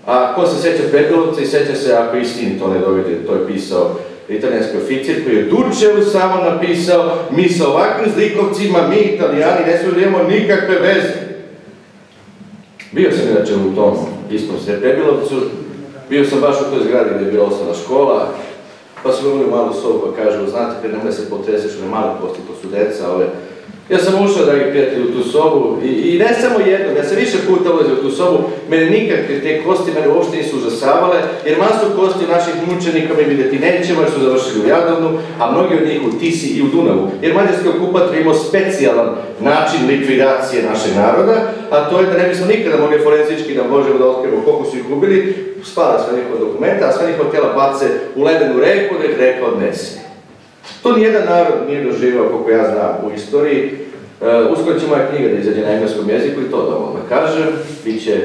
A ko se seća Petrovca i seća se ako i sin to ne dovede, to je pisao italijanski oficir koji je Dučevu samo napisao mi sa ovakvim zlikovcima, mi Italijani ne smijemo da imamo nikakve veze. Bio sam inače u tom istom Srebrenici, bio sam baš u toj zgradi gdje je bila osnovna škola, pa smo imali malu sobu pa kažemo, znate, kad nemoj se potreseš, ne malo posti, to su deca, ove. Ja sam ušao, dragi prijatelji, u tu sobu i ne samo jednog, ja sam više puta ulazio u tu sobu, mene nikakve te kosti mene uopšte nisu užasavale, jer masu kosti naših mučenika mi vidjeti nećemo jer su završili u Jadovnu, a mnogi od njih u Tisi i u Dunavu, jer mađarski okupator imao specijalan način likvidacije našeg naroda, a to je da ne bismo nikada mogli forenzički da možemo da otkrivamo koliko su ih ubili, spada sve njihova dokumenta, a sve njihova tela bace u ledenu reku da ih reka odnese. To nijedan narod nije doživao, koliko ja znam, u istoriji. Uskoro će moja knjiga da izađe na engleskom jeziku i to da vam kažem. Biće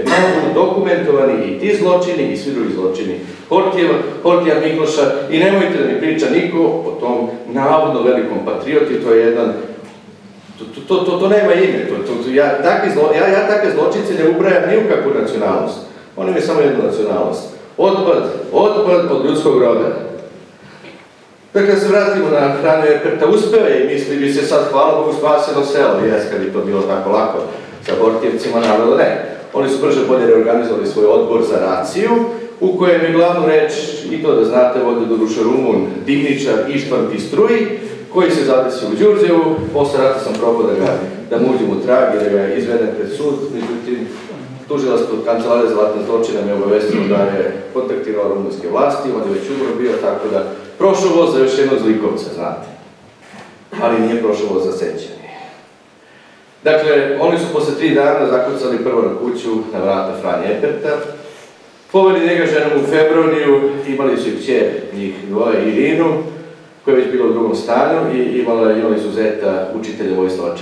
dokumentovani i ti zločini i svi drugi zločini Hortija, Mikloša i nemojte da mi priča niko o tom navodno velikom patrioti. To je jedan... To nema ime. Ja takve zločince ne ubrajam ni u kakvu nacionalnost. Oni mi samo jednu nacionalnost. Otpad od ljudskog roda. Dakle, da se vratimo na hranu Eperta, uspeo je i misli bi se sad, hvala Bogu, spaseno selo, jes, kad bi to bilo tako lako sa Hortijevcima, naravno ne. Oni su brže bolje reorganizovali svoj odbor za raciju, u kojem je glavnu reč, i to da znate, vodio doduše Rumun, divničar Ištvan Pistruji, koji se zadesi u Đurđevu, posle rata sam probao da ga, da mu uđem u trag i da ga izvedem pred sud, međutim, tužilaštvo Kancelarije za ratne zločine me obavestilo da je kontaktirao rumunske vlasti, on je već umro bio, tako da prošao voz za još jednog zlikovca, znate. Ali nije prošao voz za sećanje. Dakle, oni su posle tri dana zakucali prvo na kuću, na vrata Franje Eperta, poveli njega ženom u Febroniju, imali su i kćer njih dvoje, Irinu, koja je već bila u drugom stanju i imali su zeta učitelja Vojislava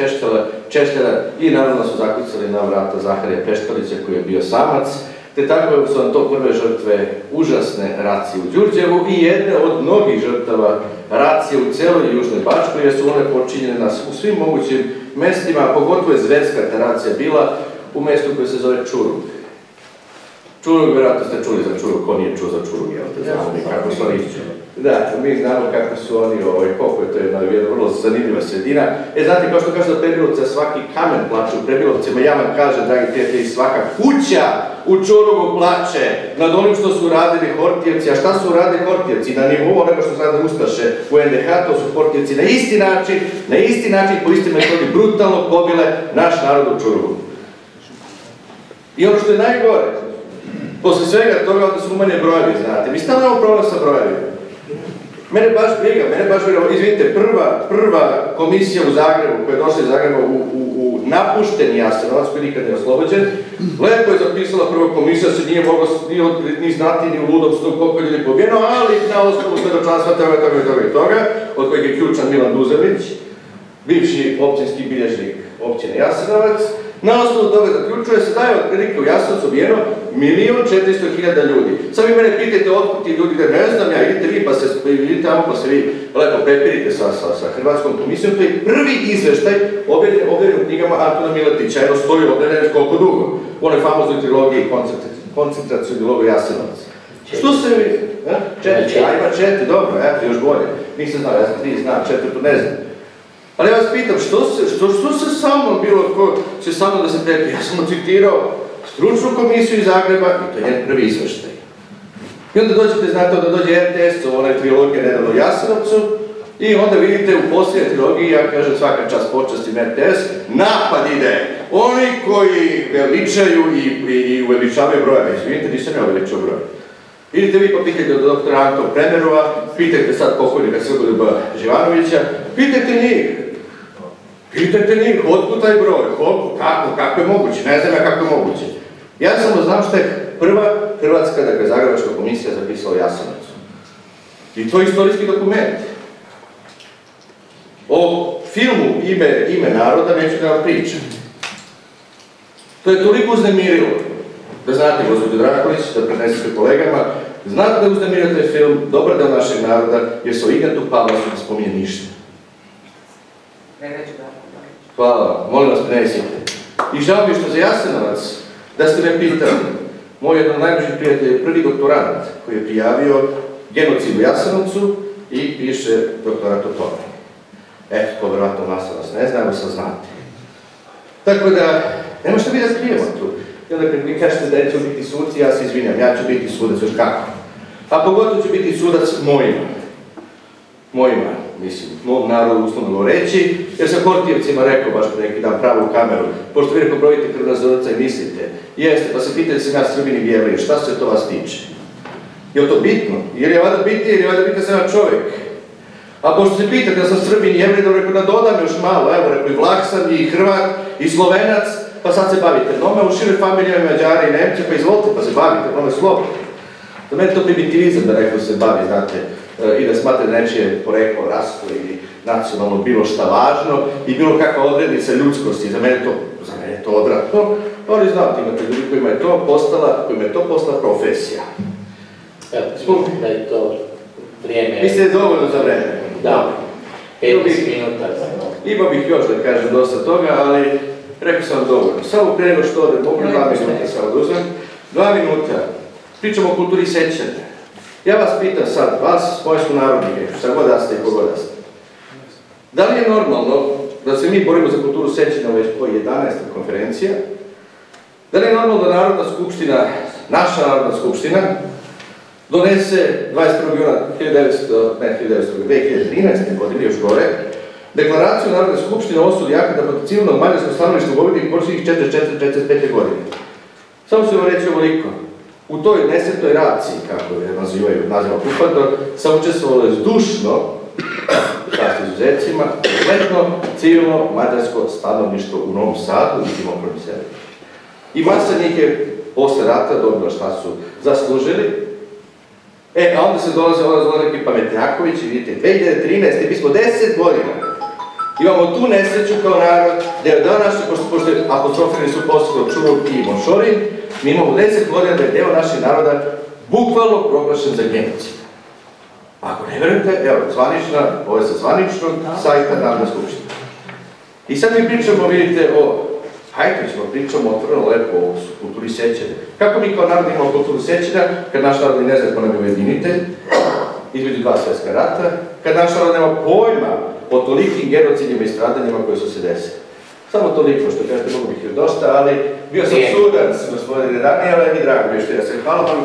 Češtera i naravno su zakucali na vrata Zaharija Peštalića koji je bio samac, te tako su vam to prve žrtve užasne racije u Đurđevu i jedne od mnogih žrtava racije u celoj Južnoj Bačkoj jer su one počinjene nas u svim mogućim mestima, a pogotovo je zverska ta racija bila u mestu koje se zove Čurug. Čurug, vjerojatno ste čuli za Čurug, ko nije čuo za Čurug, jel te znamo mi kako su oni... Da, mi znamo kako su oni, koliko je to jedna vrlo zanimljiva sredina. E, znate, kao što kaže za Prebilovca, svaki kamen plače u Prebilovcima, ja vam kažem, dragi prijatelji, svaka kuća u Čurugu plače nad onim što su radili Hortijevci. A šta su radili Hortijevci? Na nivou onoga što su radili Ustaše u en de ha, to su Hortijevci na isti način, na isti način, po istim metodi, brutalno pobile naš narod u Čurugu. I ono što je najgore, posle svega toga, onda su umanje brojevi, znate. Mi stavljamo problem sa brojevima. Mene baš briga, mene baš briga, izvinite, prva komisija u Zagrebu, koja je došla iz Zagreba u napušteni Jasenovac, koji nikad ne je oslobođen, lepo je zapisala prva komisija, se nije mogla ni znati ni u ludom snu koliko ljudi pobijeno, ali na osnovu svedočanstva toga, toga, toga i toga, od kojeg je ključan Milan Duzavić, bivši općinski bilježnik općine Jasenovac, na osnovu toga zaključuje se da je otprilike u Jasenovcu ubijeno milion četiristo hiljada ljudi. Sad vi mene pitajte otkud ti ljudi, ne znam ja, idite vi pa se vidite tamo pa se vi lepo prepirite sa Hrvatskom komisijom, to je prvi izveštaj objavljen u knjigama Antona Miletića, jedno stoji objavljeno koliko dugo, u onoj famoznoj trilogiji koncentracioni logor Jasenovac. Što se vi... Četiri, a ima četiri, dobro, eto još bolje, nisam znao, ja sam tri znam, četvrtu ne znam. Ali ja vas pitam, što se sa mnom bilo, ko će sa mnom da se prepije? Ja sam citirao stručnu komisiju iz Zagreba i to je jedan prvi izveštaj. I onda dođete, znate, onda dođe er te es u onaj trilogije nedavno u Jasenovcu i onda vidite u posljednje trilogiji, ja kažem svaka čast počastim er te es, napad ide. Oni koji veličaju i uveličavaju brojeve, izvinite, nisam ja uveličao brojeve. Idite vi pa pitajte od doktora Antona Premerova, pitajte sad pokojnika Srboljuba Živanovića, pitajte njih. Pitajte njih, otkud taj broj, koliko, kako, kako je moguće, ne znam ja kako je moguće. Ja samo znam što je prva hrvatska, dakle, Zagrebačka komisija zapisala u Jasenovcu. I to je istorijski dokument. O filmu Ime naroda neću da vam pričam. To je toliko uznemirilo, da znate, gospođo Trakolić, da prenesete kolegama, znate da je uznemirio taj film, dobar deo našeg naroda, jer se o Ignatu Pavlasu ne spominje ništa. Ne neću da. Hvala, molim vas prenesite. I žao mi što za Jasenovac, da ste me pitali, moj jedan od najbližih prijatelja je prvi doktorant koji je prijavio genocid u Jasenovcu i piše doktorat o tome. Eto, to vjerojatno masa vas ne znamo, sad znate. Tako da, nema što mi razkrijemo tu. I onda kad mi kažete da ću biti sudac, ja se izvinjam, ja ću biti sudac, još kako? A pogotovo ću biti sudac mojima. Mojima, mislim, mog narodu uslovno reći, jer sam Kortijevcima rekao baš da neki dam pravu kameru, pošto vi rekao brojite krvodazoraca i mislite, jeste, pa se pitajte se nas Srbini vjeruju, šta se to vas tiče? Je li to bitno? Jer je vada biti, jer je vada biti da sam čovjek. A pošto se pitate da sam Srbin i Jevredov, rekao da dodam još malo, evo, rekao i Vlak sam, i Hrvat, i Slovenac, pa sad se bavite nome, u široj familijama Mađara i Nemče, pa izvolite, pa se bavite nome slobodno. Za mene to primitivizam da neko se bavi, znate, i da smatra da nečije poreklo, raslo ili nacionalno bilo šta važno i bilo kakva odrednica ljudskosti, za mene je to odratno, ali znate, imate ljudi kojima je to postala profesija. Evo, mislim da je to vrijeme... Mislim da je dovoljno za vreme. Da, petnaest minuta. Imao bih još da kažem dosta toga, ali rekao sam vam dovoljno. Samo prije nego što odem, mogu dva minuta samo da uzmem. Dva minuta, pričamo o kulturi sećanja. Ja vas pitam sad, vas, moje su narodnike, šta god da ste i kogod da ste. Da li je normalno da se mi borimo za kulturu sećanja već po jedanaestoj konferencija? Da li je normalno da Narodna skupština, naša Narodna skupština, donese dvadeset prvog juna dve hiljade trinaeste. godine, još gore, deklaraciju Narodne skupštine o osudi akata protiv civilnog mađarskog stanovništva u Vojvodini početih četrdeset četvrte do četrdeset pete. Samo ću vam reći ovoliko. U toj nesretnoj raciji, kako je nazivaju, nazivamo Kupator, sam učestvovalo je zdušno, čast izuzetcima, kompletno civilno mađarsko stanovništvo u Novom Sadu i Timokovom selu. I masa njih je posle rata dobila šta su zaslužili. E, a onda se dolaze neki pametnjaković i vidite, dve hiljade trinaeste. mi smo deset godina. Imamo tu nesreću kao narod, da je deo naši, pošto je apostrofirani su posljed Čurov i Mošorin, mi imamo deset godina da je deo naših naroda bukvalno proglašen za genocid. Ako ne verujete, evo, zvanična, ovo je sa zvaničnog sajta Narodne skupštine. I sad mi pričamo, vidite, o Hajtovićima, pričamo otvoreno lepo o kulturi sećanja. Kako mi kao narod imamo kulturu sećanja, kad naš narod ne zna ko nam je ujedinitelj, između dva svjetska rata, kad naš narod nema pojma o tolikim genocidima i stradanjima koje su se desile. Samo toliko, što kažete, mogu bih još dosta, ali bio sam sudac, gospodine Dani, ali je mi drago bio što ja sam. Hvala vam.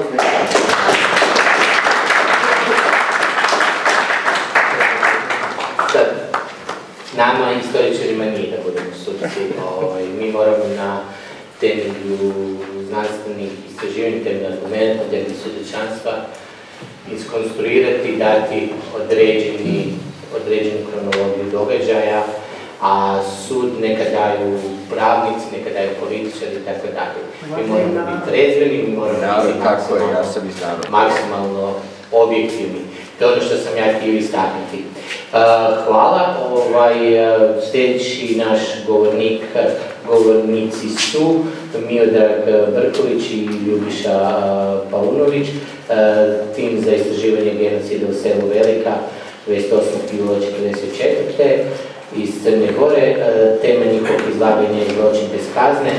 Sad, nama istoričarima nije da budemo sudci, mi moramo na temelju znanstvenih istraživanja, temelju argumenta, temelju sudećanstva iskonstruirati i dati određenu kronologiju događaja, a sud neka daju pravnici, neka daju političari i tako dalje. Mi moramo biti trezveni, mi moramo biti maksimalno objektivni. To je ono što sam ja htio istaknuti. Hvala. Sljedeći naš govornik, govornici su Miodrag Brković i Ljubiša Paunović, tim za istraživanje genocida u selu Velika, dvadeset osmog jula hiljadu devetsto četrdeset četvrte. iz Crne Gore, tema njihovog izlaganja je zločin bez kazne,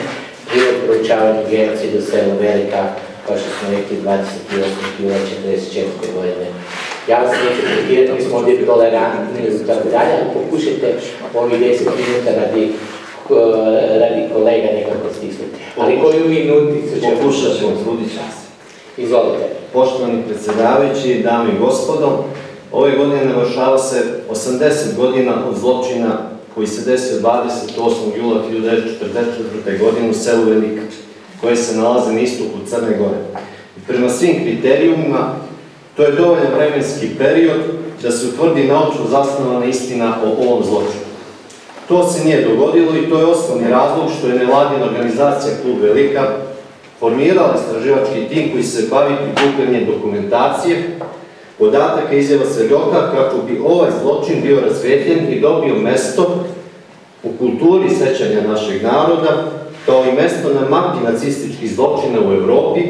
bilo je proučavanje genocida u selu Velika, kao što smo rekli, dvadeset osmog jula hiljadu devetsto četrdeset četvrte. godine. Ja vas neću pretirati, mi smo ovdje tolerantni i tako dalje, ali pokušajte ovih deset minuta radi kolega nekako stisnuti. Ali koju minuticu ćemo... Pokušat ćemo, trudit ćemo se. Izvolite. Poštovani predsjedavajući, dame i gospodo, ove godine navršava se osamdeset godina od zločina koji se desio dvadeset osmog jula hiljadu devetsto četrdeset četvrte. godine u selu Velika, koje se nalaze na istoku Crne Gore. Prema svim kriterijumima, to je dovoljan vremenski period da se utvrdi naučno zasnovana istina o ovom zločinu. To se nije dogodilo i to je osnovni razlog što je nevladina organizacija Klub Velika formirala istraživački tim koji se bavi prikupljanjem dokumentacije, podataka izjava svedoka kako bi ovaj zločin bio rasvetljen i dobio mesto u kulturi sećanja našeg naroda, kao i mesto na mapi nacističkih zločina u Evropi,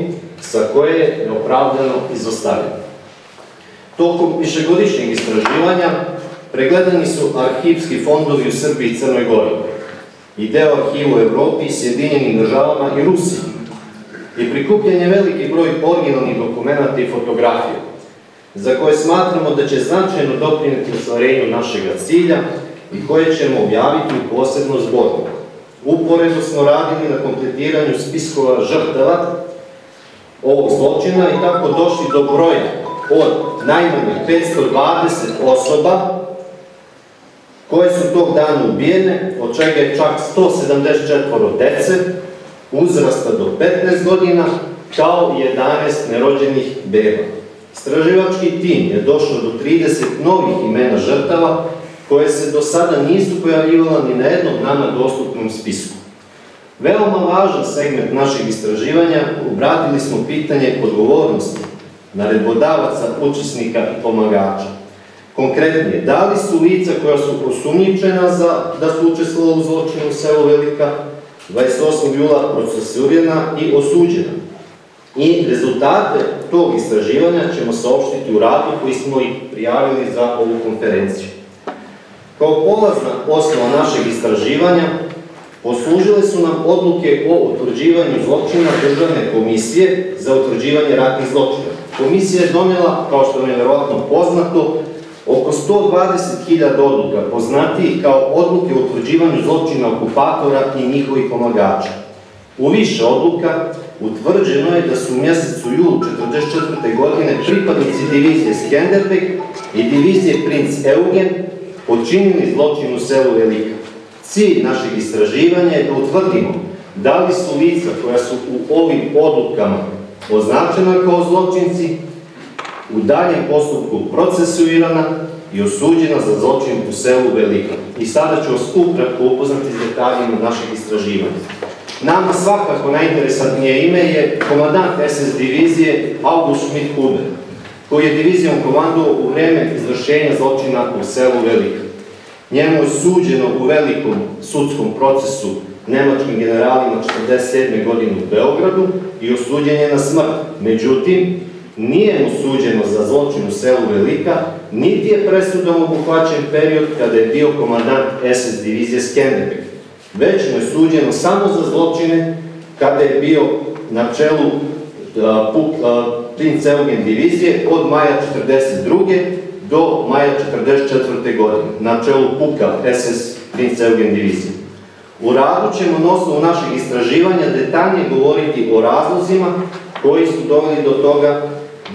sa koje je neopravdano izostavljeno. Tokom višegodišnjeg istraživanja pregledani su arhivski fondovi u Srbiji i Crnoj Gori, i deo arhiva u Evropi, Sjedinjenim državama i Rusiji i prikupljanje veliki broj originalnih dokumenta i fotografija, za koje smatramo da će značajno doprineti ostvarenju našeg cilja i koje ćemo objaviti u posebnom zborniku. Uporedno smo radili na kompletiranju spiskova žrtava ovog zločina i tako došli do broja od najmanje petsto dvadeset osoba koje su tog dana ubijene, od čega je čak sto sedamdeset četiri dece, uzrasta do petnaest godina, kao i jedanaest nerođenih beba. Istraživački tim je došao do trideset novih imena žrtava koje se do sada nisu pojavljivala ni na jednom nama dostupnom spisku. Veoma važan segment našeg istraživanja obratili smo pitanje odgovornosti naredbodavaca, učesnika i pomagača. Konkretnije, da li su lica koja su osumnjičena da su učestvovala u zločinu u selu Velika dvadeset osmog jula procesuirana i osuđena? I rezultate tog istraživanja ćemo saopštiti u radu koji smo i prijavili za ovu konferenciju. Kao polazna osnova našeg istraživanja poslužile su nam odluke o utvrđivanju zločina Državne komisije za utvrđivanje ratnih zločina. Komisija je donela, kao što vam je verovatno poznato, oko sto dvadeset hiljada odluka, poznatijih kao odluke o utvrđivanju zločina okupatora i njihovih pomagača. U više odluka utvrđeno je da su u mjesecu julu hiljadu devetsto četrdeset četvrte. godine pripadnici divizije Skenderbeg i divizije Princ Eugen počinili zločin u selu Velika. Cilj našeg istraživanja je da utvrdimo da li su lica koja su u ovim odlukama označena kao zločinci u daljem postupku procesuirana i osuđena za zločin u selu Velika. I sada ću vas ukratko upoznati s detaljima našeg istraživanja. Nama svakako najinteresantnije ime je komandant es es divizije August Schmidt-Huber, koji je divizijom komandovao u vreme izvršenja zločina u selu Velika. Njemu je suđeno u velikom sudskom procesu nemačkim generalima četrdeset sedme. godine u Beogradu i osuđen je na smrt. Međutim, nije mu suđeno za zločin u selu Velika, niti je presudom obuhvaćen period kada je bio komandant es es divizije Skenderbeg. Već mu je suđeno samo za zločine kada je bio na čelu Princ Eugen divizije od maja hiljadu devetsto četrdeset druge. do maja hiljadu devetsto četrdeset četvrte. godine, na čelu Puka es es Princ Eugen divizije. U radu ćemo na osnovu našeg istraživanja detaljnije govoriti o razlozima koji su doveli do toga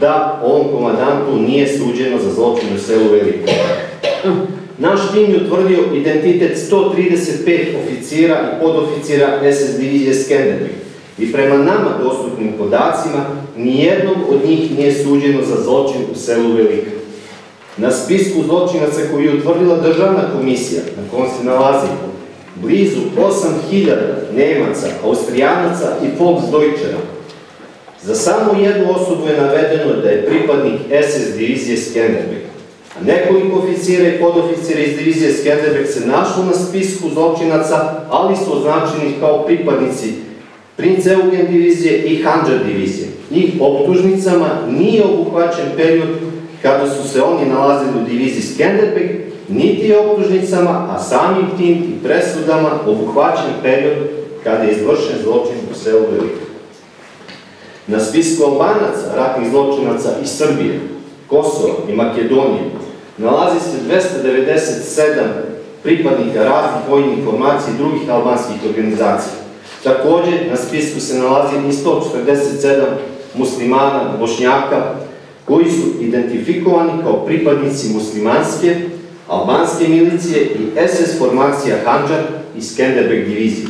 da ovom komandantu nije suđeno za zločin u selu Veliko. Naš tim je utvrdio identitet sto trideset pet oficira i podoficira es es divizije Skenderbeg i prema nama dostupnim podacima nijednom od njih nije suđeno za zločin u selu Veliko. Na spisku zločinaca koji je utvrdila Državna komisija, na kojom se nalazi blizu osam hiljada Nemaca, Austrijanaca i Volksdeutschera, za samo jednu osobu je navedeno da je pripadnik es es divizije Skenderbeg. A nekoliko oficira i podoficira iz divizije Skenderbeg se našlo na spisku zločinaca, ali su označeni kao pripadnici Princ Eugen divizije i Handžar divizije. Njih optužnicama nije obuhvaćen period kada su se oni nalazili u diviziji Skenderbeg, niti optužnicama, a samim tim i presudama obuhvaćen period kada je izvršen zločin u selu Velika. Na spisku Albanaca, ratnih zločinaca iz Srbije, Kosova i Makedonije nalazi se dvesta devedeset sedam pripadnika raznih vojnih formacija i drugih albanskih organizacija. Takođe, na spisku se nalazi i sto četrdeset sedam muslimana, bošnjaka, koji su identifikovani kao pripadnici muslimanske, albanske milicije i es es formacija Handžar i Skenderbeg divizije.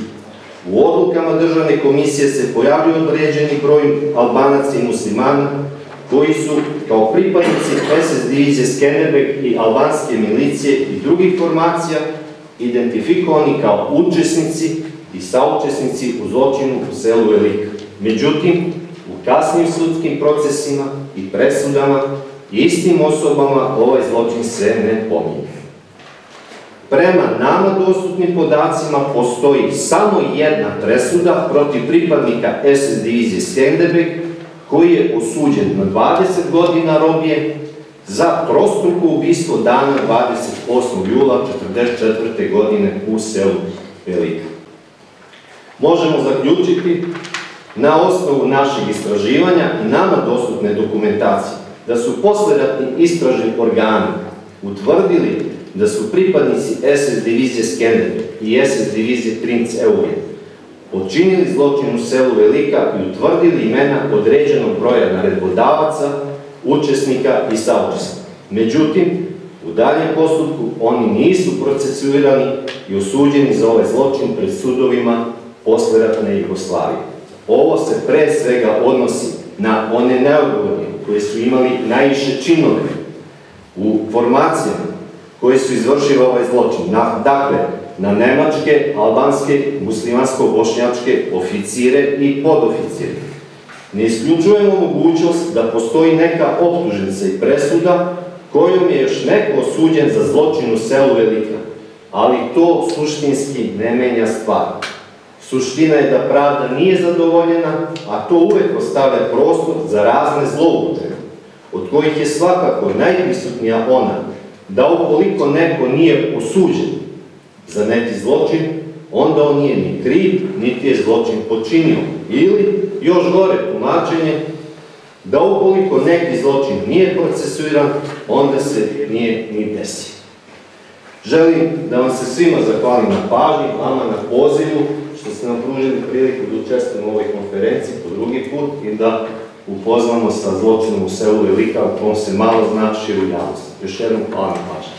U odlukama Državne komisije se pojavljuje određeni broj Albanaca i muslimana koji su kao pripadnici es es divizije Skenderbeg i albanske milicije i drugih formacija identifikovani kao učesnici i saučesnici u zločinu u selu Velika. Međutim, u kasnim sudskim procesima i presudama istim osobama ovaj zločin se ne pominje. Prema nama dostupnim podacima postoji samo jedna presuda protiv pripadnika es es divizije Skenderbeg koji je osuđen na dvadeset godina robije za trostruko ubistvo dana dvadesetosmog jula hiljadu devetsto četrdeset četvrte. godine u selu Velika. možemo zaključiti na osnovu naših istraživanja i nama dostupne dokumentacije da su posleratni istražni organi utvrdili da su pripadnici es es divizije Skenderije i es es divizije Princ Eugen počinili zločin u selu Velika i utvrdili imena određenog broja naredbodavaca, učesnika i saučesnika. Međutim, u daljem postupku oni nisu procesuirani i osuđeni za ovaj zločin pred sudovima posleratne Jugoslavije. Ovo se pre svega odnosi na one neodgovorne koje su imali najviše činove u formacijama koje su izvršile ovaj zločin. Dakle, na nemačke, albanske, muslimansko-bošnjačke oficire i podoficire. Ne isključujemo mogućnost da postoji neka optužnica i presuda kojom je još neko osuđen za zločin u selu Velika, ali to suštinski ne menja stvar. Suština je da pravda nije zadovoljena, a to uvek ostavlja prostor za razne zloupotrebe, od kojih je svakako najprisutnija ona da ukoliko neko nije osuđen za neki zločin, onda on nije ni kriv, niti je zločin počinio. Ili, još gore tumačenje, da ukoliko neki zločin nije procesuiran, onda se nije ni desio. Želim da vam se svima zahvalim na pažnji, vama na pozivu, što ste nam pružili priliku da učestvujemo u ovoj konferenciji po drugi put i da upoznamo sa zločinom u selu Velika, o kom se malo zna širu javnost. Još jednom hvala na pažnji.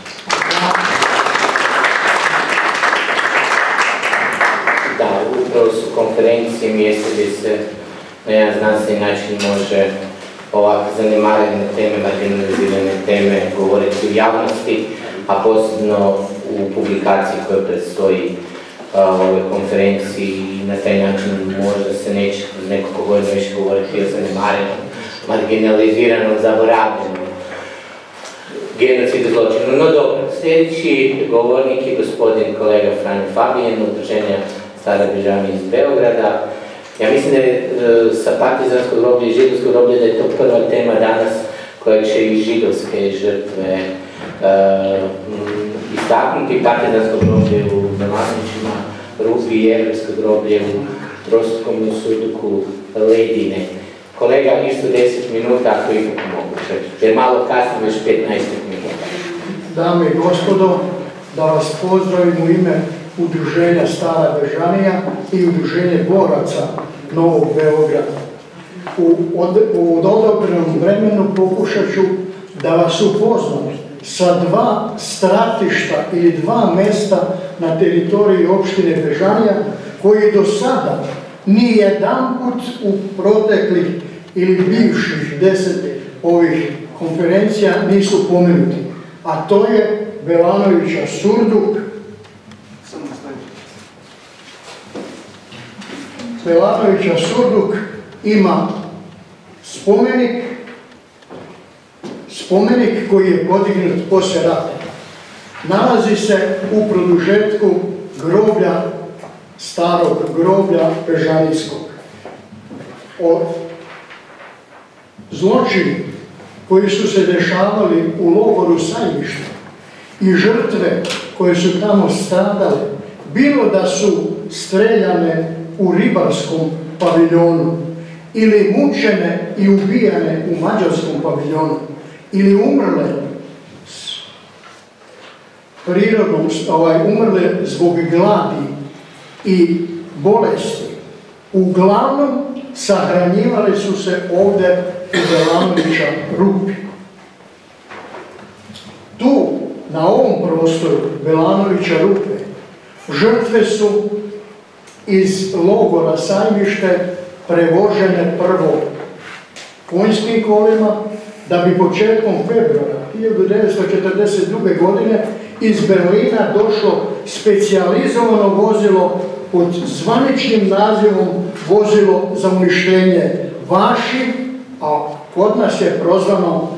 Da, upravo su konferencije mjesta gdje se na jedan znanstveni način može ovako zanemarene teme, marginalizirane teme govoriti u javnosti, a posebno u publikaciji koja predstoji ovoj konferenciji i na taj način možda se neće kroz nekoliko godina više govoriti o zanemarjenom, marginaliziranom, zaboravljenom genocidu zločinu. No dobro, sljedeći govornik je gospodin kolega Franjo Fabijan, Udruženja Stara Gradiška iz Beograda. Ja mislim da je sa partizanskog groblja i židovskog groblja da je to prva tema danas koja će i židovske žrtve istaknuti. Partizansko groblje u Belanićima, Rubi i Evropsko groblje u Rostovskom Suduku, Ledine. Kolega, isto deset minuta ako ih moguće, jer malo kasnije već petnaest minuta. Dame i gospodo, da vas pozdravim u ime Udruženja Stara Bežanija i Udruženje boraca Novog Beograda. U odobrenom vremenu pokušat ću da vas upoznam sa dva stratišta ili dva mesta na teritoriji opštine Bežanija koji do sada ni jedan put u proteklih ili bivših deset ovih konferencija nisu pomenuti. A to je Belanovića Surduk, Belanovića Surduk ima spomenik, spomenik koji je podignut poslije rata. Nalazi se u produžetku groblja, starog groblja Bežanijskog. Zločini koji su se dešavali u logoru Sajništva i žrtve koje su tamo stradale, bilo da su streljane u ribarskom paviljonu ili mučene i ubijane u mađarskom paviljonu ili umrle prirodom, umrle zbog gladi i bolesti. Uglavnom sahranjivali su se ovdje u Belanovića rupi. Tu, na ovom prostoru Belanovića rupe, žrtve su iz logora Sajmište prevožene prvo konjskim kolima, da bi početkom februara hiljadu devetsto četrdeset druge. godine iz Berlina došlo specijalizovano vozilo pod zvaničnim nazivom vozilo za uništenje vaši, a kod nas je prozvano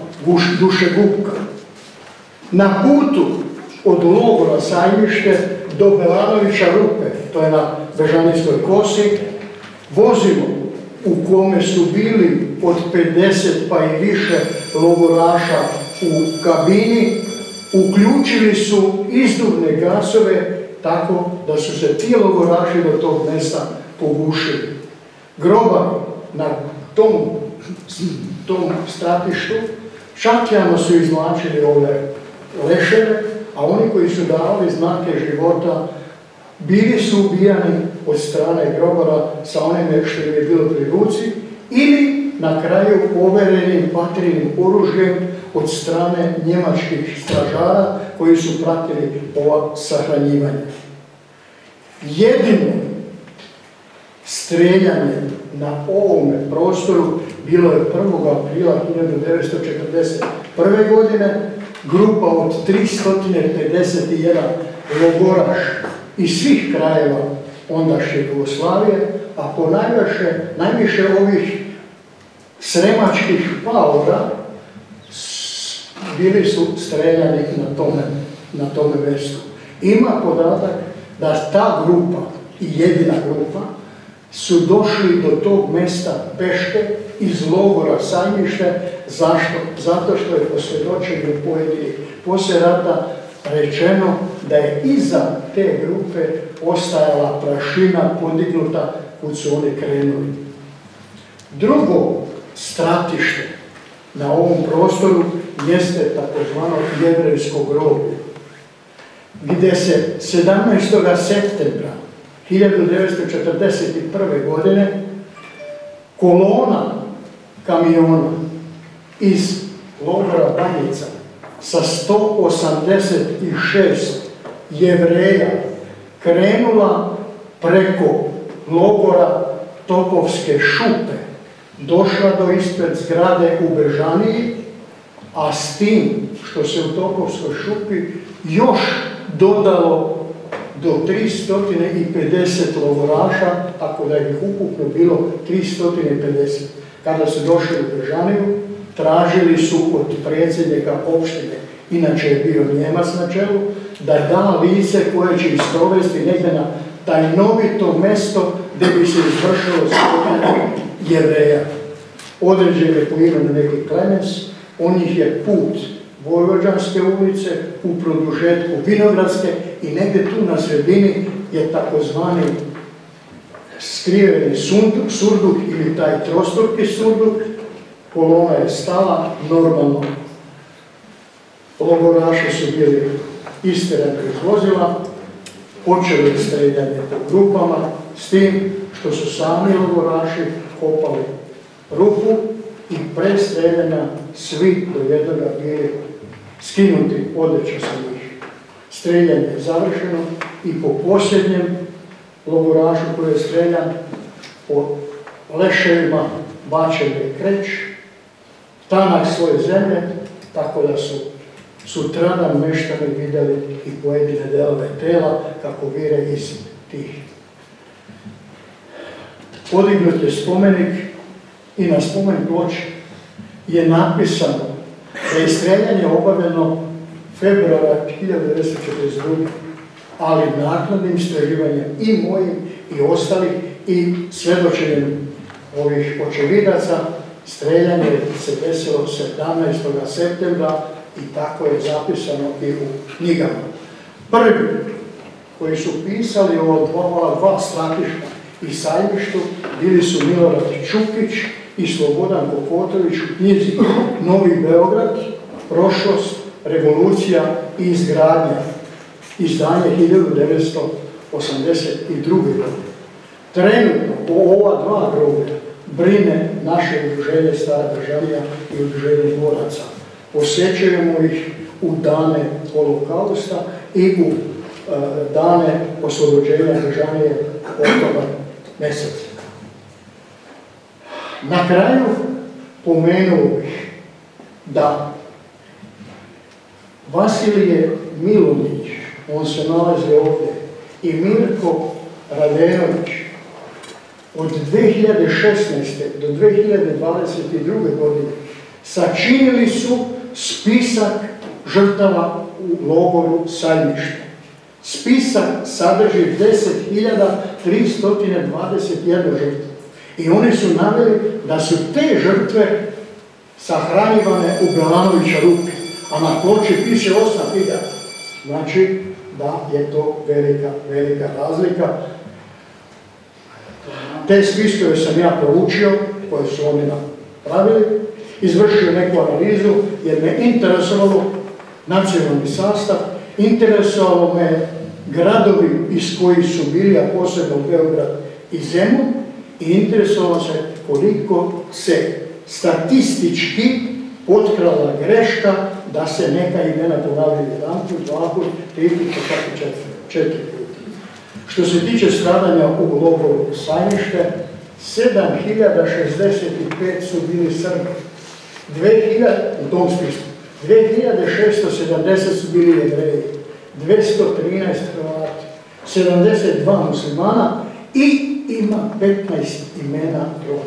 dušegupka. Na putu od logora Sajmište do Belanovića rupe, to je na Bežanijskoj kosi, vozilo u kome su bili od pedeset pa i više logoraša u kabini, uključili su izduvne gasove tako da su se ti logoraši do tog mesta pogušili. Grobari na tom stratištu šakljano su izvlačili ove leševe, a oni koji su davali znake života bili su ubijani od strane grobara sa onime što im je bilo pri ruci ili na kraju overenim patrinim oružjem od strane njemačkih stražara koji su pratili ova sahranjivanja. Jedino streljanje na ovome prostoru bilo je prvog aprila hiljadu devetsto četrdeset prve. godine. Grupa od tristotina pedeset jedan logoraš iz svih krajeva ondašnje Jugoslavije, a po najviše ovih sremačkih paora bili su streljani na tome mjestu. Ima podatak da ta grupa i jedina grupa su došli do tog mjesta peške iz logora Sajnište. Zašto? Zato što je posvjedočenju pojedini poslije rata rečeno da je iza te grupe ostajala prašina podignuta kud su oni krenuli. Drugo stratište na ovom prostoru jeste takozvano jevrejsko groblje, gdje se sedamnaestog septembra hiljadu devetsto četrdeset prve. godine kolona kamiona iz logora Banjica sa sto osamdeset šest jevreja krenula preko logora Topovske šupe, došla do ispred zgrade u Bežaniji, a s tim što se u Topovskoj šupi još dodalo do tristotina pedeset logoraša, tako da je ukupno bilo tristotina pedeset. Kada su došli u Bežaniju, tražili su od predsjednika opštine, inače je bio Njemac na čelu, da da lice koje će isprovesti negdje na tajnovito mesto gdje bi se izvršilo sklonjenje jevreja. Određen je po imenu neki Klemens, on ih je put Vojvođanske ulice u produžetku Vinogradske i negdje tu na sredini je takozvani skriveni surduk ili taj trostruki surduk. Kolona je stala normalno. Logoraši su bili isterani iz vozila, počeli streljanje po grupama s tim što su sami logoraši kopali rupu i pre streljanja svi do jednoga bili skinuti odjeća sa njih. Streljanje je završeno i po posljednjem logorašu koji je streljan po leševima bačen je kreć, tanak svoje zemlje, tako da su sutradan meštani vidjeli i pojedine delove tela, kako vire iz tih. Podignut je spomenik i na spomen ploči je napisano da je streljanje obavljeno februara hiljadu devetsto četrdeset druge. ali naknadnim istraživanjem i mojim i ostalih i svedočenjem ovih očevidaca, streljanje se desilo sedamnaestog septembra i tako je zapisano i u knjigama. Prvi koji su pisali o ova dva stratišta i Sajmištu bili su Milorad Čukić i Slobodan Kokotović u knjizi Novi Beograd, prošlost, revolucija i izgradnja, izdanje hiljadu devetsto osamdeset druge. godine. Trenutno o ova dva groblja brine naše udruženje Stara Gradiška i udruženje boraca. Posjećujemo ih u dane holokausta i u dane oslobođenja Gradiške oktobar mjesec. Na kraju pomenuo bih da Vasilije Milunić, on se nalazi ovdje, i Mirko Radenović od dve hiljade šesnaeste do dve hiljade dvadeset druge. godine sačinili su spisak žrtava u logoru Sajmišta. Spisak sadrži deset hiljada tristotina dvadeset jedna žrtva. I oni su naveli da su te žrtve sahranjivane u Belanovića ruke, a na ploči piše osam hiljada. Znači da je to velika, velika razlika. te spiskove sam ja proučio, koje su oni napravili, izvršio neku analizu jer me interesovalo nacionalni sastav, interesovalo me gradovi iz kojih su bili, a posebno Beograd i Zemun, i interesovalo se koliko se statistički potkrala greška da se neka imena ponavljaju jedan put, dva put, tri put, čak i četiri put. Što se tiče stradanja u logoru Sajnište, sedam hiljada šezdeset pet su bili Srbi, u tom spisku, dvije hiljade šesto sedamdeset su bili Jevreji, dvjesto trinaest Hrvati, sedamdeset dva muslimana i ima petnaest imena Roma,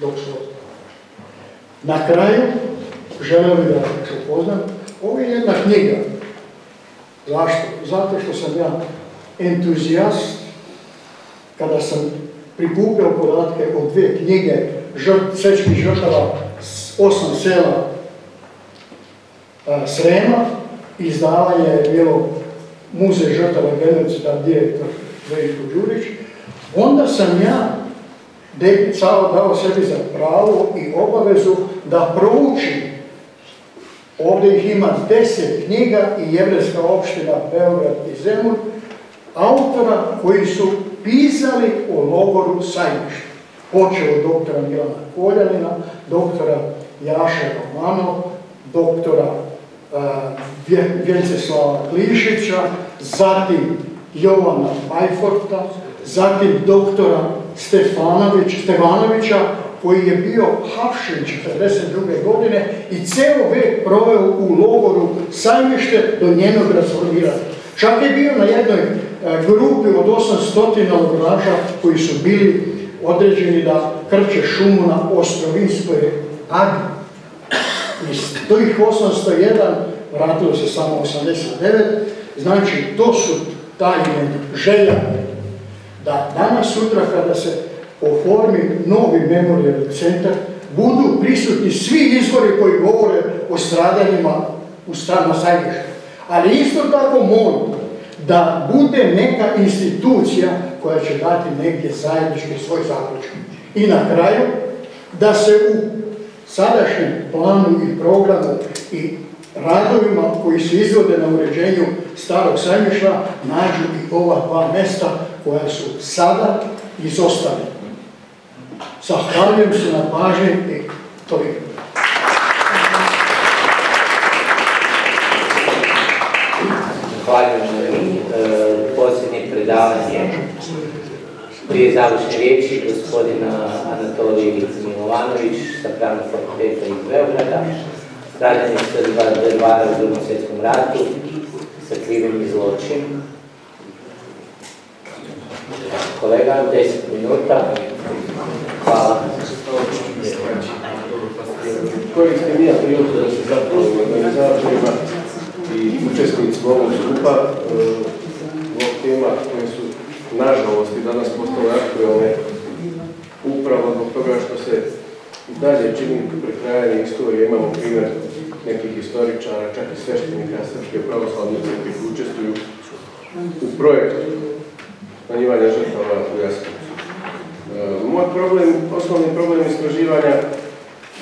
dok su ostali. Na kraju, želeo bih da se upoznam, ovo je jedna knjiga. Zašto? Zato što sam ja entuzijast, kada sam prikupio podatke od dve knjige srpskih žrtava osam sela Srema, izdala je bilo Muzej žrtava genocida direktor Veljko Đurić, onda sam ja dao sebi za pravo i obavezu da proučim. Ovdje ih ima deset knjiga i Jevrejska opština Beograd i Zemun, autora koji su pisali o logoru Sajništa. Počeo od doktora Milana Koljanina, doktora Jaše Romano, doktora Vjenceslava Klišića, zatim Jovana Bajforta, zatim doktora Stevanovića, koji je bio hapšen četrdeset druge godine i ceo vek proveo u logoru Sajmište do njenog razformiranja. Čak je bio na jednoj grupi od osamsto logoraša koji su bili određeni da krče šumu na Ostrovinskoj agi. Iz tih osamsto jedan vratilo se samo osamdeset devet, znači to su tajne želja da danas sutra kada se oformi novi memorijalni centar budu prisutni svi izvori koji govore o stradanjima u Stara Sajništva. Ali isto tako molim da bude neka institucija koja će dati negdje zajednički svoj zaključak. I na kraju da se u sadašnjem planu i programu i radovima koji se izvode na uređenju Starog Sajništva nađu i ova dva mesta koja su sada izostavljena. Zahvaljujem se na pažnji i toliko. Zahvaljujem na vi. Posljednje predavanje prije završne riječi gospodina Anatolije Milovanović sa Pravnog fakulteta iz Beograda, stradanje Srba Drvara u Drugom svjetskom ratu sa krivim i zločin. Kolega, deset minuta. Hvala. Koji ste mi ja priliku da se zapravo organizatorima i učestnicima ovog skupa ovog tema koje su nažalost i danas postale aktualne upravo zbog toga što se dalje čini prekrajanje istorije. Imamo primjer nekih historičara, čak i sveštenika Srpske pravoslavne crkve koji učestvuju u projektu smanjivanja žrtava u Jasenovcu. Moj problem, osnovni problem istraživanja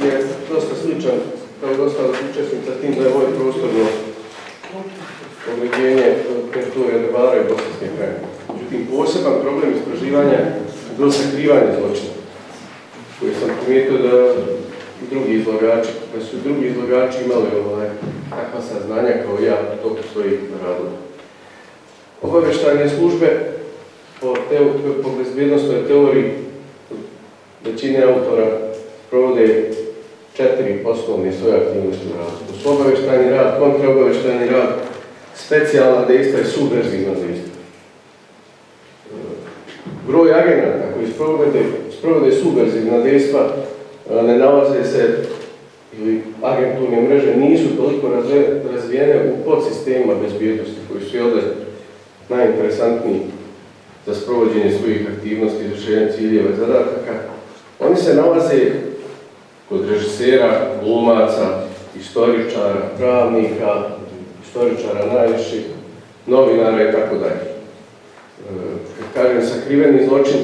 je dosta sličan, kao i dosta učesnica s tim da je ovo prostorno određenje teritorija Drvara i Bosanske Krajine. Međutim, poseban problem istraživanja je dosakrivanje zločina, koje sam primijetio da drugi izlagači, da su drugi izlagači imali takva saznanja kao ja dok svojih radova. Obavještajne službe po bezbjednostnoj teoriji većine autora provode četiri osnovne svoje aktivnosti u radu. To su obavještajni rad, kontraobavještajni rad, specijalna dejstva i subverzivna dejstva. Broj agenata koji sprovode subverzivna dejstva ne nalaze se, ili agenturne mreže nisu toliko razvijene u podsistemima bezbjednosti koji su ovdje najinteresantniji za sprovođenje svojih aktivnosti, izvršenja ciljeva i zadataka. Oni se nalaze kod režisera, glumaca, istoričara, pravnika, istoričara najviših, novinara i tako dalje. Kad kažem sakriveni zločin,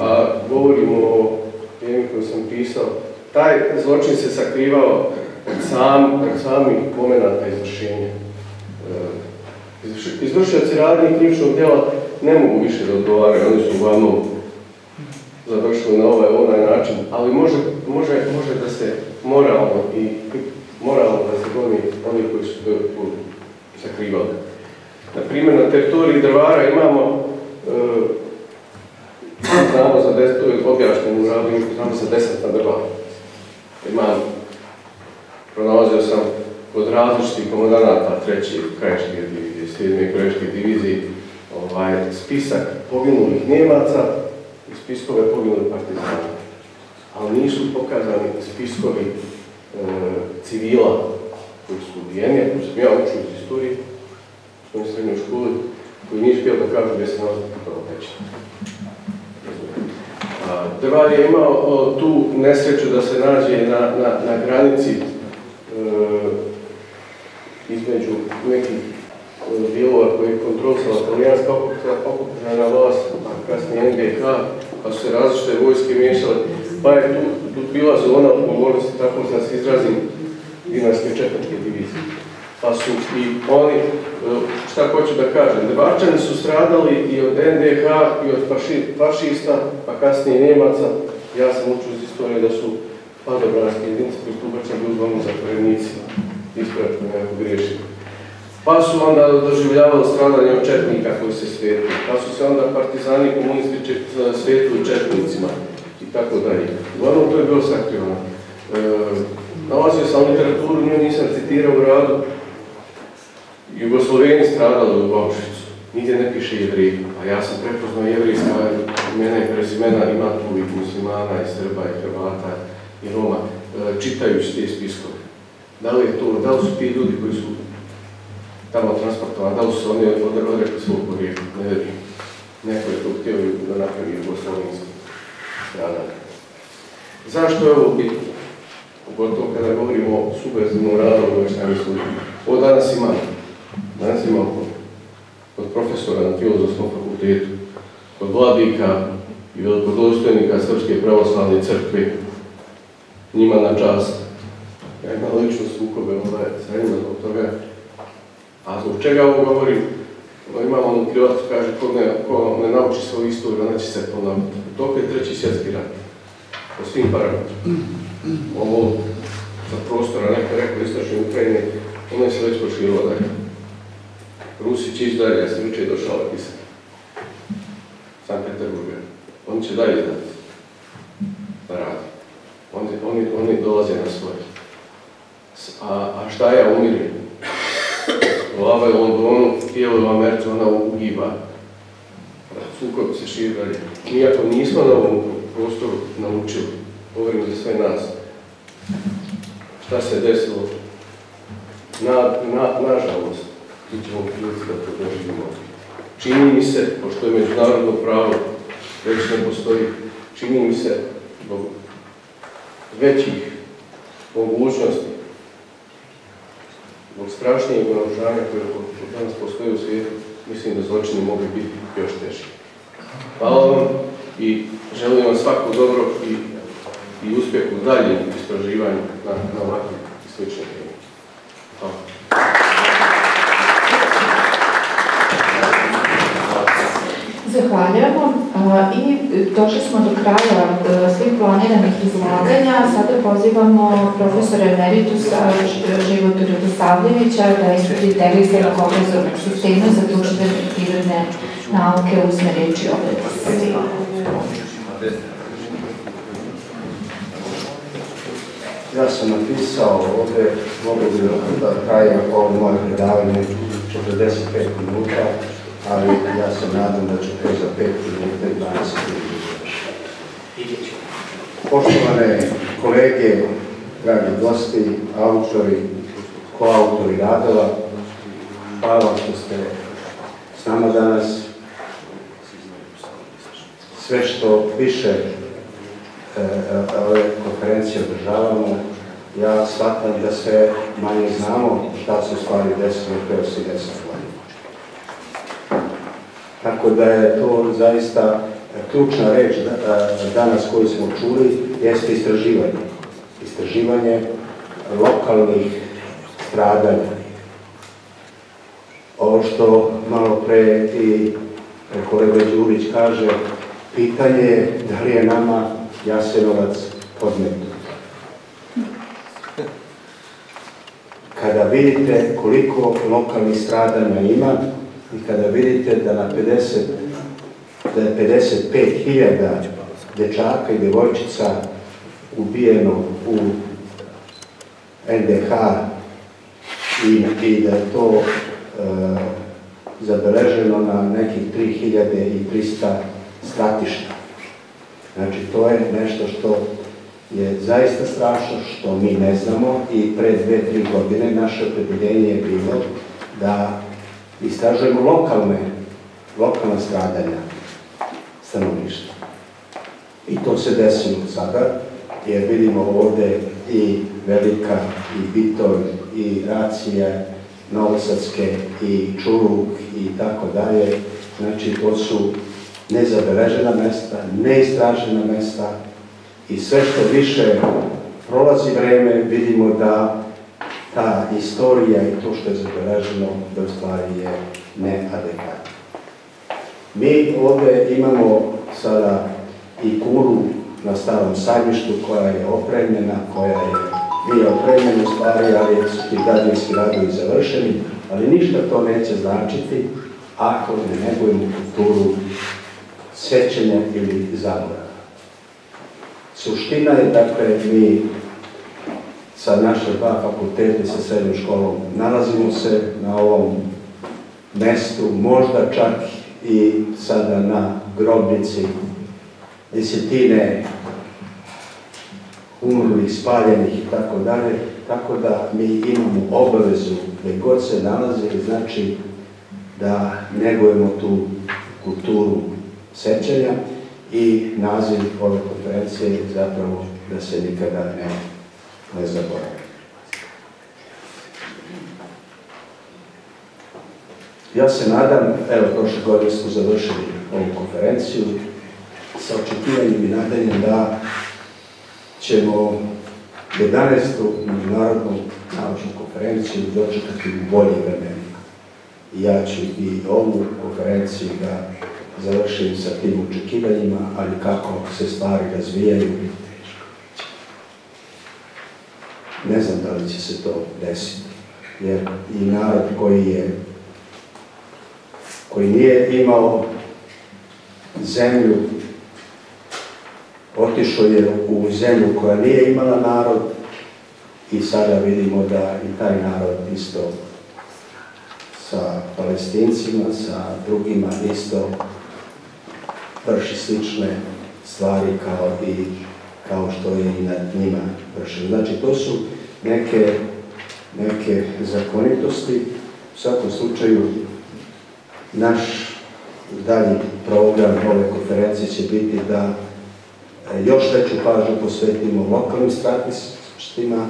a govorimo o temi koju sam pisao, taj zločin se sakrivao od samih momenata izvršenja. Izvršioci radnjih krivičnog djela ne mogu više da odgovaraju, oni su uglavnom završili na ovaj onaj način, ali može da se moralno i moralno da se goni oni koji su to sakrivali. Naprimjer, na teritoriji Drvara imamo, znamo za deset, to je objašnjeno u radu, znamo za deset na Drvaru. Imam, pronalazio sam od različitih komandanata treće krajiške divizije, sedme krajiške divizije, spisak poginulih Njemaca i spiskove poginulih partizana. Ali nisu pokazani spiskovi civila koji su ubijeni, koji sam ja učio iz istorije, u svojim srednjoj školi, koji nije htio da kažu gdje se nalazi prvo tečna. Drvar je imao tu nesreću da se nađe na granici između nekih dijelova koji je kontrolisala italijanska okupirana vlast, a kasnije N D H, pa su se različite vojske miješale, pa je tu bila zona odgovornosti, tako da se izrazim, dinarske četničke divizije. Pa su i oni, šta hoću da kažem, Drvarčani su stradali i od N D H i od fašista, pa kasnije Njemaca. Ja sam učio iz istorije da su padobranske jedinice koji su ubračani bili uglavnom zatvorenici, ispravljati nekako griješili. Pa su onda doživljavali stradanje od četnika koji se svetili, pa su se onda partizani komunisti svetili četnicima i tako dalje. Uglavnom to je bilo sakrivano. Nalazio sam literaturu, nju nisam citirao u radu. Jugosloveni stradali u Aušvicu, nigdje ne piše Jevrijka, a ja sam prepoznao jevrijska imena i prezimena, ima tu i muslimana, i Srba, i Hrvata, i Roma, čitajući te spiskove. Da li je to, da li su ti ljudi koji su tamo transportovani, da li su oni odrekli svog porijeka, ne vidim. Neko je to htio da napravi jugoslovenski stradanje. Zašto je ovo bitno? Pogotovo kada govorimo o subverzivnom radu obavještajnih službi. Ovo danas imamo. Danas imamo kod profesora na Filozofskom fakultetu, kod vladika i velikodostojnika Srpske pravoslavne crkve, njima na čast. Ja imam lično sukobe sa njima zbog toga. A zbog čega ovo govorim? Imam onu pljotu, kaže, ko ne nauči svoju istoriju, ona će se ponaviti. Dok je treći svjetski rat. Po svim parametrima. Ovo za prostora, neka rekao istočne Ukrajine, ono je se već proširilo dalje. Rusi će ići dalje, ja sam učer došao ovaj pisak. San Peterburga. Oni će dalje dati da radi. Oni dolaze na svoje. A šta ja umirim? Glava je u Londonu, tijelo je u Americu, ona ugiba. Sukovi se širi dalje. Mi ako nismo na ovom prostoru naučili, govorim za sve nas. Šta se desilo? Nažalost, mi ćemo prilici da to doživimo. Čini mi se, pošto je međunarodno pravo, već ne postoji, čini mi se zbog većih mogućnosti, zbog strašnijeg naoružanja koje danas postoje u svijetu, mislim da zločini mogu biti još teži. Hvala vam i želim vam svako dobro i i uspjeh u daljem istraživanju na ovakvim i sličnim temama. Hvala. Zahvaljujemo i došli smo do kraja svih planiranih izlaganja. Sada pozivamo profesora emeritusa Živko da ispiti teoriju obrazovnog sistema za društvene i prirodne nauke uzme reči oblasti. Ja sam napisao ovdje, mogu da trajem ovo moje predavanje četrdeset pet minuta, ali ja se nadam da ću to za pet minuta i dvanaest minuta. Poštovane kolege, dragi gosti, autori, koautori radova, hvala što ste s nama danas. Sve što više ove konferencije održavamo, ja shvatam da sve manje znamo šta se u stvari desilo u pedeset godina. Tako da je to zaista ključna reč danas koju smo čuli jeste istraživanje. Istraživanje lokalnih stradanja. Ovo što malo pre i kolega Đurić kaže, pitanje je da li je nama Jasenovac podmetnut. Kada vidite koliko lokalnih stradanja ima i kada vidite da na pedeset pet hiljada dečaka i djevojčica ubijeno u en de ha i da je to zabeleženo na nekih tri hiljade i trista stratišta. Znači, to je nešto što je zaista strašno, što mi ne znamo i pre dve, tri godine naše opredeljenje je bilo da istražujemo lokalne, lokalna stradanja stanovništva. I to se desilo sada, jer vidimo ovde i Velika, i Bitolj, i Racija, Novosadske, i Čuruk, i tako dalje. Znači, to su nezabeležena mesta, neistražena mesta i sve što više prolazi vreme, vidimo da ta istorija i to što je zabeleženo, da u stvari je neadekvatno. Mi ovde imamo sada i kulu na Starom sajmištu koja je opremljena, koja je nije opremljena u stvari, ali su ti građevinski radovi završeni, ali ništa to neće značiti ako ne negujemo kulturu sećanja ili zaborava. Suština je, dakle, mi sa naše dva fakultete sa srednjom školom nalazimo se na ovom mestu, možda čak i sada na grobnici desetine umrlih, spaljenih i tako dalje, tako da mi imamo obavezu gde god se nalazi, znači da negujemo tu kulturu sećanja i naziv ove konferencije je zapravo da se nikada ne zaboravi. Ja se nadam, evo, prošle godine smo završili ovu konferenciju sa očekivanjem i nadanjem da ćemo jedanaestu Međunarodnu naučnu konferenciju dočekati u boljim vremenima. I ja ću i ovu konferenciju da završim sa tim očekivanjima, ali kako se stvari razvijaju, ne znam da li će se to desiti. Jer i narod koji je, koji nije imao zemlju, otišao je u zemlju koja nije imala narod i sada vidimo da i taj narod isto sa Palestincima, sa drugima isto vrši slične stvari kao što je i nad njima vršilo. Znači, to su neke zakonitosti. U svakom slučaju, naš dalji program ove konferencije će biti da još veću pažnju posvetimo lokalnim stratištima.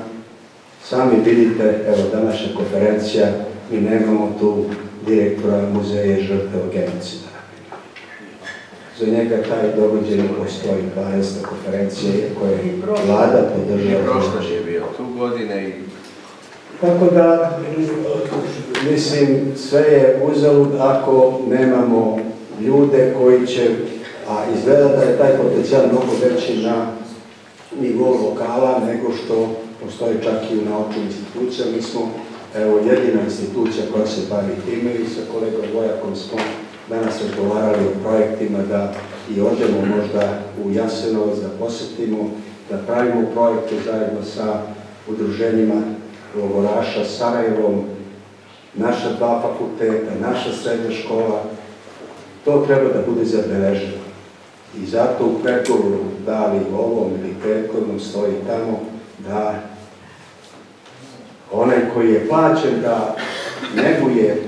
Sami vidite, evo, današnja konferencija, mi nemamo tu direktora muzeja žrtava genocida. Za njega taj događaj ne postoji, dvanaesta konferencija koja je vlada podržala. I prošla je bio tu godine i... Tako da, mislim, sve je uzalud ako nemamo ljude koji će, a izgleda da je taj potencijal mnogo veći na nivou lokala nego što postoji čak i u naučnim institucijama. Mi smo, evo, jedina institucija koja se bavi time i sa kolegom Vojakom smo danas razgovarali o projektima da i odemo možda u Jasenovac, da posetimo, da pravimo projekte zajedno sa udruženjima logoraša, Sarajevom, naša dva fakulteta, naša srednja škola. To treba da bude zabeleženo. I zato u pregovoru, da li ovom ili prethodnom, stoji tamo da onaj koji je plaćen da neguje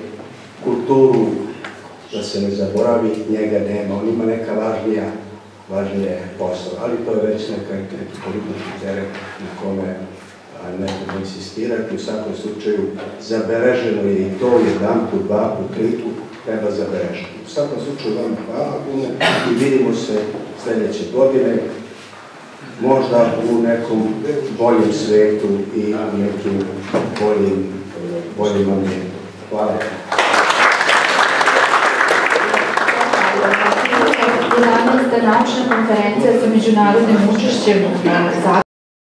kulturu, da se ne zaboravi, njega nema. On ima neka važnija, važnija posla. Ali to je već neka politički teret na kome ne treba insistirati. U svakom slučaju zabeleženo je i to jedan put, dva put, tri put. treba zabeležiti. U svakom slučaju vam hvala puno i vidimo se sledeće godine, možda u nekom boljem svetu i nekim boljim ambijentu. Hvala. jedanaesta naučna konferencija sa međunarodnim učešćem